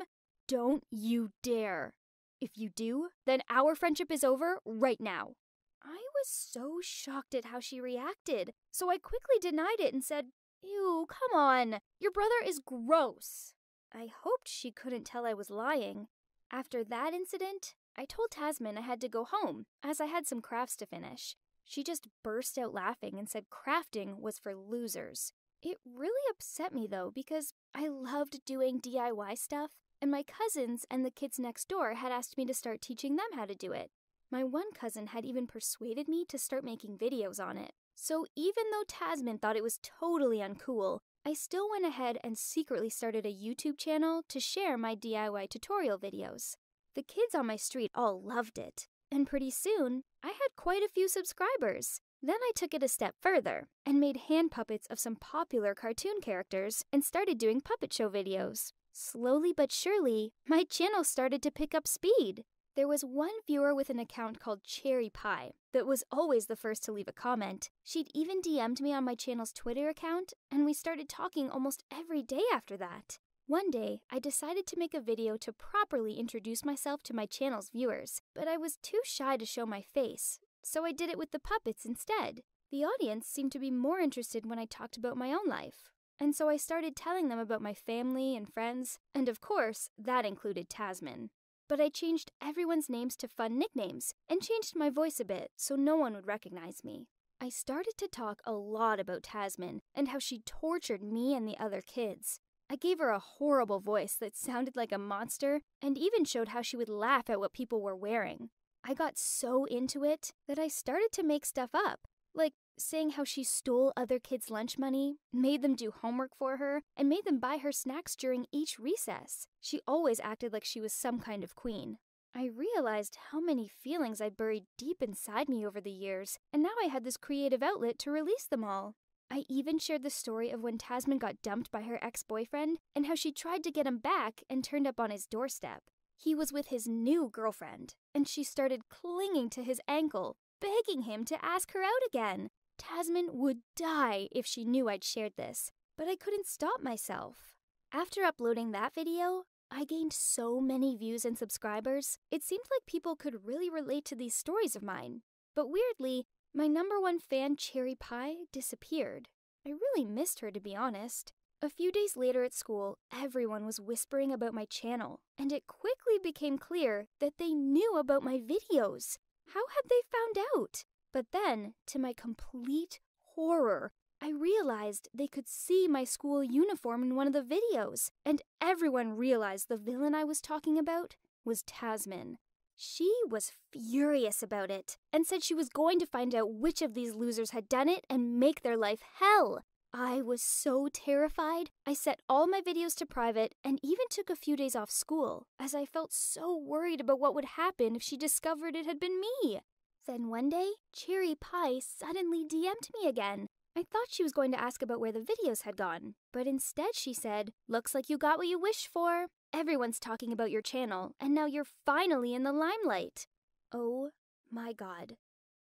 Don't you dare. If you do, then our friendship is over right now." I was so shocked at how she reacted, so I quickly denied it and said, "Ew, come on. Your brother is gross." I hoped she couldn't tell I was lying. After that incident, I told Tasman I had to go home, as I had some crafts to finish. She just burst out laughing and said crafting was for losers. It really upset me, though, because I loved doing D I Y stuff, and my cousins and the kids next door had asked me to start teaching them how to do it. My one cousin had even persuaded me to start making videos on it. So even though Tasman thought it was totally uncool, I still went ahead and secretly started a YouTube channel to share my D I Y tutorial videos. The kids on my street all loved it, and pretty soon, I had quite a few subscribers. Then I took it a step further and made hand puppets of some popular cartoon characters and started doing puppet show videos. Slowly but surely, my channel started to pick up speed. There was one viewer with an account called Cherry Pie that was always the first to leave a comment. She'd even D M'd me on my channel's Twitter account, and we started talking almost every day after that. One day, I decided to make a video to properly introduce myself to my channel's viewers, but I was too shy to show my face. So I did it with the puppets instead. The audience seemed to be more interested when I talked about my own life. And so I started telling them about my family and friends, and of course, that included Tasman. But I changed everyone's names to fun nicknames, and changed my voice a bit so no one would recognize me. I started to talk a lot about Tasman, and how she tortured me and the other kids. I gave her a horrible voice that sounded like a monster, and even showed how she would laugh at what people were wearing. I got so into it that I started to make stuff up, like saying how she stole other kids' lunch money, made them do homework for her, and made them buy her snacks during each recess. She always acted like she was some kind of queen. I realized how many feelings I buried deep inside me over the years, and now I had this creative outlet to release them all. I even shared the story of when Tasman got dumped by her ex-boyfriend and how she tried to get him back and turned up on his doorstep. He was with his new girlfriend, and she started clinging to his ankle, begging him to ask her out again. Tasman would die if she knew I'd shared this, but I couldn't stop myself. After uploading that video, I gained so many views and subscribers, it seemed like people could really relate to these stories of mine. But weirdly, my number one fan, Cherry Pie, disappeared. I really missed her, to be honest. A few days later at school, everyone was whispering about my channel, and it quickly became clear that they knew about my videos. How had they found out? But then, to my complete horror, I realized they could see my school uniform in one of the videos, and everyone realized the villain I was talking about was Tasman. She was furious about it, and said she was going to find out which of these losers had done it and make their life hell. I was so terrified, I set all my videos to private and even took a few days off school, as I felt so worried about what would happen if she discovered it had been me. Then one day, Cherry Pie suddenly D M'd me again. I thought she was going to ask about where the videos had gone, but instead she said, "Looks like you got what you wished for. Everyone's talking about your channel, and now you're finally in the limelight." Oh my God.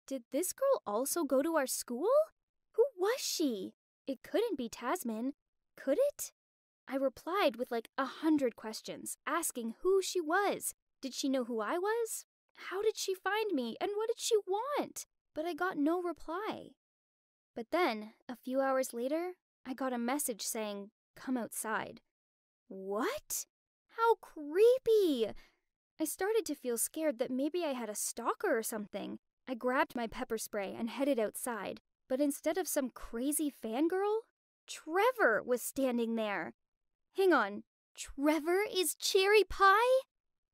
Did this girl also go to our school? Who was she? It couldn't be Tasman, could it? I replied with like a hundred questions, asking who she was. Did she know who I was? How did she find me, and what did she want? But I got no reply. But then, a few hours later, I got a message saying, "Come outside." What? How creepy! I started to feel scared that maybe I had a stalker or something. I grabbed my pepper spray and headed outside. But instead of some crazy fangirl, Trevor was standing there. Hang on, Trevor is Cherry Pie?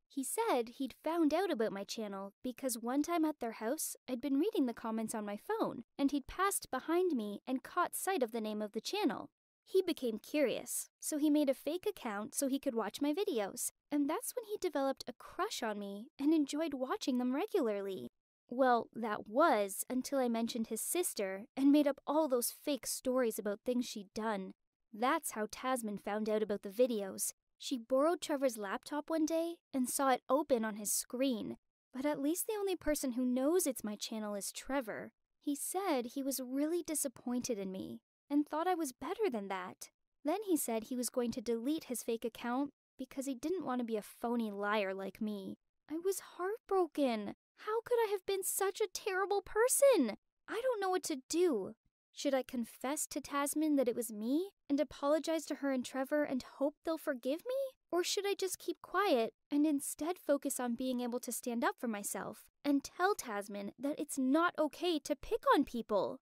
He said he'd found out about my channel because one time at their house, I'd been reading the comments on my phone, and he'd passed behind me and caught sight of the name of the channel. He became curious, so he made a fake account so he could watch my videos, and that's when he developed a crush on me and enjoyed watching them regularly. Well, that was until I mentioned his sister and made up all those fake stories about things she'd done. That's how Tasman found out about the videos. She borrowed Trevor's laptop one day and saw it open on his screen. But at least the only person who knows it's my channel is Trevor. He said he was really disappointed in me and thought I was better than that. Then he said he was going to delete his fake account because he didn't want to be a phony liar like me. I was heartbroken. How could I have been such a terrible person? I don't know what to do. Should I confess to Tasman that it was me and apologize to her and Trevor and hope they'll forgive me? Or should I just keep quiet and instead focus on being able to stand up for myself and tell Tasman that it's not okay to pick on people?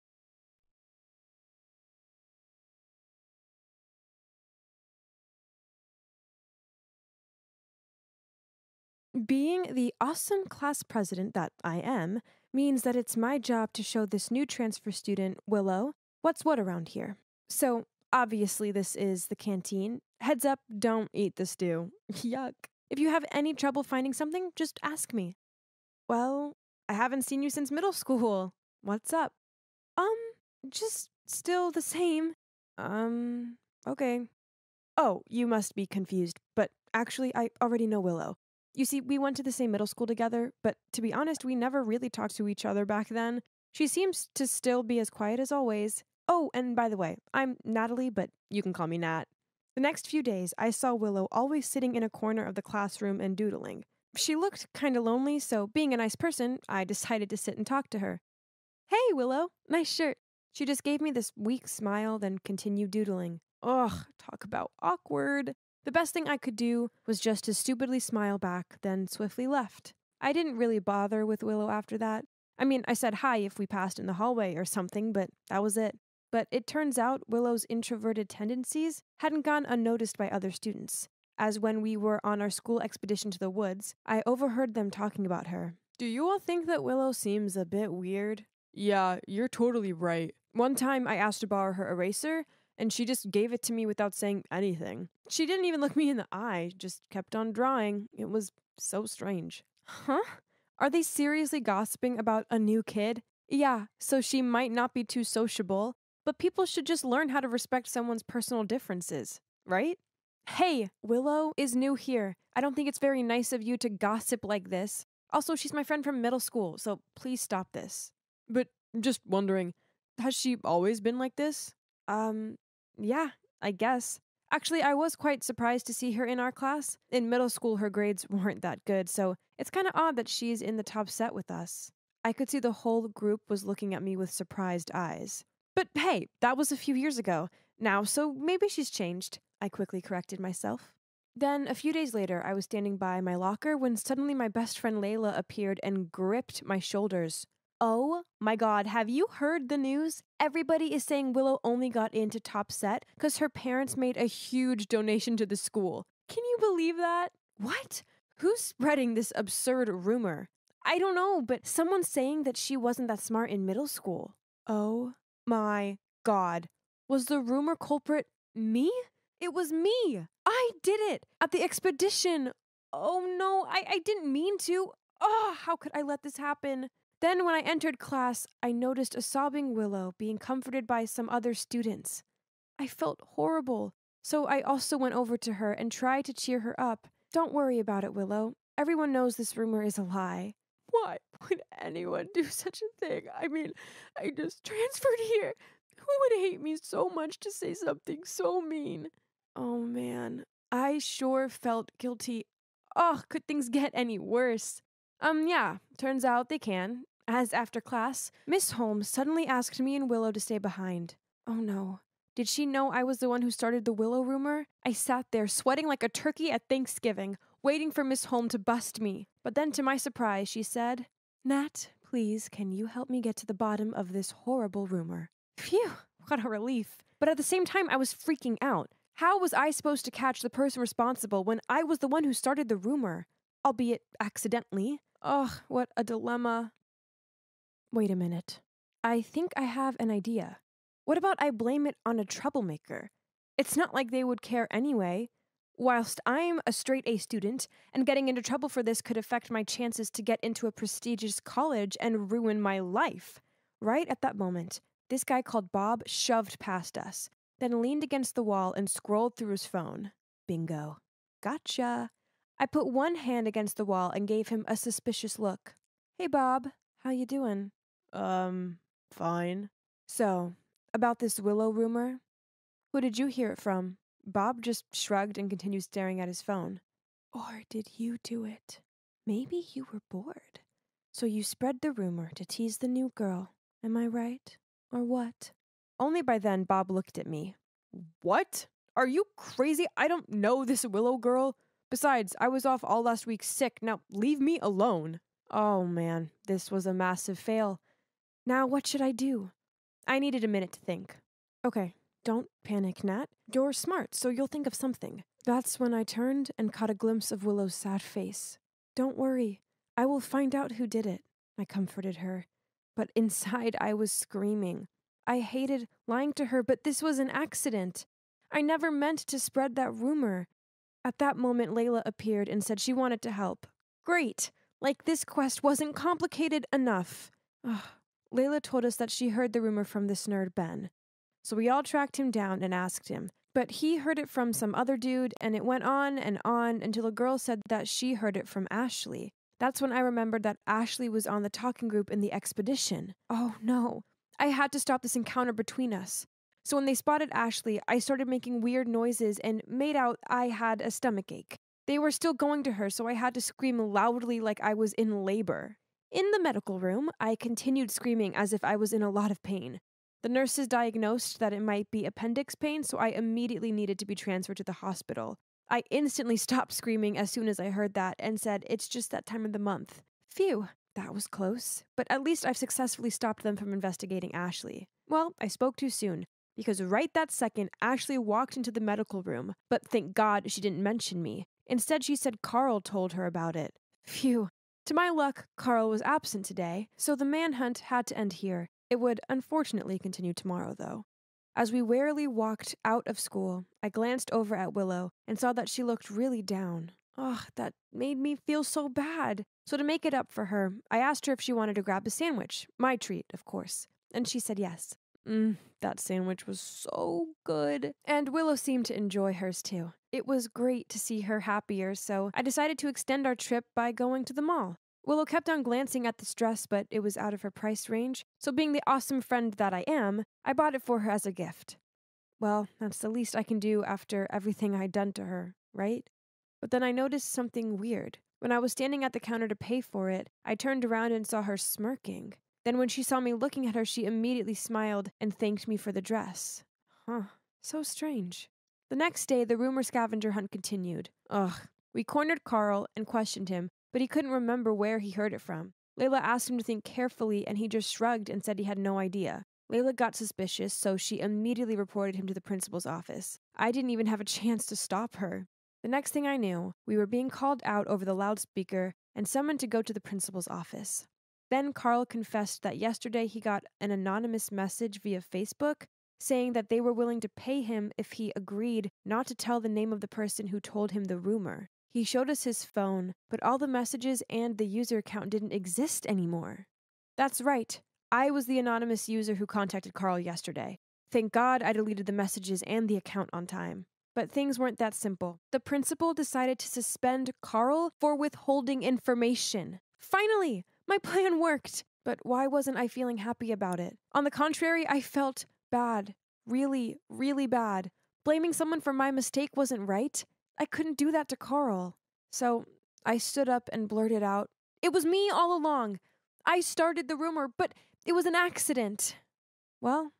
Being the awesome class president that I am means that it's my job to show this new transfer student, Willow, what's what around here. So, obviously this is the canteen. Heads up, don't eat the stew. Yuck. If you have any trouble finding something, just ask me. Well, I haven't seen you since middle school. What's up? Um, just still the same. Um, okay. Oh, you must be confused, but actually I already know Willow. You see, we went to the same middle school together, but to be honest, we never really talked to each other back then. She seems to still be as quiet as always. Oh, and by the way, I'm Natalie, but you can call me Nat. The next few days, I saw Willow always sitting in a corner of the classroom and doodling. She looked kind of lonely, so being a nice person, I decided to sit and talk to her. Hey, Willow, nice shirt. She just gave me this weak smile, then continued doodling. Ugh, talk about awkward. The best thing I could do was just to stupidly smile back, then swiftly left. I didn't really bother with Willow after that. I mean, I said hi if we passed in the hallway or something, but that was it. But it turns out Willow's introverted tendencies hadn't gone unnoticed by other students, as when we were on our school expedition to the woods, I overheard them talking about her. Do you all think that Willow seems a bit weird? Yeah, you're totally right. One time I asked to borrow her eraser, and she just gave it to me without saying anything. She didn't even look me in the eye, just kept on drawing. It was so strange. Huh? Are they seriously gossiping about a new kid? Yeah, so she might not be too sociable, but people should just learn how to respect someone's personal differences, right? Hey, Willow is new here. I don't think it's very nice of you to gossip like this. Also, she's my friend from middle school, so please stop this. But just wondering, has she always been like this? Um, yeah, I guess. Actually, I was quite surprised to see her in our class. In middle school, her grades weren't that good, so it's kind of odd that she's in the top set with us. I could see the whole group was looking at me with surprised eyes. But hey, that was a few years ago now, so maybe she's changed. I quickly corrected myself. Then, a few days later, I was standing by my locker when suddenly my best friend Layla appeared and gripped my shoulders. Oh my god, have you heard the news? Everybody is saying Willow only got into top set because her parents made a huge donation to the school. Can you believe that? What? Who's spreading this absurd rumor? I don't know, but someone's saying that she wasn't that smart in middle school. Oh my god. Was the rumor culprit me? It was me. I did it at the expedition. Oh no, I, I didn't mean to. Oh, how could I let this happen? Then when I entered class, I noticed a sobbing Willow being comforted by some other students. I felt horrible, so I also went over to her and tried to cheer her up. Don't worry about it, Willow. Everyone knows this rumor is a lie. Why would anyone do such a thing? I mean, I just transferred here. Who would hate me so much to say something so mean? Oh, man. I sure felt guilty. Ugh, could things get any worse? Um, yeah, turns out they can. As after class, Miss Holmes suddenly asked me and Willow to stay behind. Oh, no. Did she know I was the one who started the Willow rumor? I sat there sweating like a turkey at Thanksgiving, waiting for Miss Holmes to bust me. But then, to my surprise, she said, Nat, please, can you help me get to the bottom of this horrible rumor? Phew, what a relief. But at the same time, I was freaking out. How was I supposed to catch the person responsible when I was the one who started the rumor? Albeit accidentally. Ugh, what a dilemma. Wait a minute. I think I have an idea. What about I blame it on a troublemaker? It's not like they would care anyway. Whilst I'm a straight A student, and getting into trouble for this could affect my chances to get into a prestigious college and ruin my life. Right at that moment, this guy called Bob shoved past us, then leaned against the wall and scrolled through his phone. Bingo. Gotcha. I put one hand against the wall and gave him a suspicious look. Hey, Bob, how you doing? Um, fine. So, about this Willow rumor? Who did you hear it from? Bob just shrugged and continued staring at his phone. Or did you do it? Maybe you were bored. So you spread the rumor to tease the new girl. Am I right? Or what? Only by then, Bob looked at me. What? Are you crazy? I don't know this Willow girl. Besides, I was off all last week sick. Now, leave me alone. Oh, man. This was a massive fail. Now, what should I do? I needed a minute to think. Okay, don't panic, Nat. You're smart, so you'll think of something. That's when I turned and caught a glimpse of Willow's sad face. Don't worry. I will find out who did it. I comforted her. But inside, I was screaming. I hated lying to her, but this was an accident. I never meant to spread that rumor. At that moment, Layla appeared and said she wanted to help. Great! Like this quest wasn't complicated enough. Ugh. Layla told us that she heard the rumor from this nerd Ben. So we all tracked him down and asked him. But he heard it from some other dude, and it went on and on until a girl said that she heard it from Ashley. That's when I remembered that Ashley was on the talking group in the expedition. Oh no, I had to stop this encounter between us. So when they spotted Ashley, I started making weird noises and made out I had a stomachache. They were still going to her, so I had to scream loudly like I was in labor. In the medical room, I continued screaming as if I was in a lot of pain. The nurses diagnosed that it might be appendix pain, so I immediately needed to be transferred to the hospital. I instantly stopped screaming as soon as I heard that and said, "It's just that time of the month." Phew, that was close. But at least I've successfully stopped them from investigating Ashley. Well, I spoke too soon, because right that second, Ashley walked into the medical room, but thank God she didn't mention me. Instead, she said Carl told her about it. Phew. To my luck, Carl was absent today, so the manhunt had to end here. It would unfortunately continue tomorrow, though. As we wearily walked out of school, I glanced over at Willow and saw that she looked really down. Ugh, that made me feel so bad. So to make it up for her, I asked her if she wanted to grab a sandwich. My treat, of course. And she said yes. Mmm, that sandwich was so good. And Willow seemed to enjoy hers, too. It was great to see her happier, so I decided to extend our trip by going to the mall. Willow kept on glancing at this dress, but it was out of her price range, so being the awesome friend that I am, I bought it for her as a gift. Well, that's the least I can do after everything I'd done to her, right? But then I noticed something weird. When I was standing at the counter to pay for it, I turned around and saw her smirking. Then when she saw me looking at her, she immediately smiled and thanked me for the dress. Huh. So strange. The next day, the rumor scavenger hunt continued. Ugh. We cornered Carl and questioned him, but he couldn't remember where he heard it from. Layla asked him to think carefully, and he just shrugged and said he had no idea. Layla got suspicious, so she immediately reported him to the principal's office. I didn't even have a chance to stop her. The next thing I knew, we were being called out over the loudspeaker and summoned to go to the principal's office. Then Carl confessed that yesterday he got an anonymous message via Facebook saying that they were willing to pay him if he agreed not to tell the name of the person who told him the rumor. He showed us his phone, but all the messages and the user account didn't exist anymore. That's right. I was the anonymous user who contacted Carl yesterday. Thank God I deleted the messages and the account on time. But things weren't that simple. The principal decided to suspend Carl for withholding information. Finally! My plan worked, but why wasn't I feeling happy about it? On the contrary, I felt bad. Really, really bad. Blaming someone for my mistake wasn't right. I couldn't do that to Carl. So I stood up and blurted out, "It was me all along. I started the rumor, but it was an accident." Well,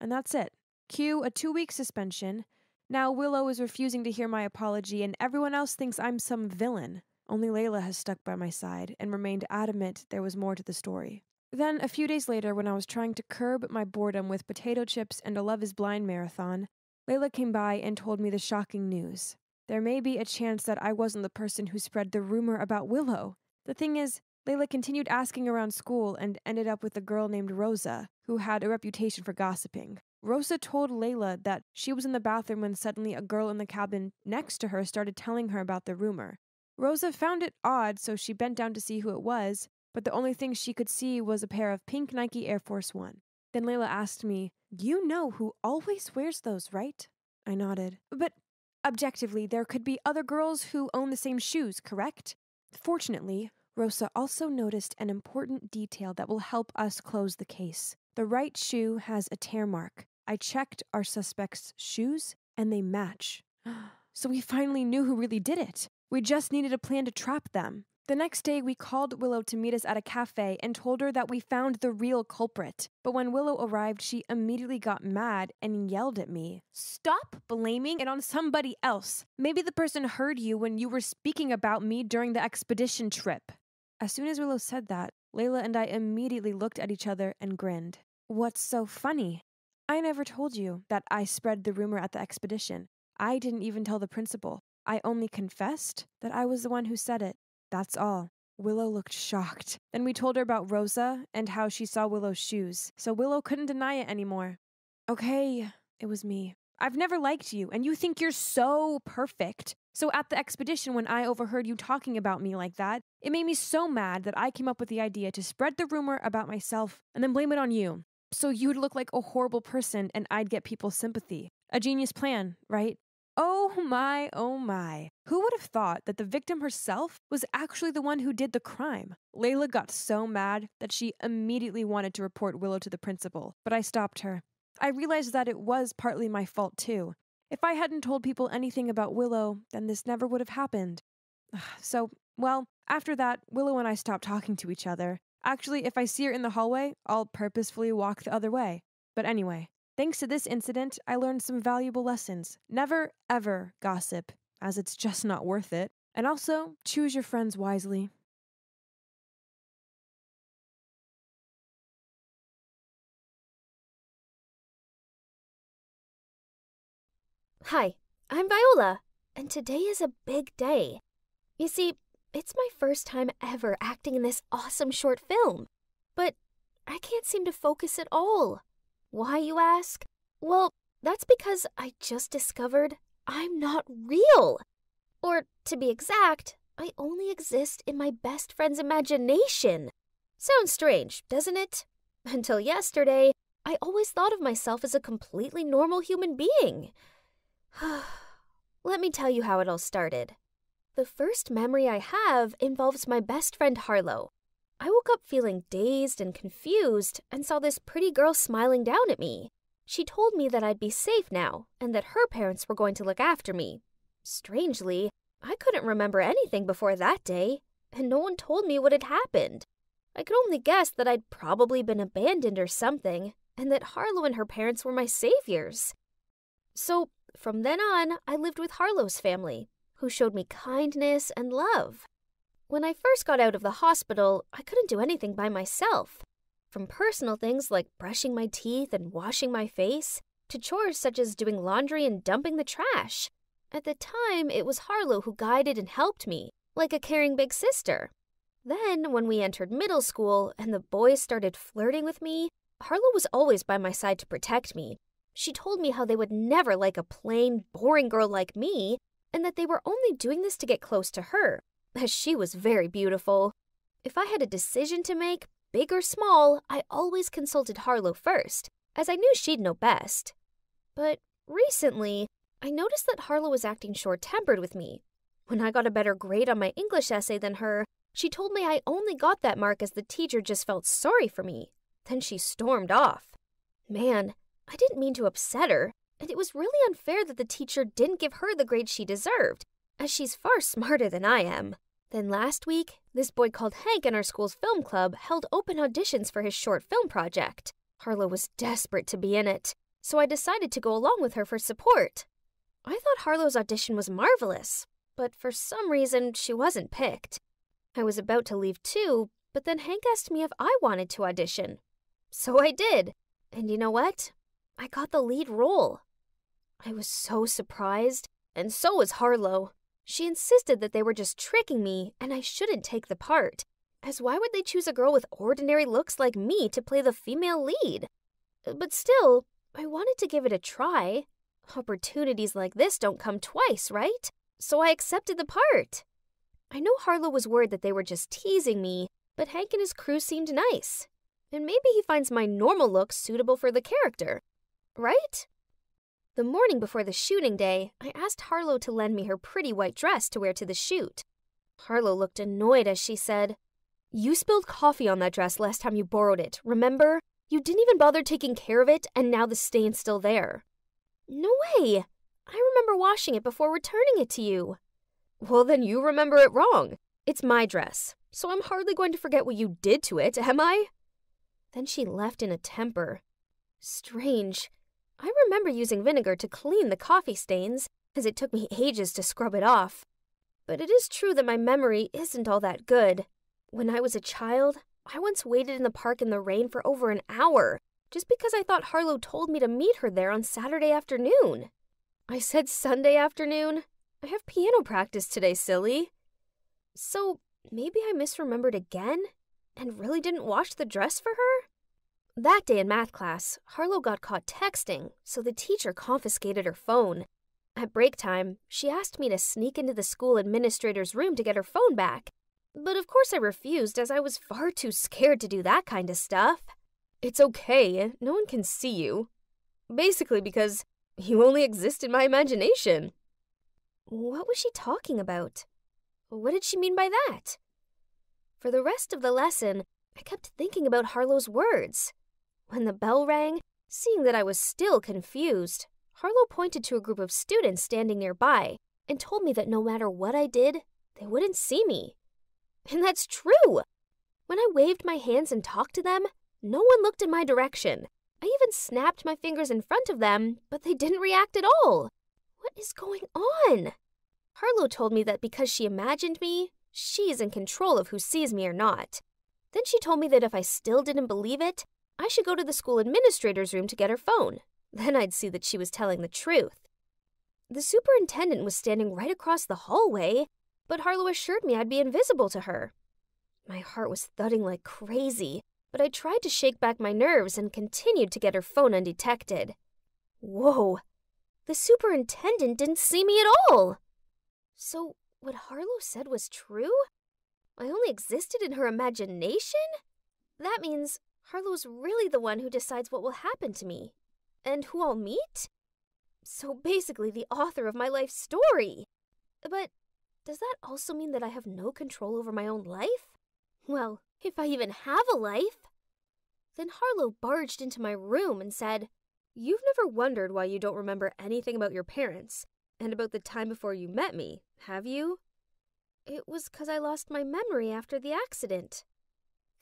and that's it. Cue a two-week suspension. Now Willow is refusing to hear my apology, and everyone else thinks I'm some villain. Only Layla has stuck by my side and remained adamant there was more to the story. Then, a few days later, when I was trying to curb my boredom with potato chips and a Love is Blind marathon, Layla came by and told me the shocking news. There may be a chance that I wasn't the person who spread the rumor about Willow. The thing is, Layla continued asking around school and ended up with a girl named Rosa, who had a reputation for gossiping. Rosa told Layla that she was in the bathroom when suddenly a girl in the cabin next to her started telling her about the rumor. Rosa found it odd, so she bent down to see who it was, but the only thing she could see was a pair of pink Nike Air Force One. Then Layla asked me, "You know who always wears those, right?" I nodded. "But objectively, there could be other girls who own the same shoes, correct?" Fortunately, Rosa also noticed an important detail that will help us close the case. The right shoe has a tear mark. I checked our suspects' shoes, and they match. So we finally knew who really did it. We just needed a plan to trap them. The next day, we called Willow to meet us at a cafe and told her that we found the real culprit. But when Willow arrived, she immediately got mad and yelled at me. "Stop blaming it on somebody else. Maybe the person heard you when you were speaking about me during the expedition trip." As soon as Willow said that, Layla and I immediately looked at each other and grinned. "What's so funny? I never told you that I spread the rumor at the expedition. I didn't even tell the principal. I only confessed that I was the one who said it. That's all." Willow looked shocked. Then we told her about Rosa and how she saw Willow's shoes, so Willow couldn't deny it anymore. "Okay, it was me. I've never liked you, and you think you're so perfect. So at the expedition, when I overheard you talking about me like that, It made me so mad that I came up with the idea to spread the rumor about myself and then blame it on you. So you would look like a horrible person and I'd get people's sympathy. A genius plan, right? Oh my, oh my. Who would have thought that the victim herself was actually the one who did the crime? Layla got so mad that she immediately wanted to report Willow to the principal, but I stopped her. I realized that it was partly my fault too. If I hadn't told people anything about Willow, then this never would have happened. So, well, after that, Willow and I stopped talking to each other. Actually, if I see her in the hallway, I'll purposefully walk the other way. But anyway, thanks to this incident, I learned some valuable lessons. Never, ever gossip, as it's just not worth it. And also, choose your friends wisely. Hi, I'm Viola, and today is a big day. You see, it's my first time ever acting in this awesome short film, but I can't seem to focus at all. Why, you ask? Well, that's because I just discovered I'm not real. Or, to be exact, I only exist in my best friend's imagination. Sounds strange, doesn't it? Until yesterday, I always thought of myself as a completely normal human being. Let me tell you how it all started. The first memory I have involves my best friend Harlow. I woke up feeling dazed and confused and saw this pretty girl smiling down at me. She told me that I'd be safe now and that her parents were going to look after me. Strangely, I couldn't remember anything before that day, and no one told me what had happened. I could only guess that I'd probably been abandoned or something, and that Harlow and her parents were my saviors. So, from then on, I lived with Harlow's family, who showed me kindness and love. When I first got out of the hospital, I couldn't do anything by myself. From personal things like brushing my teeth and washing my face, to chores such as doing laundry and dumping the trash. At the time, it was Harlow who guided and helped me, like a caring big sister. Then, when we entered middle school and the boys started flirting with me, Harlow was always by my side to protect me. She told me how they would never like a plain, boring girl like me, and that they were only doing this to get close to her, as she was very beautiful. If I had a decision to make, big or small, I always consulted Harlow first, as I knew she'd know best. But recently, I noticed that Harlow was acting short-tempered with me. When I got a better grade on my English essay than her, she told me I only got that mark as the teacher just felt sorry for me. Then she stormed off. Man, I didn't mean to upset her. And it was really unfair that the teacher didn't give her the grade she deserved, as she's far smarter than I am. Then last week, this boy called Hank in our school's film club held open auditions for his short film project. Harlow was desperate to be in it, so I decided to go along with her for support. I thought Harlow's audition was marvelous, but for some reason she wasn't picked. I was about to leave too, but then Hank asked me if I wanted to audition. So I did, and you know what? I got the lead role. I was so surprised, and so was Harlow. She insisted that they were just tricking me and I shouldn't take the part, as why would they choose a girl with ordinary looks like me to play the female lead? But still, I wanted to give it a try. Opportunities like this don't come twice, right? So I accepted the part. I know Harlow was worried that they were just teasing me, but Hank and his crew seemed nice. And maybe he finds my normal look suitable for the character, right? The morning before the shooting day, I asked Harlow to lend me her pretty white dress to wear to the shoot. Harlow looked annoyed as she said, "You spilled coffee on that dress last time you borrowed it, remember? You didn't even bother taking care of it, and now the stain's still there." "No way! I remember washing it before returning it to you." "Well, then you remember it wrong. It's my dress, so I'm hardly going to forget what you did to it, am I?" Then she left in a temper. Strange. I remember using vinegar to clean the coffee stains, as it took me ages to scrub it off. But it is true that my memory isn't all that good. When I was a child, I once waited in the park in the rain for over an hour, just because I thought Harlow told me to meet her there on Saturday afternoon. I said Sunday afternoon. I have piano practice today, silly. So maybe I misremembered again, and really didn't wash the dress for her? That day in math class, Harlow got caught texting, so the teacher confiscated her phone. At break time, she asked me to sneak into the school administrator's room to get her phone back. But of course I refused, as I was far too scared to do that kind of stuff. It's okay, no one can see you. Basically because you only exist in my imagination. What was she talking about? What did she mean by that? For the rest of the lesson, I kept thinking about Harlow's words. When the bell rang, seeing that I was still confused, Harlow pointed to a group of students standing nearby and told me that no matter what I did, they wouldn't see me. And that's true! When I waved my hands and talked to them, no one looked in my direction. I even snapped my fingers in front of them, but they didn't react at all. What is going on? Harlow told me that because she imagined me, she is in control of who sees me or not. Then she told me that if I still didn't believe it, I should go to the school administrator's room to get her phone. Then I'd see that she was telling the truth. The superintendent was standing right across the hallway, but Harlow assured me I'd be invisible to her. My heart was thudding like crazy, but I tried to shake back my nerves and continued to get her phone undetected. Whoa! The superintendent didn't see me at all! So what Harlow said was true? I only existed in her imagination? That means Harlow's really the one who decides what will happen to me, and who I'll meet? So basically the author of my life story! But does that also mean that I have no control over my own life? Well, if I even have a life? Then Harlow barged into my room and said, "You've never wondered why you don't remember anything about your parents, and about the time before you met me, have you? It was 'cause I lost my memory after the accident."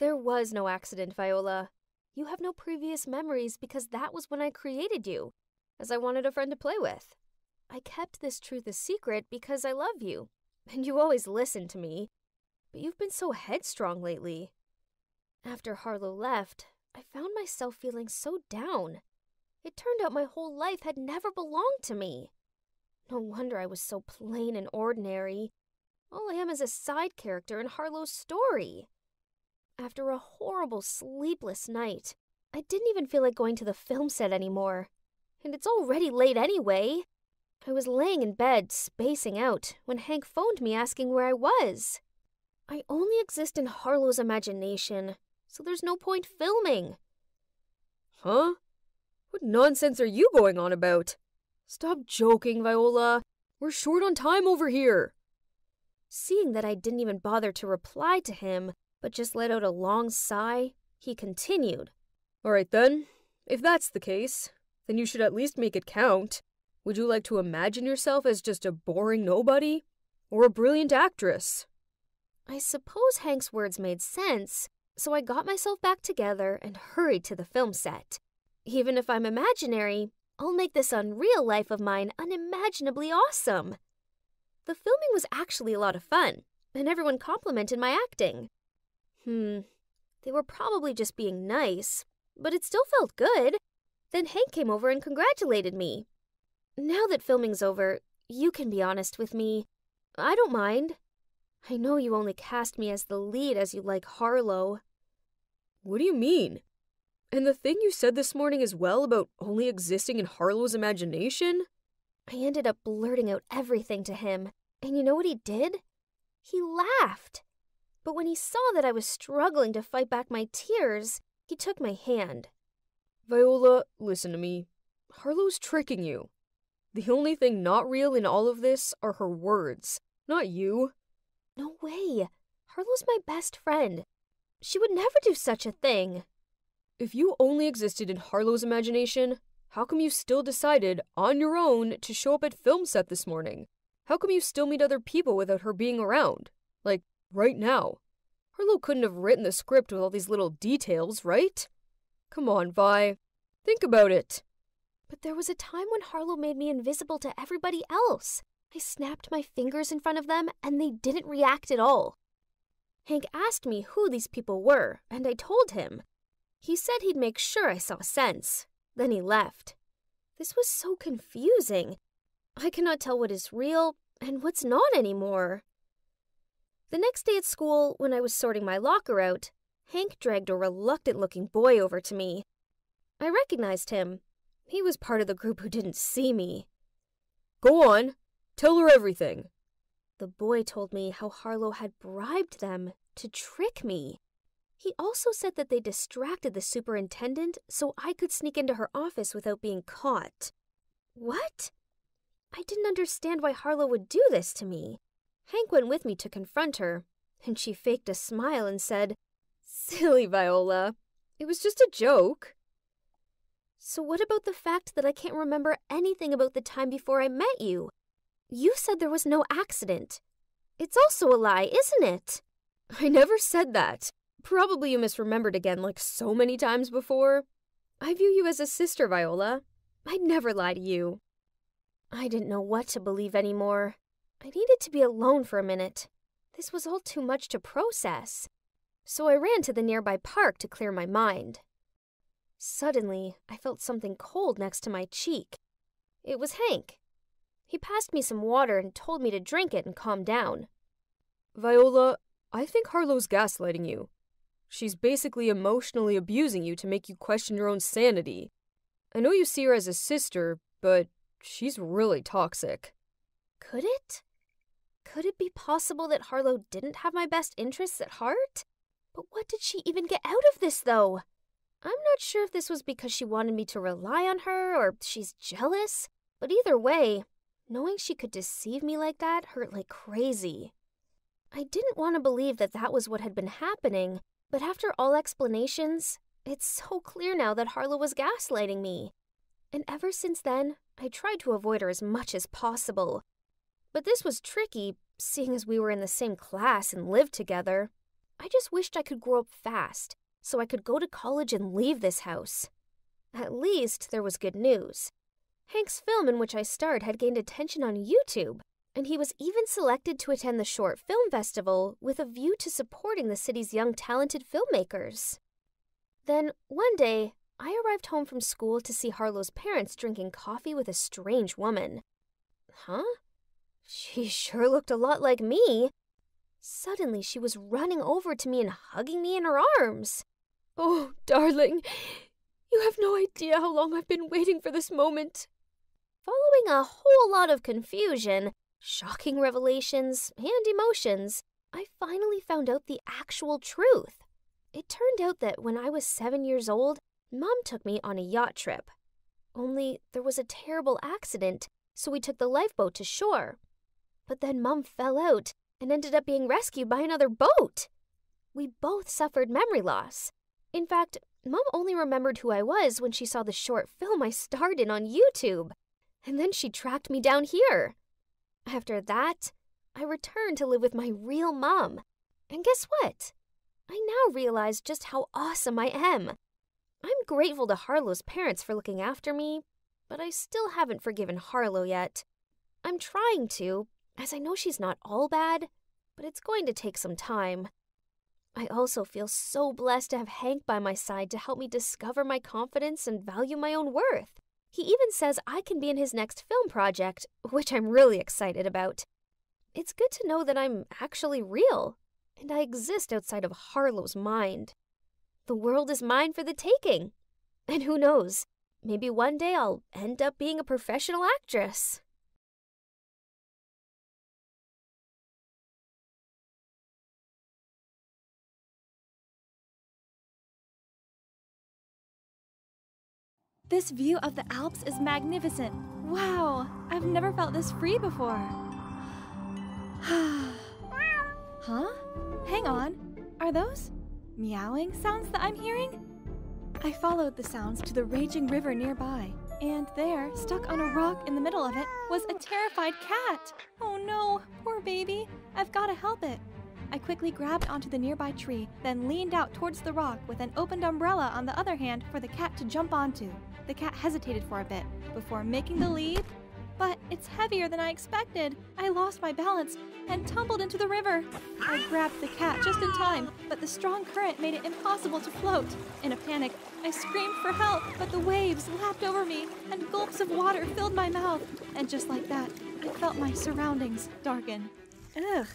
There was no accident, Viola. You have no previous memories because that was when I created you, as I wanted a friend to play with. I kept this truth a secret because I love you, and you always listen to me. But you've been so headstrong lately. After Harlow left, I found myself feeling so down. It turned out my whole life had never belonged to me. No wonder I was so plain and ordinary. All I am is a side character in Harlow's story. After a horrible, sleepless night, I didn't even feel like going to the film set anymore. And it's already late anyway. I was laying in bed, spacing out, when Hank phoned me asking where I was. I only exist in Harlow's imagination, so there's no point filming. Huh? What nonsense are you going on about? Stop joking, Viola. We're short on time over here. Seeing that I didn't even bother to reply to him, but just let out a long sigh, he continued. All right then, if that's the case, then you should at least make it count. Would you like to imagine yourself as just a boring nobody? Or a brilliant actress? I suppose Hank's words made sense, so I got myself back together and hurried to the film set. Even if I'm imaginary, I'll make this unreal life of mine unimaginably awesome. The filming was actually a lot of fun, and everyone complimented my acting. Hmm, they were probably just being nice, but it still felt good. Then Hank came over and congratulated me. Now that filming's over, you can be honest with me. I don't mind. I know you only cast me as the lead as you like Harlow. What do you mean? And the thing you said this morning as well about only existing in Harlow's imagination? I ended up blurting out everything to him, and you know what he did? He laughed. But when he saw that I was struggling to fight back my tears, he took my hand. Viola, listen to me. Harlow's tricking you. The only thing not real in all of this are her words, not you. No way. Harlow's my best friend. She would never do such a thing. If you only existed in Harlow's imagination, how come you still decided, on your own, to show up at film set this morning? How come you still meet other people without her being around? Like, right now. Harlow couldn't have written the script with all these little details, right? Come on, Vi. Think about it. But there was a time when Harlow made me invisible to everybody else. I snapped my fingers in front of them, and they didn't react at all. Hank asked me who these people were, and I told him. He said he'd make sure I saw sense. Then he left. This was so confusing. I cannot tell what is real and what's not anymore. The next day at school, when I was sorting my locker out, Hank dragged a reluctant-looking boy over to me. I recognized him. He was part of the group who didn't see me. Go on. Tell her everything. The boy told me how Harlow had bribed them to trick me. He also said that they distracted the superintendent so I could sneak into her office without being caught. What? I didn't understand why Harlow would do this to me. Hank went with me to confront her, and she faked a smile and said, "Silly Viola, it was just a joke." So what about the fact that I can't remember anything about the time before I met you? You said there was no accident. It's also a lie, isn't it? I never said that. Probably you misremembered again like so many times before. I view you as a sister, Viola. I'd never lie to you. I didn't know what to believe anymore. I needed to be alone for a minute. This was all too much to process. So I ran to the nearby park to clear my mind. Suddenly, I felt something cold next to my cheek. It was Hank. He passed me some water and told me to drink it and calm down. "Viola, I think Harlow's gaslighting you. She's basically emotionally abusing you to make you question your own sanity. I know you see her as a sister, but she's really toxic." Could it? Could it be possible that Harlow didn't have my best interests at heart? But what did she even get out of this, though? I'm not sure if this was because she wanted me to rely on her or she's jealous, but either way, knowing she could deceive me like that hurt like crazy. I didn't want to believe that that was what had been happening, but after all explanations, it's so clear now that Harlow was gaslighting me. And ever since then, I tried to avoid her as much as possible. But this was tricky, seeing as we were in the same class and lived together. I just wished I could grow up fast, so I could go to college and leave this house. At least there was good news. Hank's film in which I starred had gained attention on YouTube, and he was even selected to attend the short film festival with a view to supporting the city's young talented filmmakers. Then, one day, I arrived home from school to see Harlow's parents drinking coffee with a strange woman. Huh? She sure looked a lot like me. Suddenly, she was running over to me and hugging me in her arms. "Oh, darling, you have no idea how long I've been waiting for this moment." Following a whole lot of confusion, shocking revelations, and emotions, I finally found out the actual truth. It turned out that when I was seven years old, Mom took me on a yacht trip. Only there was a terrible accident, so we took the lifeboat to shore. But then Mom fell out and ended up being rescued by another boat. We both suffered memory loss. In fact, Mom only remembered who I was when she saw the short film I starred in on YouTube. And then she tracked me down here. After that, I returned to live with my real mom. And guess what? I now realize just how awesome I am. I'm grateful to Harlow's parents for looking after me, but I still haven't forgiven Harlow yet. I'm trying to, as I know she's not all bad, but it's going to take some time. I also feel so blessed to have Hank by my side to help me discover my confidence and value my own worth. He even says I can be in his next film project, which I'm really excited about. It's good to know that I'm actually real, and I exist outside of Harlow's mind. The world is mine for the taking. And who knows, maybe one day I'll end up being a professional actress. This view of the Alps is magnificent. Wow, I've never felt this free before. Huh? Hang on, are those meowing sounds that I'm hearing? I followed the sounds to the raging river nearby, and there, stuck on a rock in the middle of it, was a terrified cat. Oh no, poor baby, I've gotta help it. I quickly grabbed onto the nearby tree, then leaned out towards the rock with an opened umbrella on the other hand for the cat to jump onto. The cat hesitated for a bit before making the leap, but it's heavier than I expected. I lost my balance and tumbled into the river. I grabbed the cat just in time, but the strong current made it impossible to float. In a panic, I screamed for help, but the waves lapped over me and gulps of water filled my mouth. And just like that, I felt my surroundings darken. Ugh.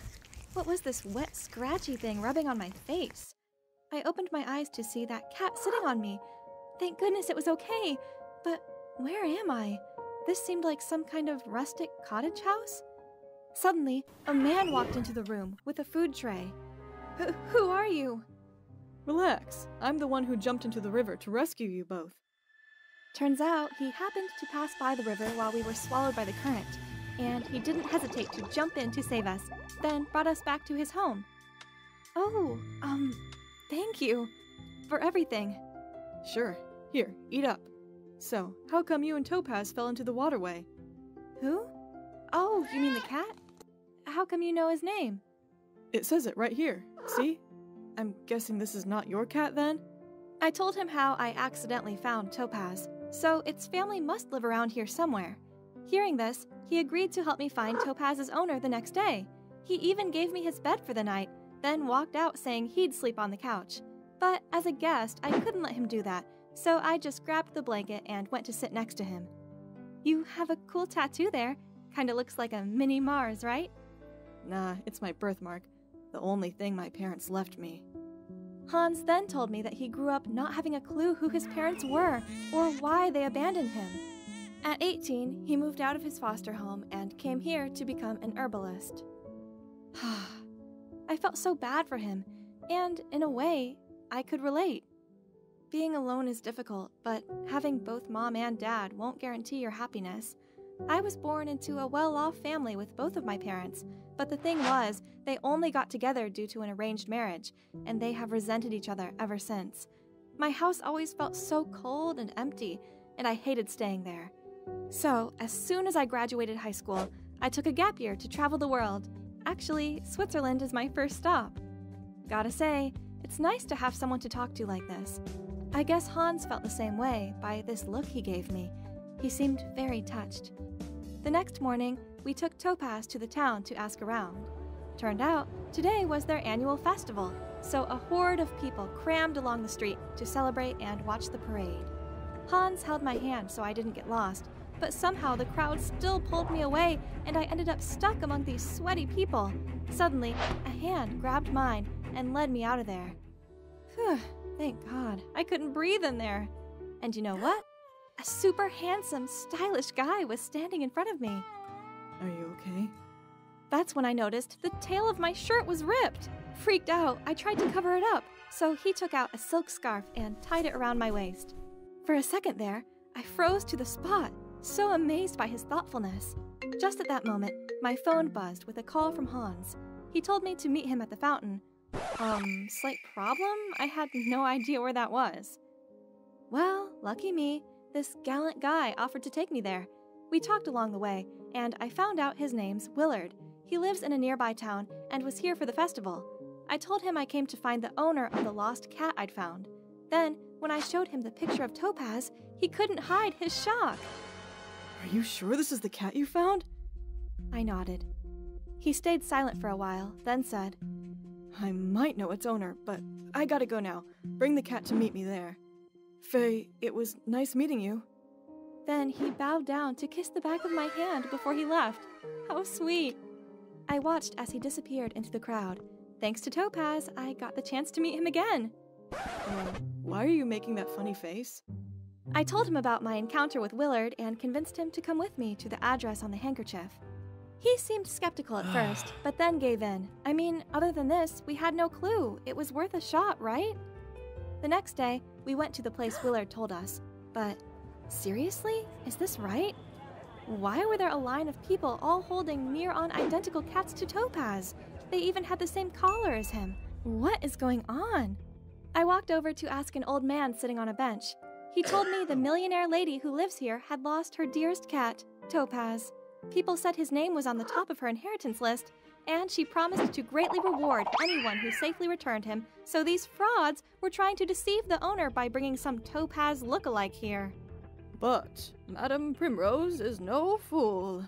What was this wet, scratchy thing rubbing on my face? I opened my eyes to see that cat sitting on me. Thank goodness it was okay, but where am I? This seemed like some kind of rustic cottage house. Suddenly, a man walked into the room with a food tray. H- who are you? Relax. I'm the one who jumped into the river to rescue you both. Turns out he happened to pass by the river while we were swallowed by the current, and he didn't hesitate to jump in to save us, then brought us back to his home. Oh, um, thank you for everything. Sure. Here, eat up. So, how come you and Topaz fell into the waterway? Who? Oh, you mean the cat? How come you know his name? It says it right here. See? I'm guessing this is not your cat, then? I told him how I accidentally found Topaz, so its family must live around here somewhere. Hearing this, he agreed to help me find Topaz's owner the next day. He even gave me his bed for the night, then walked out saying he'd sleep on the couch. But as a guest, I couldn't let him do that, so I just grabbed the blanket and went to sit next to him. You have a cool tattoo there. Kinda looks like a mini Mars, right? Nah, it's my birthmark. The only thing my parents left me. Hans then told me that he grew up not having a clue who his parents were or why they abandoned him. At eighteen, he moved out of his foster home and came here to become an herbalist. I felt so bad for him, and in a way, I could relate. Being alone is difficult, but having both mom and dad won't guarantee your happiness. I was born into a well-off family with both of my parents, but the thing was, they only got together due to an arranged marriage, and they have resented each other ever since. My house always felt so cold and empty, and I hated staying there. So, as soon as I graduated high school, I took a gap year to travel the world. Actually, Switzerland is my first stop. Gotta say, it's nice to have someone to talk to like this. I guess Hans felt the same way by this look he gave me. He seemed very touched. The next morning, we took Topaz to the town to ask around. Turned out, today was their annual festival, so a horde of people crammed along the street to celebrate and watch the parade. Hans held my hand so I didn't get lost, but somehow the crowd still pulled me away and I ended up stuck among these sweaty people. Suddenly, a hand grabbed mine and led me out of there. Phew, thank God, I couldn't breathe in there. And you know what? A super handsome, stylish guy was standing in front of me. Are you okay? That's when I noticed the tail of my shirt was ripped. Freaked out, I tried to cover it up, so he took out a silk scarf and tied it around my waist. For a second there, I froze to the spot, so amazed by his thoughtfulness. Just at that moment, my phone buzzed with a call from Hans. He told me to meet him at the fountain. Um, slight problem? I had no idea where that was. Well, lucky me. This gallant guy offered to take me there. We talked along the way, and I found out his name's Willard. He lives in a nearby town and was here for the festival. I told him I came to find the owner of the lost cat I'd found. Then, when I showed him the picture of Topaz, he couldn't hide his shock. Are you sure this is the cat you found? I nodded. He stayed silent for a while, then said, I might know its owner, but I gotta go now. Bring the cat to meet me there. Faye, it was nice meeting you. Then he bowed down to kiss the back of my hand before he left. How sweet. I watched as he disappeared into the crowd. Thanks to Topaz, I got the chance to meet him again. Uh, why are you making that funny face? I told him about my encounter with Willard and convinced him to come with me to the address on the handkerchief. He seemed skeptical at first, but then gave in. I mean, other than this, we had no clue. It was worth a shot, right? The next day, we went to the place Willard told us, but seriously? Is this right? Why were there a line of people all holding near-on identical cats to Topaz? They even had the same collar as him. What is going on? I walked over to ask an old man sitting on a bench. He told me the millionaire lady who lives here had lost her dearest cat, Topaz. People said his name was on the top of her inheritance list, and she promised to greatly reward anyone who safely returned him, so these frauds were trying to deceive the owner by bringing some Topaz look-alike here. But Madame Primrose is no fool.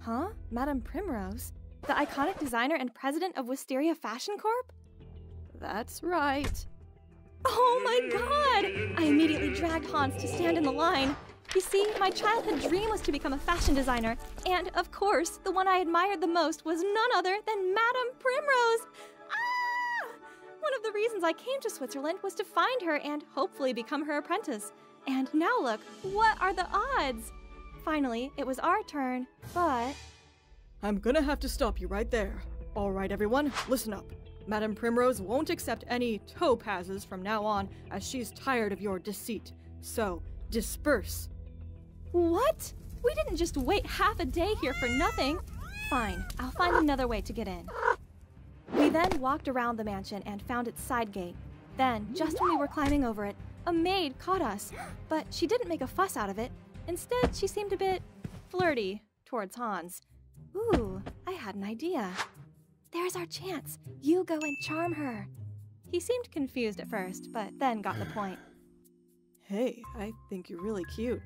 Huh? Madame Primrose? The iconic designer and president of Wisteria Fashion Corp? That's right. Oh my God! I immediately dragged Hans to stand in the line. You see, my childhood dream was to become a fashion designer, and, of course, the one I admired the most was none other than Madame Primrose! Ah! One of the reasons I came to Switzerland was to find her and hopefully become her apprentice. And now look, what are the odds? Finally, it was our turn, but... I'm gonna have to stop you right there. All right, everyone, listen up. Madame Primrose won't accept any topazes from now on, as she's tired of your deceit. So, disperse. What? We didn't just wait half a day here for nothing. Fine, I'll find another way to get in. We then walked around the mansion and found its side gate. Then, just when we were climbing over it, a maid caught us, but she didn't make a fuss out of it. Instead, she seemed a bit flirty towards Hans. Ooh, I had an idea. There's our chance. You go and charm her. He seemed confused at first, but then got the point. Hey, I think you're really cute.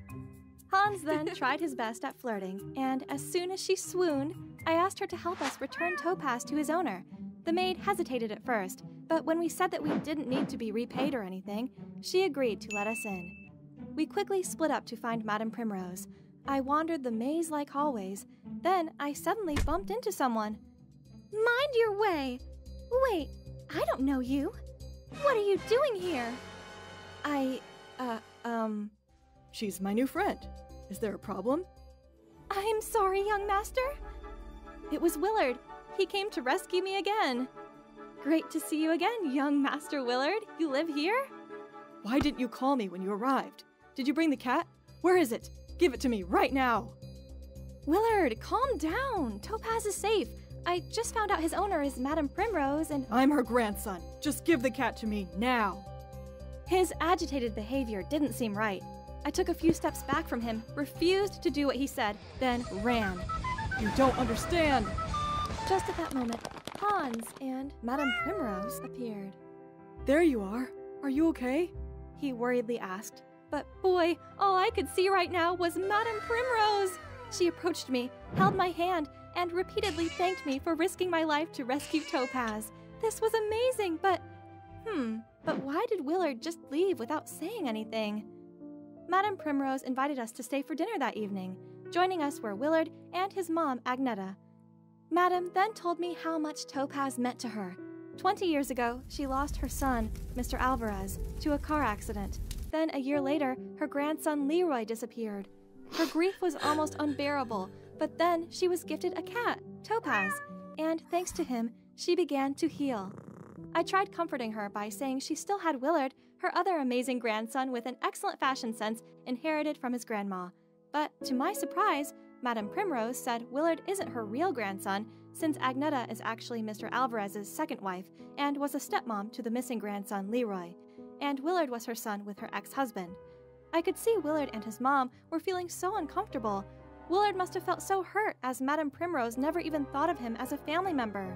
Hans then tried his best at flirting, and as soon as she swooned, I asked her to help us return Topaz to his owner. The maid hesitated at first, but when we said that we didn't need to be repaid or anything, she agreed to let us in. We quickly split up to find Madame Primrose. I wandered the maze-like hallways. Then I suddenly bumped into someone. Mind your way! Wait, I don't know you. What are you doing here? I, uh, um... She's my new friend. Is there a problem? I'm sorry, young master. It was Willard. He came to rescue me again. Great to see you again, young master Willard. You live here? Why didn't you call me when you arrived? Did you bring the cat? Where is it? Give it to me right now! Willard, calm down! Topaz is safe. I just found out his owner is Madame Primrose and— I'm her grandson. Just give the cat to me now! His agitated behavior didn't seem right. I took a few steps back from him, refused to do what he said, then ran. You don't understand! Just at that moment, Hans and Madame Primrose appeared. There you are. Are you okay? He worriedly asked. But boy, all I could see right now was Madame Primrose! She approached me, held my hand, and repeatedly thanked me for risking my life to rescue Topaz. This was amazing, but... Hmm, but why did Willard just leave without saying anything? Madame Primrose invited us to stay for dinner that evening. Joining us were Willard and his mom, Agneta. Madame then told me how much Topaz meant to her. Twenty years ago, she lost her son, Mister Alvarez, to a car accident. Then, a year later, her grandson Leroy disappeared. Her grief was almost unbearable, but then she was gifted a cat, Topaz, and thanks to him, she began to heal. I tried comforting her by saying she still had Willard, her other amazing grandson with an excellent fashion sense inherited from his grandma. But to my surprise, Madame Primrose said Willard isn't her real grandson, since Agneta is actually Mister Alvarez's second wife and was a stepmom to the missing grandson Leroy. And Willard was her son with her ex-husband. I could see Willard and his mom were feeling so uncomfortable. Willard must have felt so hurt, as Madame Primrose never even thought of him as a family member.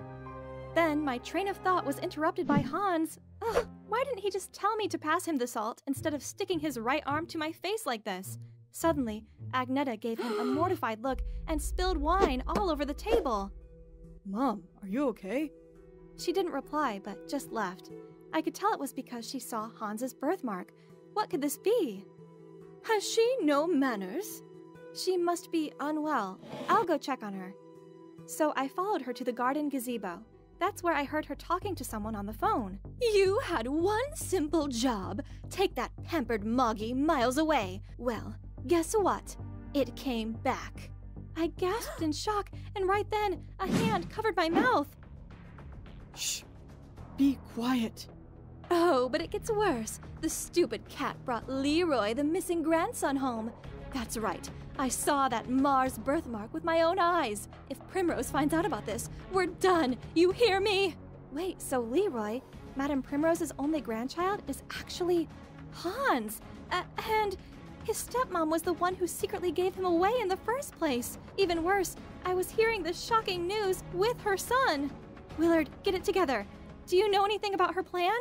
Then my train of thought was interrupted by Hans. Ugh, why didn't he just tell me to pass him the salt instead of sticking his right arm to my face like this? Suddenly, Agneta gave him a mortified look and spilled wine all over the table. Mom, are you okay? She didn't reply, but just left. I could tell it was because she saw Hans's birthmark. What could this be? Has she no manners? She must be unwell. I'll go check on her. So I followed her to the garden gazebo. That's where I heard her talking to someone on the phone. You had one simple job. Take that pampered Moggy miles away. Well, guess what? It came back. I gasped in shock, and right then, a hand covered my mouth. Shh. Be quiet. Oh, but it gets worse. The stupid cat brought Leroy, the missing grandson, home. That's right. I saw that Mars birthmark with my own eyes. If Primrose finds out about this, we're done. You hear me? Wait, so Leroy, Madame Primrose's only grandchild, is actually Hans. Uh, and his stepmom was the one who secretly gave him away in the first place. Even worse, I was hearing this shocking news with her son. Willard, get it together. Do you know anything about her plan?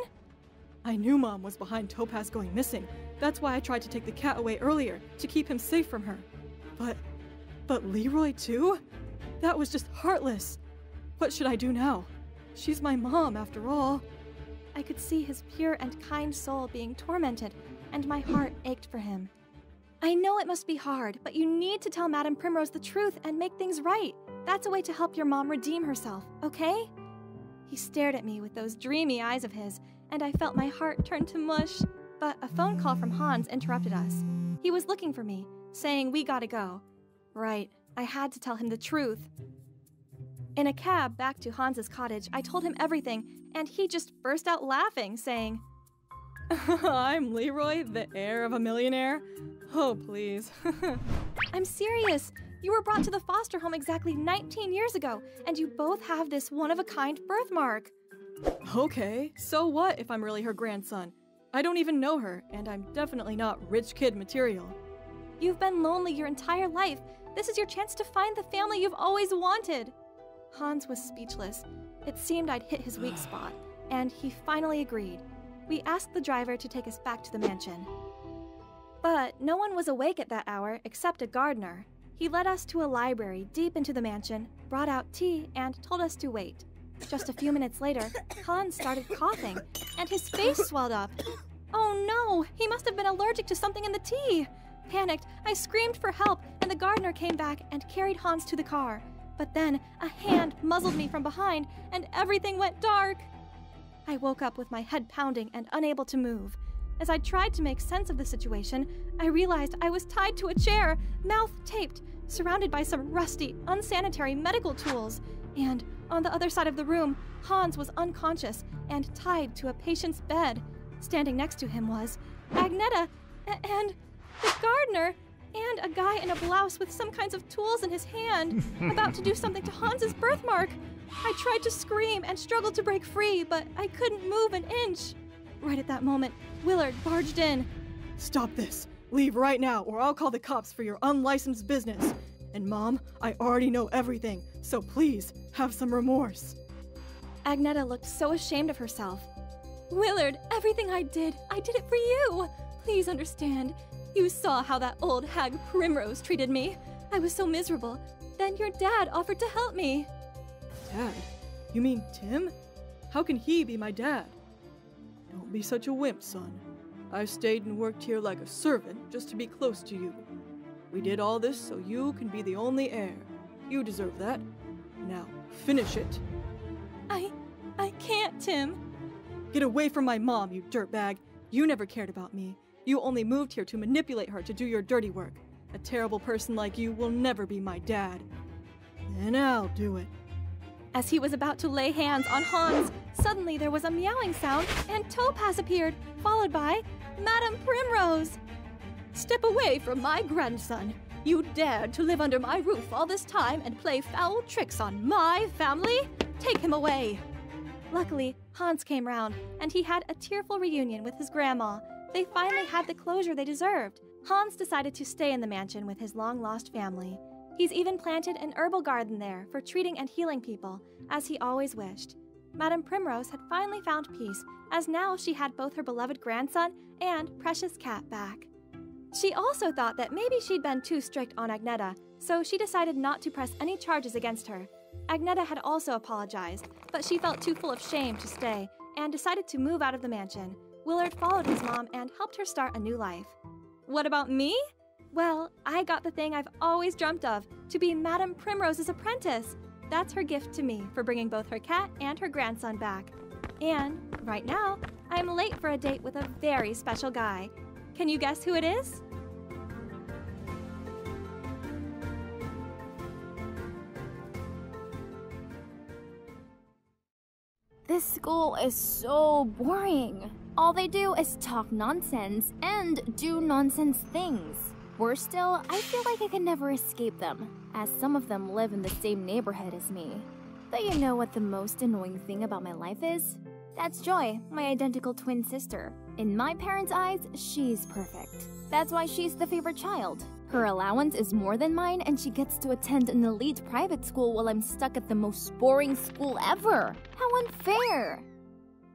I knew Mom was behind Topaz going missing. That's why I tried to take the cat away earlier, to keep him safe from her. But... but Leroy too? That was just heartless. What should I do now? She's my mom, after all. I could see his pure and kind soul being tormented, and my heart ached for him. I know it must be hard, but you need to tell Madame Primrose the truth and make things right. That's a way to help your mom redeem herself, okay? He stared at me with those dreamy eyes of his, and I felt my heart turn to mush. But a phone call from Hans interrupted us. He was looking for me, saying we gotta go. Right, I had to tell him the truth. In a cab back to Hans's cottage, I told him everything, and he just burst out laughing, saying, I'm Leroy, the heir of a millionaire. Oh, please. I'm serious. You were brought to the foster home exactly nineteen years ago, and you both have this one-of-a-kind birthmark. Okay, so what if I'm really her grandson? I don't even know her, and I'm definitely not rich kid material. You've been lonely your entire life. This is your chance to find the family you've always wanted. Hans was speechless. It seemed I'd hit his weak spot, and he finally agreed. We asked the driver to take us back to the mansion. But no one was awake at that hour except a gardener. He led us to a library deep into the mansion, brought out tea, and told us to wait. Just a few minutes later, Hans started coughing, and his face swelled up. Oh no! He must have been allergic to something in the tea! Panicked, I screamed for help, and the gardener came back and carried Hans to the car. But then, a hand muzzled me from behind, and everything went dark! I woke up with my head pounding and unable to move. As I tried to make sense of the situation, I realized I was tied to a chair, mouth taped, surrounded by some rusty, unsanitary medical tools. And on the other side of the room, Hans was unconscious and tied to a patient's bed. Standing next to him was Agneta and the gardener and a guy in a blouse with some kinds of tools in his hand, about to do something to Hans's birthmark. I tried to scream and struggled to break free, but I couldn't move an inch. Right at that moment, Willard barged in. Stop this. Leave right now, or I'll call the cops for your unlicensed business. And Mom, I already know everything, so please, have some remorse. Agneta looked so ashamed of herself. Willard, everything I did, I did it for you. Please understand. You saw how that old hag Primrose treated me. I was so miserable. Then your dad offered to help me. Dad? You mean Tim? How can he be my dad? Don't be such a wimp, son. I've stayed and worked here like a servant just to be close to you. We did all this so you can be the only heir. You deserve that. Now, finish it. I... I can't, Tim. Get away from my mom, you dirtbag. You never cared about me. You only moved here to manipulate her to do your dirty work. A terrible person like you will never be my dad. Then I'll do it. As he was about to lay hands on Hans, suddenly there was a meowing sound and Topaz appeared, followed by Madame Primrose. Step away from my grandson. You dared to live under my roof all this time and play foul tricks on my family? Take him away. Luckily, Hans came round, and he had a tearful reunion with his grandma. They finally had the closure they deserved. Hans decided to stay in the mansion with his long-lost family. He's even planted an herbal garden there for treating and healing people, as he always wished. Madame Primrose had finally found peace, as now she had both her beloved grandson and precious cat back. She also thought that maybe she'd been too strict on Agneta, so she decided not to press any charges against her. Agneta had also apologized, but she felt too full of shame to stay, and decided to move out of the mansion. Willard followed his mom and helped her start a new life. What about me? Well, I got the thing I've always dreamt of, to be Madame Primrose's apprentice. That's her gift to me for bringing both her cat and her grandson back. And right now, I'm late for a date with a very special guy. Can you guess who it is? This school is so boring. All they do is talk nonsense and do nonsense things. Worse still, I feel like I can never escape them, as some of them live in the same neighborhood as me. But you know what the most annoying thing about my life is? That's Joy, my identical twin sister. In my parents' eyes, she's perfect. That's why she's the favorite child. Her allowance is more than mine, and she gets to attend an elite private school while I'm stuck at the most boring school ever. How unfair!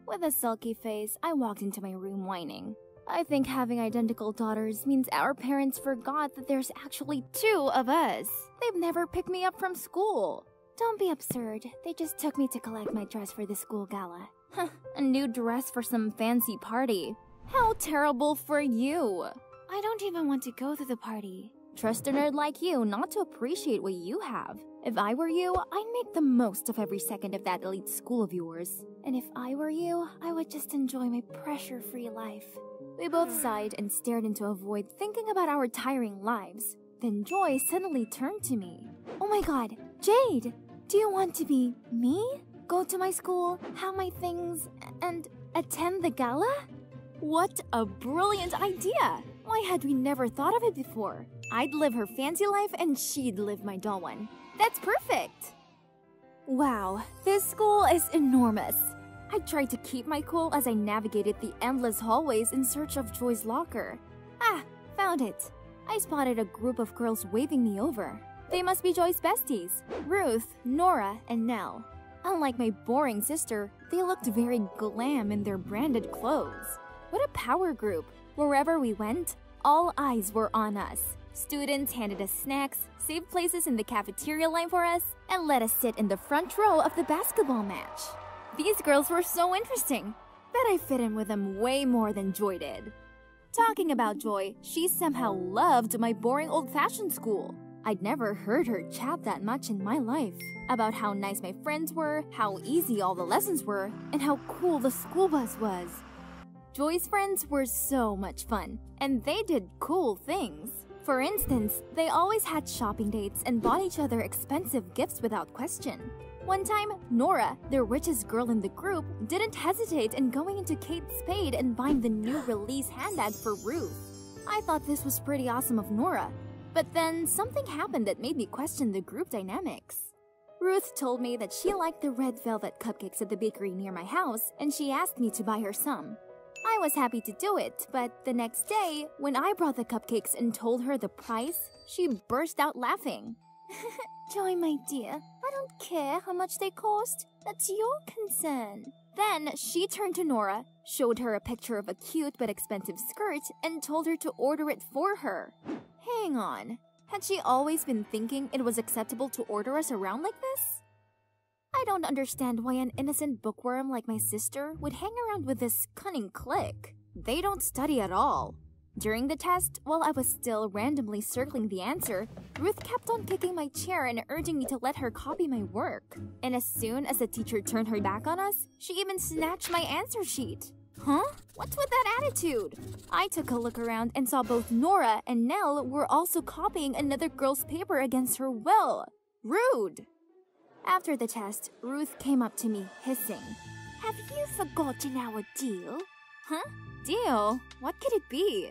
With a sulky face, I walked into my room whining. I think having identical daughters means our parents forgot that there's actually two of us. They've never picked me up from school. Don't be absurd. They just took me to collect my dress for the school gala. Huh, a new dress for some fancy party. How terrible for you. I don't even want to go to the party. Trust a nerd like you not to appreciate what you have. If I were you, I'd make the most of every second of that elite school of yours. And if I were you, I would just enjoy my pressure-free life. We both sighed and stared into a void, thinking about our tiring lives. Then Joy suddenly turned to me. Oh my god, Jade! Do you want to be me? Go to my school, have my things, and attend the gala? What a brilliant idea! Why had we never thought of it before? I'd live her fancy life and she'd live my dull one. That's perfect! Wow, this school is enormous. I tried to keep my cool as I navigated the endless hallways in search of Joy's locker. Ah, found it. I spotted a group of girls waving me over. They must be Joy's besties, Ruth, Nora, and Nell. Unlike my boring sister, they looked very glam in their branded clothes. What a power group. Wherever we went, all eyes were on us. Students handed us snacks, saved places in the cafeteria line for us, and let us sit in the front row of the basketball match. These girls were so interesting. Bet I fit in with them way more than Joy did. Talking about Joy, she somehow loved my boring old-fashioned school. I'd never heard her chat that much in my life, about how nice my friends were, how easy all the lessons were, and how cool the school bus was. Joy's friends were so much fun, and they did cool things. For instance, they always had shopping dates and bought each other expensive gifts without question. One time, Nora, the richest girl in the group, didn't hesitate in going into Kate Spade and buying the new release handbag for Ruth. I thought this was pretty awesome of Nora. But then, something happened that made me question the group dynamics. Ruth told me that she liked the red velvet cupcakes at the bakery near my house, and she asked me to buy her some. I was happy to do it, but the next day, when I brought the cupcakes and told her the price, she burst out laughing. Joy, my dear, I don't care how much they cost. That's your concern. Then, she turned to Nora, showed her a picture of a cute but expensive skirt, and told her to order it for her. Hang on. Had she always been thinking it was acceptable to order us around like this? I don't understand why an innocent bookworm like my sister would hang around with this cunning clique. They don't study at all. During the test, while I was still randomly circling the answer, Ruth kept on kicking my chair and urging me to let her copy my work. And as soon as the teacher turned her back on us, she even snatched my answer sheet. Huh? What's with that attitude? I took a look around and saw both Nora and Nell were also copying another girl's paper against her will. Rude! After the test, Ruth came up to me, hissing. Have you forgotten our deal? Huh? Deal? What could it be?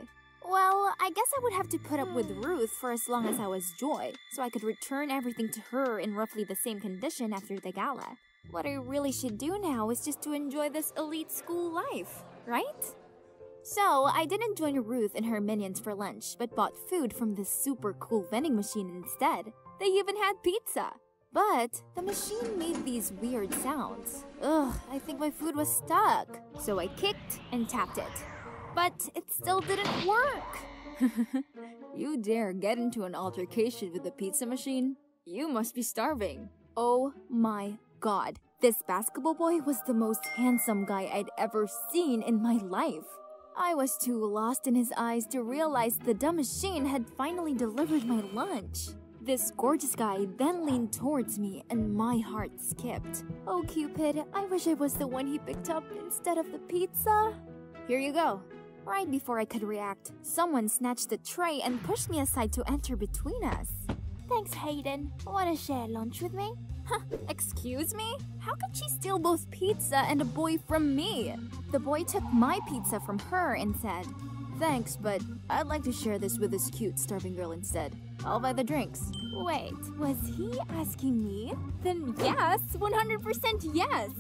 Well, I guess I would have to put up with Ruth for as long as I was Joy, so I could return everything to her in roughly the same condition after the gala. What I really should do now is just to enjoy this elite school life, right? So, I didn't join Ruth and her minions for lunch, but bought food from this super cool vending machine instead. They even had pizza! But the machine made these weird sounds. Ugh, I think my food was stuck. So I kicked and tapped it. But it still didn't work! You dare get into an altercation with the pizza machine? You must be starving. Oh my God, this basketball boy was the most handsome guy I'd ever seen in my life. I was too lost in his eyes to realize the dumb machine had finally delivered my lunch. This gorgeous guy then leaned towards me and my heart skipped. Oh Cupid, I wish I was the one he picked up instead of the pizza. Here you go. Right before I could react, someone snatched the tray and pushed me aside to enter between us. Thanks Hayden, wanna share lunch with me? Huh, excuse me? How could she steal both pizza and a boy from me? The boy took my pizza from her and said, Thanks, but I'd like to share this with this cute starving girl instead. I'll buy the drinks. Wait, was he asking me? Then yes, one hundred percent yes!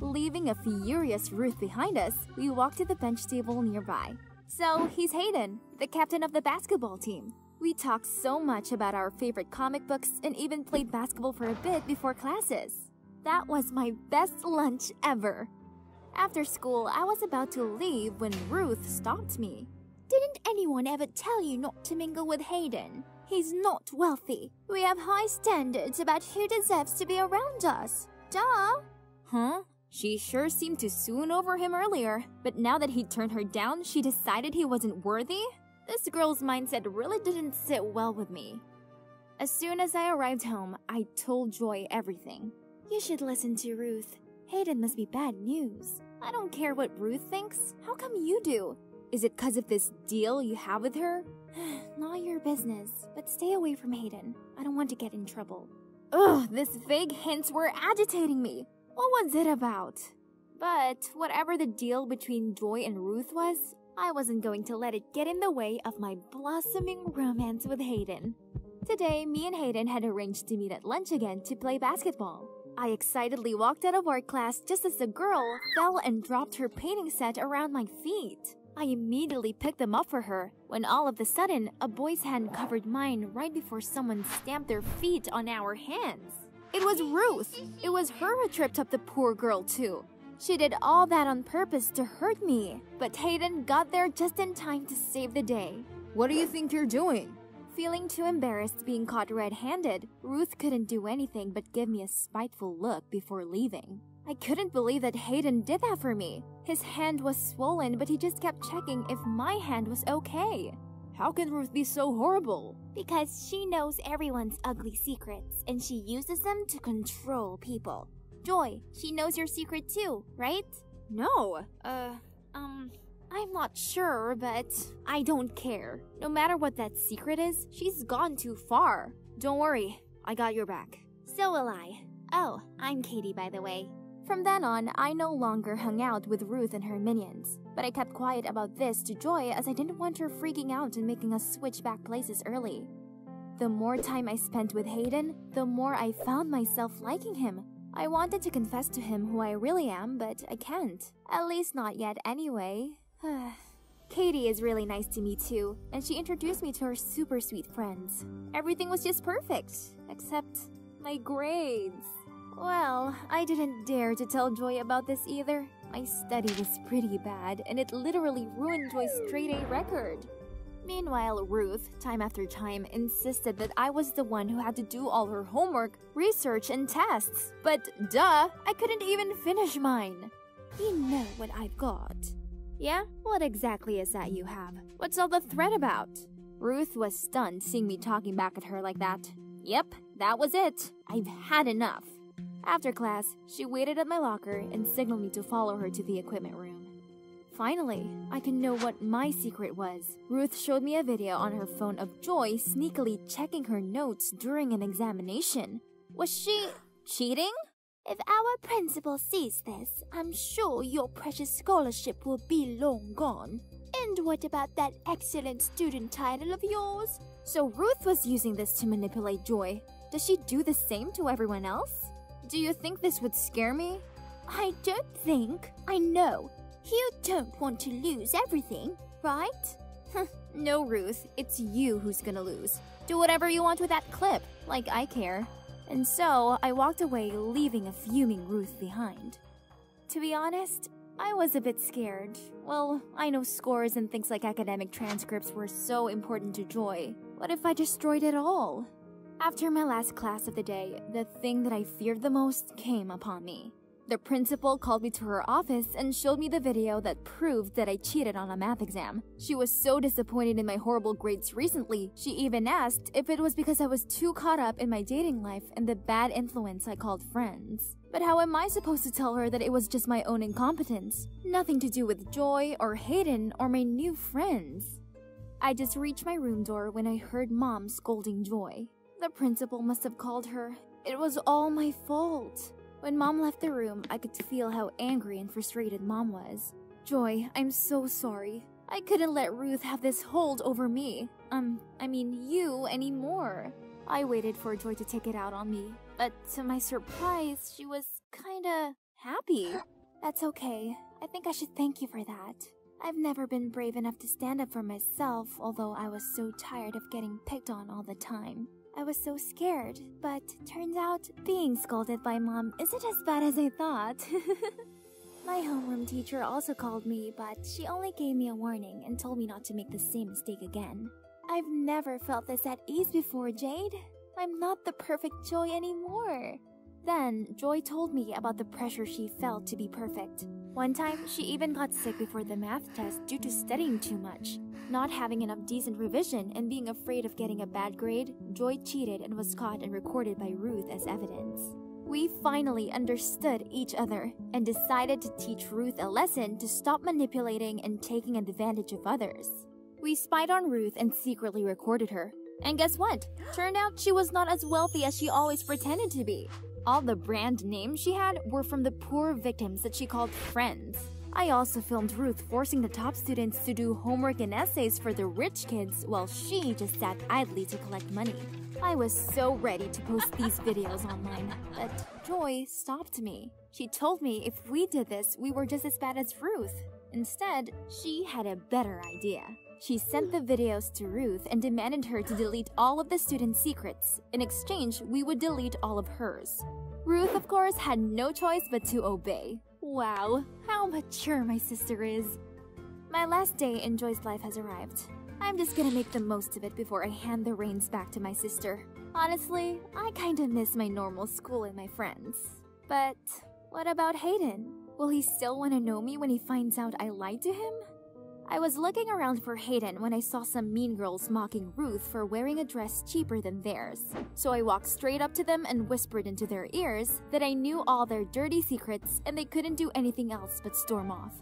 Leaving a furious Ruth behind us, we walked to the bench table nearby. So he's Hayden, the captain of the basketball team. We talked so much about our favorite comic books and even played basketball for a bit before classes. That was my best lunch ever! After school, I was about to leave when Ruth stopped me. Didn't anyone ever tell you not to mingle with Hayden? He's not wealthy. We have high standards about who deserves to be around us. Duh! Huh? She sure seemed to swoon over him earlier, but now that he turned her down, she decided he wasn't worthy? This girl's mindset really didn't sit well with me. As soon as I arrived home, I told Joy everything. You should listen to Ruth. Hayden must be bad news. I don't care what Ruth thinks. How come you do? Is it 'cause of this deal you have with her? Not your business, but stay away from Hayden. I don't want to get in trouble. Ugh, these vague hints were agitating me. What was it about? But whatever the deal between Joy and Ruth was, I wasn't going to let it get in the way of my blossoming romance with Hayden. Today, me and Hayden had arranged to meet at lunch again to play basketball. I excitedly walked out of art class just as the girl fell and dropped her painting set around my feet. I immediately picked them up for her, when all of a sudden, a boy's hand covered mine right before someone stamped their feet on our hands. It was Ruth! It was her who tripped up the poor girl too. She did all that on purpose to hurt me, but Hayden got there just in time to save the day. What do you think you're doing? Feeling too embarrassed being caught red-handed, Ruth couldn't do anything but give me a spiteful look before leaving. I couldn't believe that Hayden did that for me. His hand was swollen, but he just kept checking if my hand was okay. How can Ruth be so horrible? Because she knows everyone's ugly secrets, and she uses them to control people. Joy, she knows your secret too, right? No, uh, um... I'm not sure, but I don't care. No matter what that secret is, she's gone too far. Don't worry, I got your back. So will I. Oh, I'm Katie, by the way. From then on, I no longer hung out with Ruth and her minions. But I kept quiet about this to Joy as I didn't want her freaking out and making us switch back places early. The more time I spent with Hayden, the more I found myself liking him. I wanted to confess to him who I really am, but I can't. At least not yet anyway. Katie is really nice to me too, and she introduced me to her super sweet friends. Everything was just perfect, except my grades. Well, I didn't dare to tell Joy about this either. My study was pretty bad, and it literally ruined Joy's straight-A record. Meanwhile, Ruth, time after time, insisted that I was the one who had to do all her homework, research, and tests. But duh, I couldn't even finish mine. You know what I've got. Yeah? What exactly is that you have? What's all the threat about? Ruth was stunned seeing me talking back at her like that. Yep, that was it. I've had enough. After class, she waited at my locker and signaled me to follow her to the equipment room. Finally, I could know what my secret was. Ruth showed me a video on her phone of Joy sneakily checking her notes during an examination. Was she cheating? If our principal sees this, I'm sure your precious scholarship will be long gone. And what about that excellent student title of yours? So Ruth was using this to manipulate Joy. Does she do the same to everyone else? Do you think this would scare me? I don't think. I know. You don't want to lose everything, right? No, Ruth. It's you who's gonna lose. Do whatever you want with that clip, like I care. And so, I walked away, leaving a fuming Ruth behind. To be honest, I was a bit scared. Well, I know scores and things like academic transcripts were so important to Joy. What if I destroyed it all? After my last class of the day, the thing that I feared the most came upon me. The principal called me to her office and showed me the video that proved that I cheated on a math exam. She was so disappointed in my horrible grades recently, she even asked if it was because I was too caught up in my dating life and the bad influence I called friends. But how am I supposed to tell her that it was just my own incompetence? Nothing to do with Joy or Hayden or my new friends. I just reached my room door when I heard Mom scolding Joy. The principal must have called her. It was all my fault. When Mom left the room, I could feel how angry and frustrated Mom was. Joy, I'm so sorry. I couldn't let Ruth have this hold over me. Um, I mean you anymore. I waited for Joy to take it out on me, but to my surprise, she was kinda happy. That's okay. I think I should thank you for that. I've never been brave enough to stand up for myself, although I was so tired of getting picked on all the time. I was so scared, but turns out being scolded by Mom isn't as bad as I thought. My homeroom teacher also called me, but she only gave me a warning and told me not to make the same mistake again. I've never felt this at ease before, Jade. I'm not the perfect Joy anymore. Then, Joy told me about the pressure she felt to be perfect. One time, she even got sick before the math test due to studying too much. Not having enough decent revision and being afraid of getting a bad grade, Joy cheated and was caught and recorded by Ruth as evidence. We finally understood each other and decided to teach Ruth a lesson to stop manipulating and taking advantage of others. We spied on Ruth and secretly recorded her. And guess what? Turned out she was not as wealthy as she always pretended to be. All the brand names she had were from the poor victims that she called friends. I also filmed Ruth forcing the top students to do homework and essays for the rich kids while she just sat idly to collect money. I was so ready to post these videos online, but Joy stopped me. She told me if we did this, we were just as bad as Ruth. Instead, she had a better idea. She sent the videos to Ruth and demanded her to delete all of the students' secrets. In exchange, we would delete all of hers. Ruth, of course, had no choice but to obey. Wow, how mature my sister is. My last day in Joy's life has arrived. I'm just gonna make the most of it before I hand the reins back to my sister. Honestly, I kinda miss my normal school and my friends. But what about Hayden? Will he still wanna know me when he finds out I lied to him? I was looking around for Hayden when I saw some mean girls mocking Ruth for wearing a dress cheaper than theirs. So I walked straight up to them and whispered into their ears that I knew all their dirty secrets and they couldn't do anything else but storm off.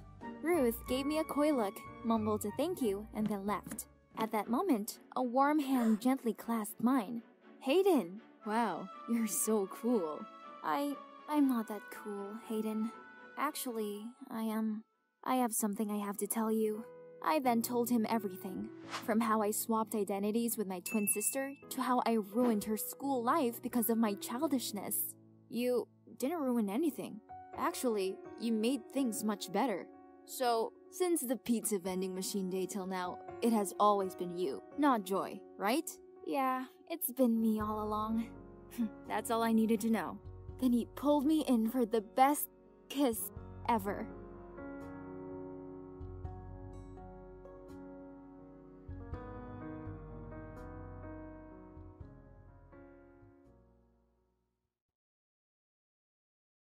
Ruth gave me a coy look, mumbled a thank you, and then left. At that moment, a warm hand gently clasped mine. Hayden! Wow, you're so cool. I... I'm not that cool, Hayden. Actually, I am... I have something I have to tell you. I then told him everything, from how I swapped identities with my twin sister to how I ruined her school life because of my childishness. You didn't ruin anything. Actually, you made things much better. So, since the pizza vending machine day till now, it has always been you, not Joy, right? Yeah, it's been me all along. That's all I needed to know. Then he pulled me in for the best kiss ever.